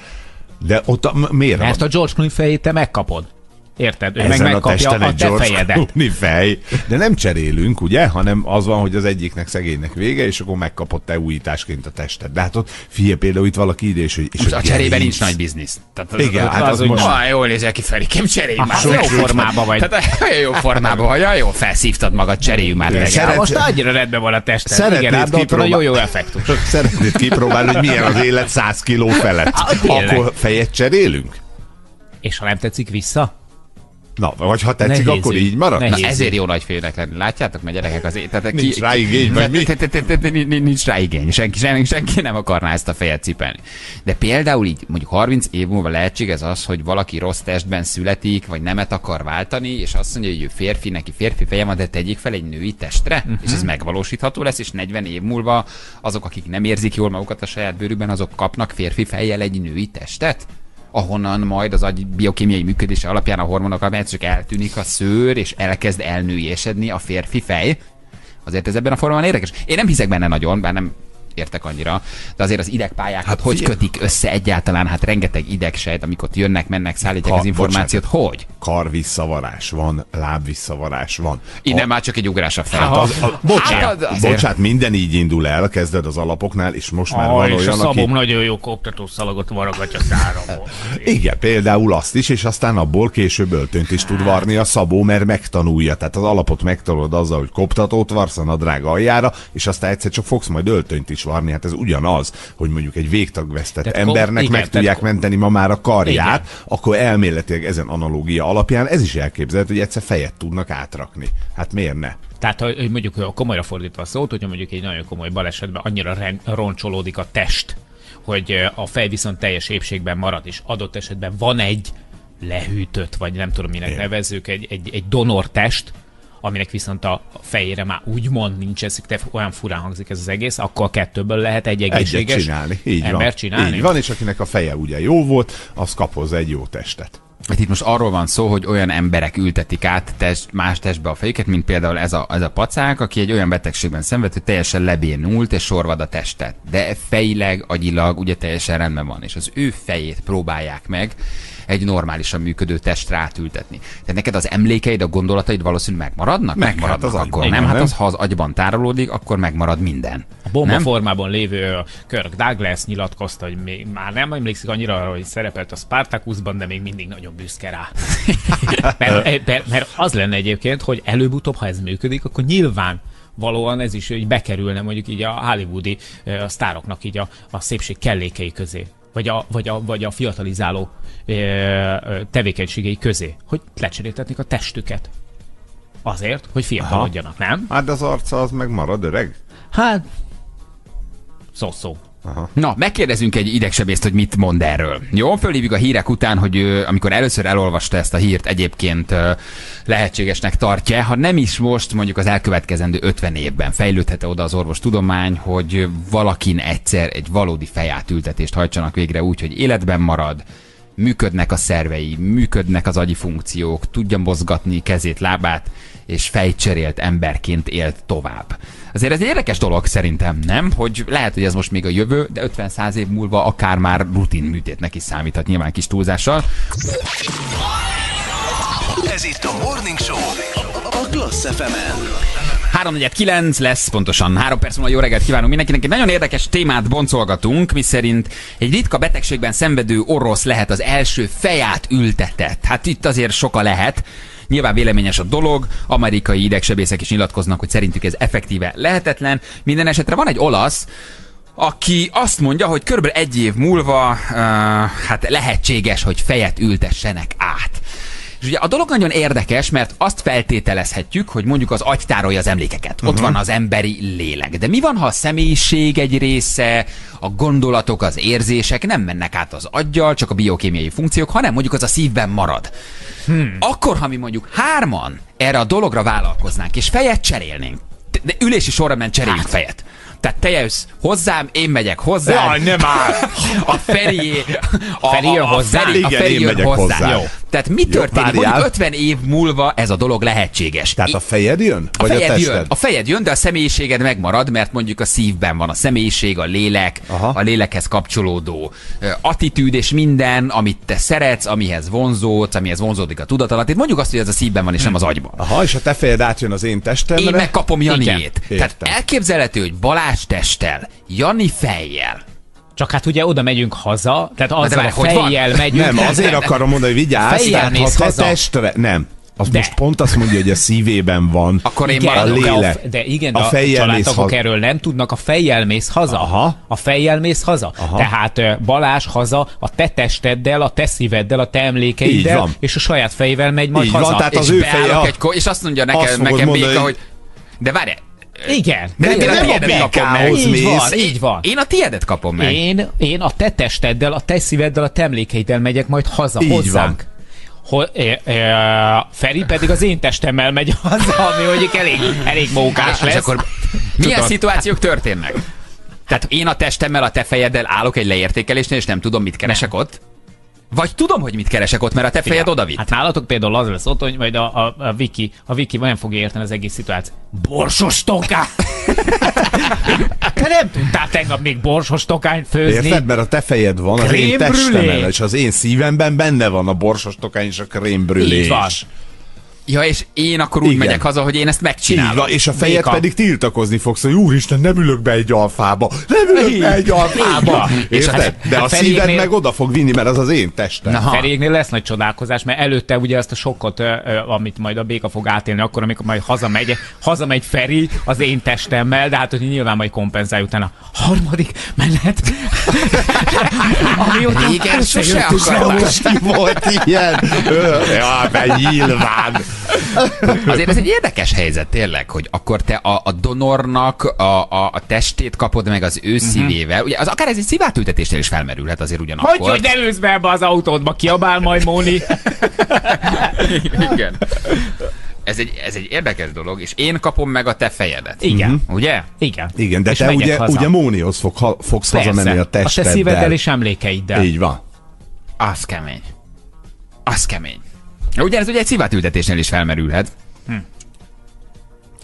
De ott a, miért? Mert a George Clooney fejét te megkapod. Érted? Ő ezen meg megkapja a, a te fejedet. Fej. De nem cserélünk, ugye? Hanem az van, hogy az egyiknek szegénynek vége, és akkor megkapod te újításként a tested. De hát ott figyelj, például itt valaki ide, és hogy... És a cserében nincs nagy biznisz. Tehát az, igen, az, hát az, az, az most... Olyan jól nézel ki, Felikém, cseréljünk már. Olyan jó formában vagy. Tehát olyan jó formában vagy, olyan jól felszívtad magad, cseréljünk már. Szeret... Most annyira rendben van a tested. Szeretnéd kipróbál... jó, jó effektus. Szeretnéd kipróbálni, hogy milyen az élet száz kiló felett. Akkor fejet cserélünk? És ha nem tetszik, vissza? Na, vagy ha tetszik, nehéz, akkor így marad? Na, ezért jó nagy félnek lenni. Látjátok, meg gyerekek az étetek. Nincs rá igény, vagy mi? Nincs rá igény. Senki nem akarná ezt a fejet cipelni. De például így mondjuk harminc év múlva lehetség ez az, hogy valaki rossz testben születik, vagy nemet akar váltani, és azt mondja, hogy ő férfi, neki férfi feje van, de tegyék fel egy női testre, és ez megvalósítható lesz, és negyven év múlva azok, akik nem érzik jól magukat a saját bőrükben, azok kapnak férfi fejjel egy női testet, ahonnan majd az agy biokémiai működése alapján a hormonok alapján csak eltűnik a szőr, és elkezd elnőjesedni a férfi fej. Azért ez ebben a formában érdekes. Én nem hiszek benne nagyon, bár nem értek annyira, de azért az idegpályákat hát, hogy kötik össze egyáltalán, hát rengeteg idegsejt, amikor jönnek, mennek, szállítják ha, az információt, bocsánat, hogy? Karvisszavarás van, lábvisszavarás van. Innen a... már csak egy ugrás a fel. Hát az, a... Bocsánat, hát azért... bocsánat, minden így indul el, kezded az alapoknál, és most már ah, van és olyan, a Szabom aki... nagyon jó oktatószalagot varagatja száramból. Igen, például azt is, és aztán abból később öltönt is tud varni a Szabó, mert megtanulja. Tehát az alapot megtanulod azzal, hogy koptatót varsz a nadrág aljára, és aztán egyszer csak fogsz majd öltönyt is varni, hát ez ugyanaz, hogy mondjuk egy végtagvesztett tehát embernek igen, meg tudják menteni ma már a karját, igen. Akkor elméletileg ezen analógia alapján ez is elképzelhető, hogy egyszer fejet tudnak átrakni. Hát miért ne? Tehát, hogy mondjuk komolyra fordítva a szót, hogyha mondjuk egy nagyon komoly balesetben annyira roncsolódik a test, hogy a fej viszont teljes épségben marad, és adott esetben van egy lehűtött, vagy nem tudom minek igen. Nevezzük, egy, egy, egy donortest, aminek viszont a fejére már úgymond nincs eszik, de olyan furán hangzik ez az egész, akkor a kettőből lehet egy egészséges csinálni. Így ember van. Csinálni. Így van, és akinek a feje ugye jó volt, az kap hozzá egy jó testet. Hát itt most arról van szó, hogy olyan emberek ültetik át test, más testbe a fejüket, mint például ez a, ez a pacák, aki egy olyan betegségben szenved, hogy teljesen lebénult és sorvad a testet. De fejileg, agyilag ugye teljesen rendben van, és az ő fejét próbálják meg egy normálisan működő testre átültetni. Tehát neked az emlékeid, a gondolataid valószínűleg megmaradnak? Meg, megmaradnak hát az akkor, agyban, nem? Hát az, ha az agyban tárolódik, akkor megmarad minden. A bomba nem? Formában lévő Kirk Douglas nyilatkozta, hogy még már nem emlékszik annyira, hogy szerepelt a Spartacusban, de még mindig nagyon büszke rá. mert, mert, mert az lenne egyébként, hogy előbb-utóbb, ha ez működik, akkor nyilván valóan ez is hogy bekerülne mondjuk így a hollywoodi a sztároknak így a, a szépség kellékei közé. Vagy a, vagy, a, vagy a fiatalizáló ö, ö, tevékenységei közé, hogy lecseréltetnék a testüket. Azért, hogy fiatalodjanak, nem? Hát az arca az megmarad öreg? Hát, szó-szó. Aha. Na, megkérdezünk egy idegsebészt, hogy mit mond erről. Jó, fölhívjuk a hírek után, hogy ő, amikor először elolvasta ezt a hírt, egyébként lehetségesnek tartja. Ha nem is most, mondjuk az elkövetkezendő ötven évben fejlődhet-e oda az orvostudomány, hogy valakin egyszer egy valódi fejátültetést hajtsanak végre úgy, hogy életben marad, működnek a szervei, működnek az agyi funkciók, tudja mozgatni kezét, lábát, és fejcserélt emberként élt tovább. Azért ez egy érdekes dolog szerintem, nem? Hogy lehet, hogy ez most még a jövő, de ötven-száz év múlva akár már rutin műtétnek is számíthat, nyilván kis túlzással. Ez itt a Morning Show, a Class ef emen. három negyvenkilenc lesz, pontosan három perc múlva. Jó reggelt kívánunk mindenkinek. Egy nagyon érdekes témát boncolgatunk, miszerint egy ritka betegségben szenvedő orosz lehet az első feját ültetett. Hát itt azért soka lehet. Nyilván véleményes a dolog, amerikai idegsebészek is nyilatkoznak, hogy szerintük ez effektíve lehetetlen. Minden esetre van egy olasz, aki azt mondja, hogy körülbelül egy év múlva uh, hát lehetséges, hogy fejet ültessenek át. És ugye a dolog nagyon érdekes, mert azt feltételezhetjük, hogy mondjuk az agy tárolja az emlékeket. Uh-huh. Ott van az emberi lélek. De mi van, ha a személyiség egy része, a gondolatok, az érzések nem mennek át az aggyal, csak a biokémiai funkciók, hanem mondjuk az a szívben marad. Hmm. Akkor, ha mi mondjuk hárman erre a dologra vállalkoznánk, és fejet cserélnénk, de ülési sorra ment cseréljük hát. Fejet. Tehát te jössz hozzám, én megyek hozzám. Jaj, nem áll! A Ferié, a, a, a, a, a, a Feri jön hozzám. Igen, én megyek hozzám. Jó. Tehát mi történik? Jó, mondjuk ötven év múlva ez a dolog lehetséges. Tehát a fejed jön? Vagy a fejed a tested? Jön. A fejed jön, de a személyiséged megmarad, mert mondjuk a szívben van a személyiség, a lélek, aha, a lélekhez kapcsolódó attitűd és minden, amit te szeretsz, amihez vonzódsz, amihez vonzódik a tudatalattid. Mondjuk azt, hogy ez a szívben van és nem az agyban. Aha, és a te fejed átjön az én testemre. Én megkapom Janiét. Tehát elképzelhető, hogy Balázs testtel, Jani fejjel. Csak hát ugye oda megyünk haza, tehát azzal már, a fejjel megyünk. Nem, azért akarom mondani, hogy vigyázz, tehát ha te testre... Nem. Azt most pont azt mondja, hogy a szívében van. Akkor én igen, a lélek. De, de igen, a, a családtagok erről nem tudnak, a fejjel mész haza. Aha. A fejjel mész haza. Aha. Tehát Balázs haza a te testeddel, a te szíveddel, a te emlékeiddel, és a saját fejével megy majd így haza. Van, tehát az és ő feje, egy, és azt mondja nekem, azt nekem mondani, béka, hogy... De várjál. Igen. De én nem a békához mész. Így van. Én a tiédet kapom meg. Én, én a te testeddel, a te szíveddel, a te emlékeiddel megyek majd haza, így hozzánk. Van. Hol, e, e, Feri pedig az én testemmel megy haza, ami mondjuk elég, elég mókás lesz. És akkor milyen tudod, szituációk történnek? Tehát én a testemmel, a te fejeddel állok egy leértékelésnél, és nem tudom, mit keresek nem ott? Vagy tudom, hogy mit keresek ott, mert a te fejed odavitt. Hát nálatok például az lesz ott, hogy majd a, a, a Viki, a Viki nem fogja érteni az egész szituációt. Borsos toká! Te nem tudtál tegnap még borsos tokányt főzni. Érted, mert a te fejed van az én testemben, és az én szívemben benne van a borsos tokány és a krémbrülé. Ja, és én akkor úgy igen megyek haza, hogy én ezt megcsinálom. Van, és a fejed Béka pedig tiltakozni fogsz, hogy úristen, nem ülök be egy alfába, nem ülök be egy alfába. És hát, de hát a szíved égnél... meg oda fog vinni, mert az az én testem. Feriéknél lesz nagy csodálkozás, mert előtte ugye azt a sokkot, amit majd a Béka fog átélni, akkor, amikor majd hazamegy, hazamegy Feri az én testemmel, de hát hogy nyilván majd kompenzálj utána. Harmadik menet. Amióta régen sose akartam. Most volt ilyen. Ja, mert nyilván. Azért ez egy érdekes helyzet tényleg, hogy akkor te a, a donornak a, a, a testét kapod meg az ő szívével. Ugye az akár ez egy szivártültetésnél is felmerülhet azért ugyanakkor. Hogy, hogy ne lősz be ebbe az autódba, kiabál majd Móni. Igen. Ez egy, ez egy érdekes dolog, és én kapom meg a te fejedet. Igen. Ugye? Igen. Igen, de és te ugye, ugye Mónihoz fog, ha, fogsz persze hazamenni a testeddel. A te szíveddel és emlékeiddel. Így van. Az kemény. Az kemény. Ugye ez ugye egy szivártültetésnél is felmerülhet. Hm.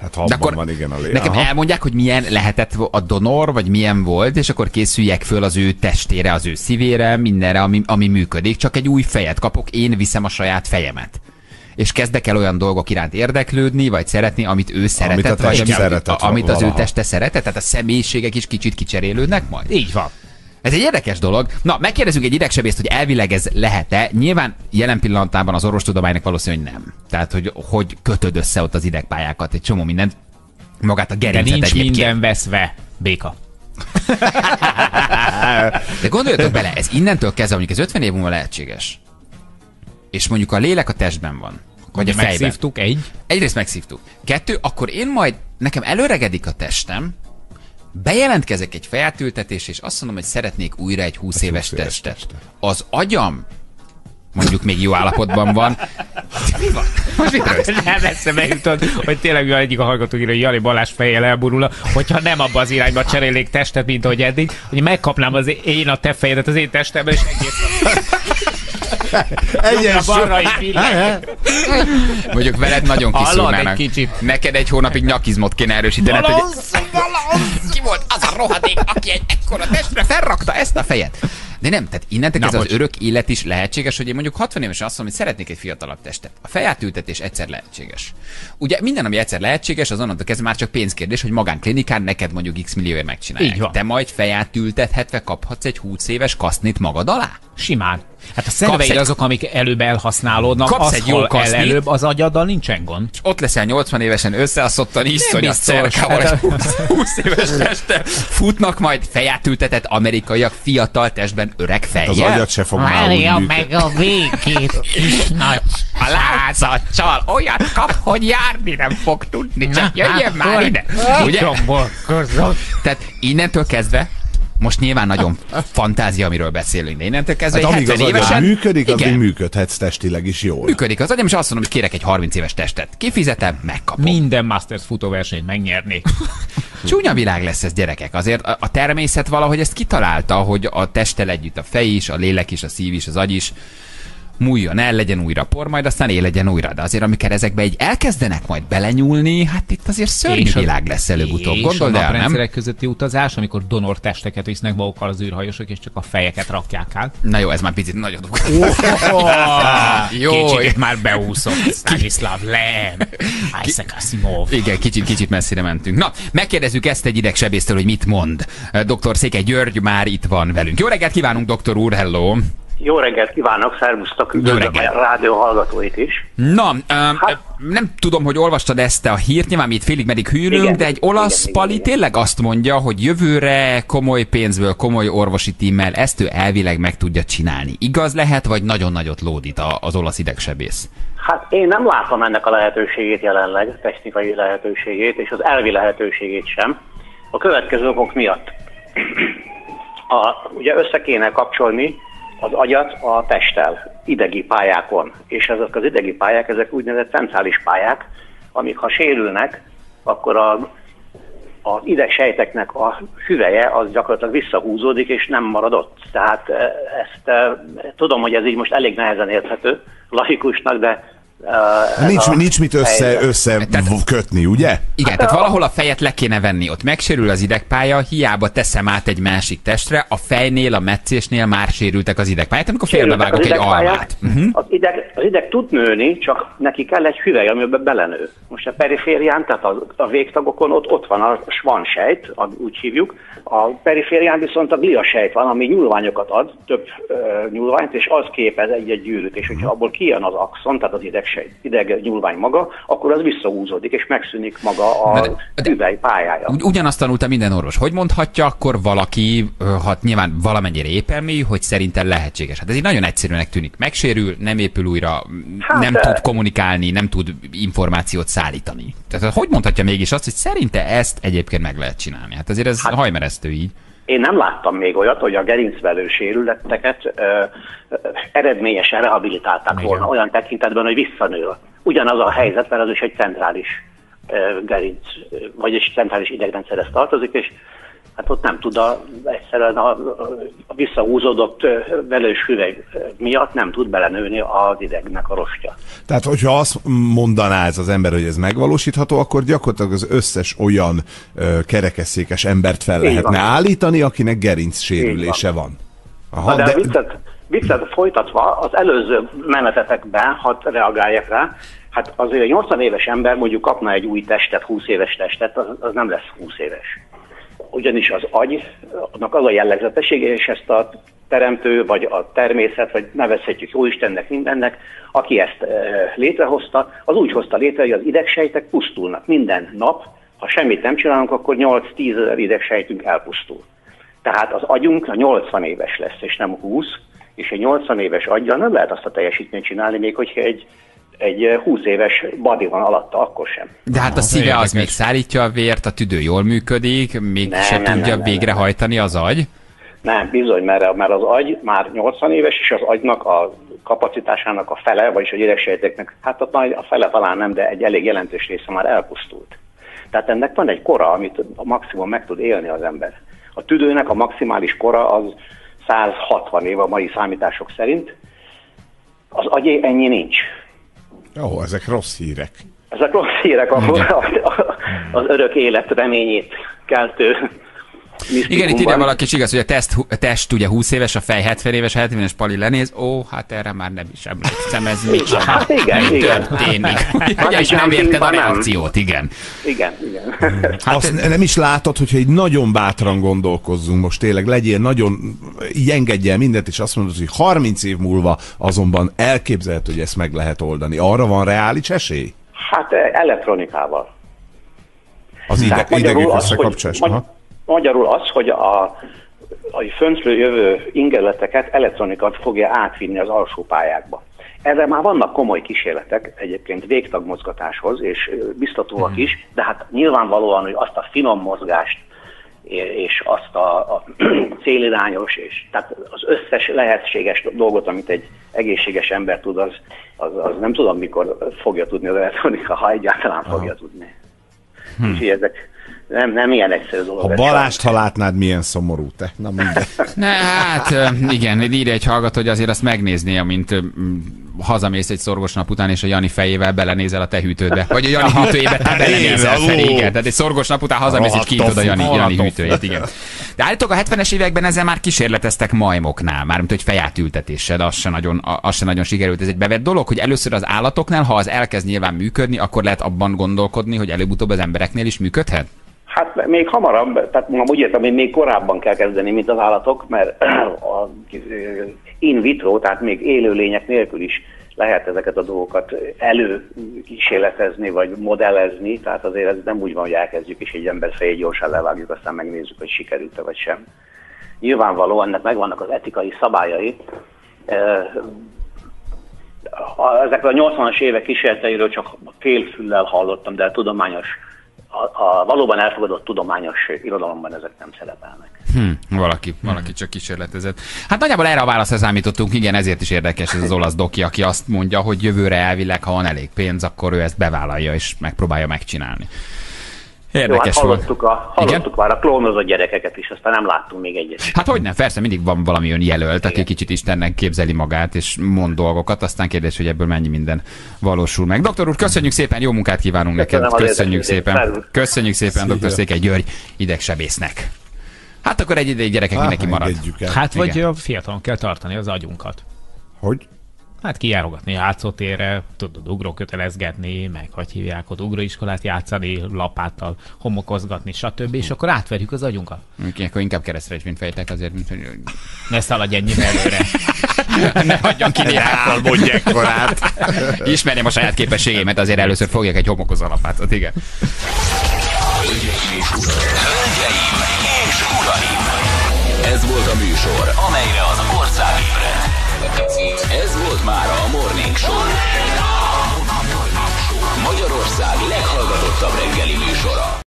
Hát ha abban van, igen, a lé... Nekem aha elmondják, hogy milyen lehetett a donor, vagy milyen volt, és akkor készüljek föl az ő testére, az ő szívére, mindenre, ami, ami működik. Csak egy új fejet kapok, én viszem a saját fejemet. És kezdek el olyan dolgok iránt érdeklődni, vagy szeretni, amit ő szeretett, amit, vagy, amit, szeretett, amit az valaha ő teste szeretett. Tehát a személyiségek is kicsit kicserélődnek majd. Így van. Ez egy érdekes dolog. Na, megkérdezzük egy idegsebészt, hogy elvileg ez lehet-e. Nyilván jelen pillanatában az orvostudománynak valószínűleg nem. Tehát, hogy, hogy kötöd össze ott az idegpályákat, egy csomó mindent, magát a gerincet egyébként. De nincs minden veszve, Béka. De gondoljatok bele, ez innentől kezdve, mondjuk ez ötven év múlva lehetséges. És mondjuk a lélek a testben van. Vagy a fejben. Megszívtuk, egy. Egyrészt megszívtuk. Kettő, akkor én majd, nekem előregedik a testem, bejelentkezek egy fejátültetés, és azt mondom, hogy szeretnék újra egy húsz éves testet. Az agyam mondjuk még jó állapotban van. Mi van? Most mit rögsz? Nem eszembe jutott, hogy tényleg jól egyik a hallgatók írja, hogy Jani Balázs fejjel elborul, hogyha nem abba az irányba cserélik testet, mint ahogy eddig, hogy megkapnám az én a te fejedet az én testemben, és egészen... Egyes mondjuk veled nagyon kiszúrnának. Neked egy hónapig nyakizmot kéne erősítened. Balazz, hogy... Balazz. Ki volt az a rohadék, aki egy ekkora testre felrakta ezt a fejet? De nem, tehát innentől ez az örök élet is lehetséges, hogy én mondjuk hatvan évesen azt mondom, hogy szeretnék egy fiatalabb testet. A fejátültetés egyszer lehetséges. Ugye minden, ami egyszer lehetséges, az onnantól kezdve már csak pénzkérdés, hogy magánklinikán neked mondjuk x millióért megcsinálják. Te majd fejátültethetve kaphatsz egy húsz éves kasznit magad alá? Simán. Hát a szerveid azok, amik előbb elhasználódnak, kapsz egy jó kasznit, el előbb az agyaddal nincsen gond. És ott leszel nyolcvan évesen összeasszottan, iszonyat szerkával, egy húsz éves teste, futnak majd fejátültetett amerikaiak fiatal testben öreg fejjel. Hát az agyat se fog már meg a végét, kis nagy lázacsal, olyat kap, hogy járni nem fog tudni, csak jöjjön már ide. Ugye? Tehát innentől kezdve, most nyilván nagyon fantázia, amiről beszélünk, de innentől kezdve hát, amíg az évesen, működik, igen, addig működhetsz testileg is jól. Működik az agyam, és azt mondom, hogy kérek egy harminc éves testet. Kifizetem, megkapom. Minden Masters futóversenyt megnyerni. Csúnya világ lesz ez, gyerekek. Azért a, a természet valahogy ezt kitalálta, hogy a testtel együtt a fej is, a lélek is, a szív is, az agy is. múljon el, legyen újra por, majd aztán él, legyen újra. De azért, amikor ezekbe egy elkezdenek majd belenyúlni, hát itt azért szörnyű világ lesz előbb-utóbb. Gondold el, nem? És a rendszerek közötti utazás, amikor donor testeket visznek magukkal az űrhajósok, és csak a fejeket rakják át. Na jó, ez már picit nagyobb. Jó, kicsit már beúszok. Stanislav Lem, Isaac Asimov. Igen, kicsit, kicsit messzire mentünk. Na, megkérdezzük ezt egy idegsebésztől, hogy mit mond. Doktor Székely György már itt van velünk. Jó reggelt kívánunk, doktor úr, hello! Jó reggelt kívánok, szervusztok, üdvözlök a rádió hallgatóit is. Na, ö, hát, nem tudom, hogy olvastad ezt a hírt, nyilván mi itt félig meddig hűlünk, igen, de egy olasz igen, pali igen, tényleg igen. azt mondja, hogy jövőre komoly pénzből, komoly orvosi tímmel ezt ő elvileg meg tudja csinálni. Igaz lehet, vagy nagyon nagyot lódít az olasz idegsebész? Hát én nem látom ennek a lehetőségét jelenleg, technikai lehetőségét, és az elvi lehetőségét sem. A következő okok miatt. A, ugye össze kéne kapcsolni az agyat a testtel, idegi pályákon. És ezek az idegi pályák, ezek úgynevezett centrális pályák, amik ha sérülnek, akkor az idegsejteknek a hüvelye az gyakorlatilag visszahúzódik, és nem marad ott. Tehát ezt e, tudom, hogy ez így most elég nehezen érthető laikusnak, de... Uh, nincs, a... nincs mit össze, össze tehát, kötni, ugye? Igen, tehát valahol a fejet le kéne venni, ott megsérül az idegpálya, hiába teszem át egy másik testre, a fejnél, a meccésnél már sérültek az idegpályát, amikor félbevágok egy almát. Uh-huh. Az, ideg, az ideg tud nőni, csak neki kell egy hüvely, amiben belenő. Most a periférián, tehát a, a végtagokon ott, ott van a svansejt, úgy hívjuk, a periférián viszont a gliasejt van, ami nyúlványokat ad, több uh, nyúlványt, és az képez egy-egy gyűrűt, és hogyha abból kijön az axon, tehát az ideg ideg nyúlvány maga, akkor az visszahúzódik, és megszűnik maga a hüvely pályája. Ugyanazt tanulta minden orvos. Hogy mondhatja akkor valaki, ha nyilván valamennyire épelmű, hogy szerintem lehetséges? Hát ez így nagyon egyszerűnek tűnik. Megsérül, nem épül újra, hát, nem e... tud kommunikálni, nem tud információt szállítani. Tehát hogy mondhatja mégis azt, hogy szerinte ezt egyébként meg lehet csinálni? Hát azért ez hát... hajmeresztő így. Én nem láttam még olyat, hogy a gerincvelő sérületeket ö, ö, eredményesen rehabilitálták igen. volna olyan tekintetben, hogy visszanő. Ugyanaz a helyzet, mert az is egy centrális ö, gerinc, vagyis centrális idegrendszerhez tartozik, és hát ott nem tud a, egyszerűen a, a visszahúzódott velős hüveg miatt nem tud belenőni az idegnek a rostja. Tehát, hogyha azt mondaná ez az ember, hogy ez megvalósítható, akkor gyakorlatilag az összes olyan ö, kerekesszékes embert fel Így lehetne van. állítani, akinek gerinc sérülése van. van. Aha, de, de... Viccet, viccet folytatva az előző menetetekben, ha reagáljak rá, hát azért a nyolcvan éves ember mondjuk kapna egy új testet, húsz éves testet, az, az nem lesz húsz éves. Ugyanis az agynak az a jellegzetessége, és ezt a teremtő, vagy a természet, vagy nevezhetjük Jóistennek, mindennek, aki ezt létrehozta, az úgy hozta létre, hogy az idegsejtek pusztulnak minden nap. Ha semmit nem csinálunk, akkor nyolc-tíz ezer idegsejtünk elpusztul. Tehát az agyunk a nyolcvan éves lesz, és nem húsz, és egy nyolcvan éves aggyal nem lehet azt a teljesítményt csinálni, még hogyha egy egy húsz éves badi van alatta, akkor sem. De hát a szíve az még szállítja a vért, a tüdő jól működik, még nem, se nem, tudja nem, végrehajtani nem. az agy? Nem, bizony, mert, mert az agy már nyolcvan éves, és az agynak a kapacitásának a fele, vagyis a idegsejteknek, hát ott a fele talán nem, de egy elég jelentős része már elpusztult. Tehát ennek van egy kora, amit a maximum meg tud élni az ember. A tüdőnek a maximális kora az száz hatvan év a mai számítások szerint. Az agyé ennyi nincs. Ó, ezek rossz hírek. Ezek rossz hírek, ahol az örök élet reményét keltő misztikumban. Igen, itt ide valaki, és igaz, hogy a test, a test ugye húsz éves, a fej hetven éves, a hetven éves pali lenéz, ó, hát erre már nem is emlékszem, ez mit sem. Hát igen, mi igen. történik. Ugye is nem érted a reakciót, igen. Igen, igen. Hát azt ez... nem is látod, hogyha így nagyon bátran gondolkozzunk most tényleg, legyél nagyon, így engedj el mindent, és azt mondod, hogy harminc év múlva azonban elképzelhető, hogy ezt meg lehet oldani. Arra van reális esély? Hát elektronikával. Az ide, idegük összekapcsolás. Magyarul az, hogy a, a föntről jövő ingerleteket elektronika fogja átvinni az alsó pályákba. Erre már vannak komoly kísérletek, egyébként végtagmozgatáshoz, és biztatóak is, de hát nyilvánvalóan, hogy azt a finom mozgást, és azt a, a célirányos, és tehát az összes lehetséges dolgot, amit egy egészséges ember tud, az, az, az nem tudom, mikor fogja tudni az elektronika, ha egyáltalán fogja tudni. Hm. És ezek nem, nem ilyen egyszerű dolog. Ha Balázst, ha látnád, milyen szomorú te. Na mindegy. Ne, hát igen, írja egy hallgató, hogy azért azt megnézné, amint hazamész egy szorgos nap után, és a Jani fejével belenézel a te hűtődbe. Vagy a Jani hűtőjébe te belenézel felé, igen. Tehát egy szorgos nap után hazamész, és kiütöd a Jani, Jani hűtőjét, igen. De állítok, a hetvenes években ezzel már kísérleteztek majmoknál, mármint hogy feját ültetéssel, az se nagyon, az se nagyon sikerült. Ez egy bevett dolog, hogy először az állatoknál, ha az elkezd nyilván működni, akkor lehet abban gondolkodni, hogy előbb-utóbb az embereknél is működhet? Hát még hamarabb, tehát úgy értem, hogy még korábban kell kezdeni, mint az állatok, mert a in vitro, tehát még élőlények nélkül is lehet ezeket a dolgokat előkísérletezni, vagy modellezni, tehát azért ez nem úgy van, hogy elkezdjük, és egy ember fejét gyorsan levágjuk, aztán megnézzük, hogy sikerült-e vagy sem. Nyilvánvalóan ennek megvannak az etikai szabályai. Ezekről a nyolcvanas évek kísérleteiről csak félfüllel hallottam, de a tudományos, a, a valóban elfogadott tudományos irodalomban ezek nem szerepelnek. Hm, valaki, valaki csak kísérletezett. Hát nagyjából erre a válaszra számítottunk, igen, ezért is érdekes ez az olasz doki, aki azt mondja, hogy jövőre elvileg, ha van elég pénz, akkor ő ezt bevállalja és megpróbálja megcsinálni. Érdekes. Jó, hát hallottuk, a, hallottuk már a klónozott gyerekeket is, aztán nem láttunk még egyet. Hát hogy nem, persze, mindig van valami önjelölt, igen, aki kicsit Istennek képzeli magát, és mond dolgokat, aztán kérdés, hogy ebből mennyi minden valósul meg. Doktor úr, köszönjük szépen, jó munkát kívánunk neked. Köszönjük szépen. Köszönjük szépen, doktor Székely György idegsebésznek. Hát akkor egy ideig gyerekek ah, mindenki marad. Hát vagy igen, fiatalon kell tartani az agyunkat. Hogy? Hát kijárogatni játszótérre, tudod ugrókötelezgetni, meg hogy hívják, ott ugróiskolát játszani, lapáttal homokozgatni, stb. És akkor átverjük az agyunkat. Okay, akkor inkább keresztre is, mint fejtek azért, mint hogy... Ne szaladj ennyire előre. Ne hagyjon ki néhány mondj ekkorát. Ismerjem a saját képességeimet, azért először fogjak egy homokozó lapátot, igen. Hölgyeim és uraim! Ez volt a műsor, amelyre az ország ébred. Ez volt már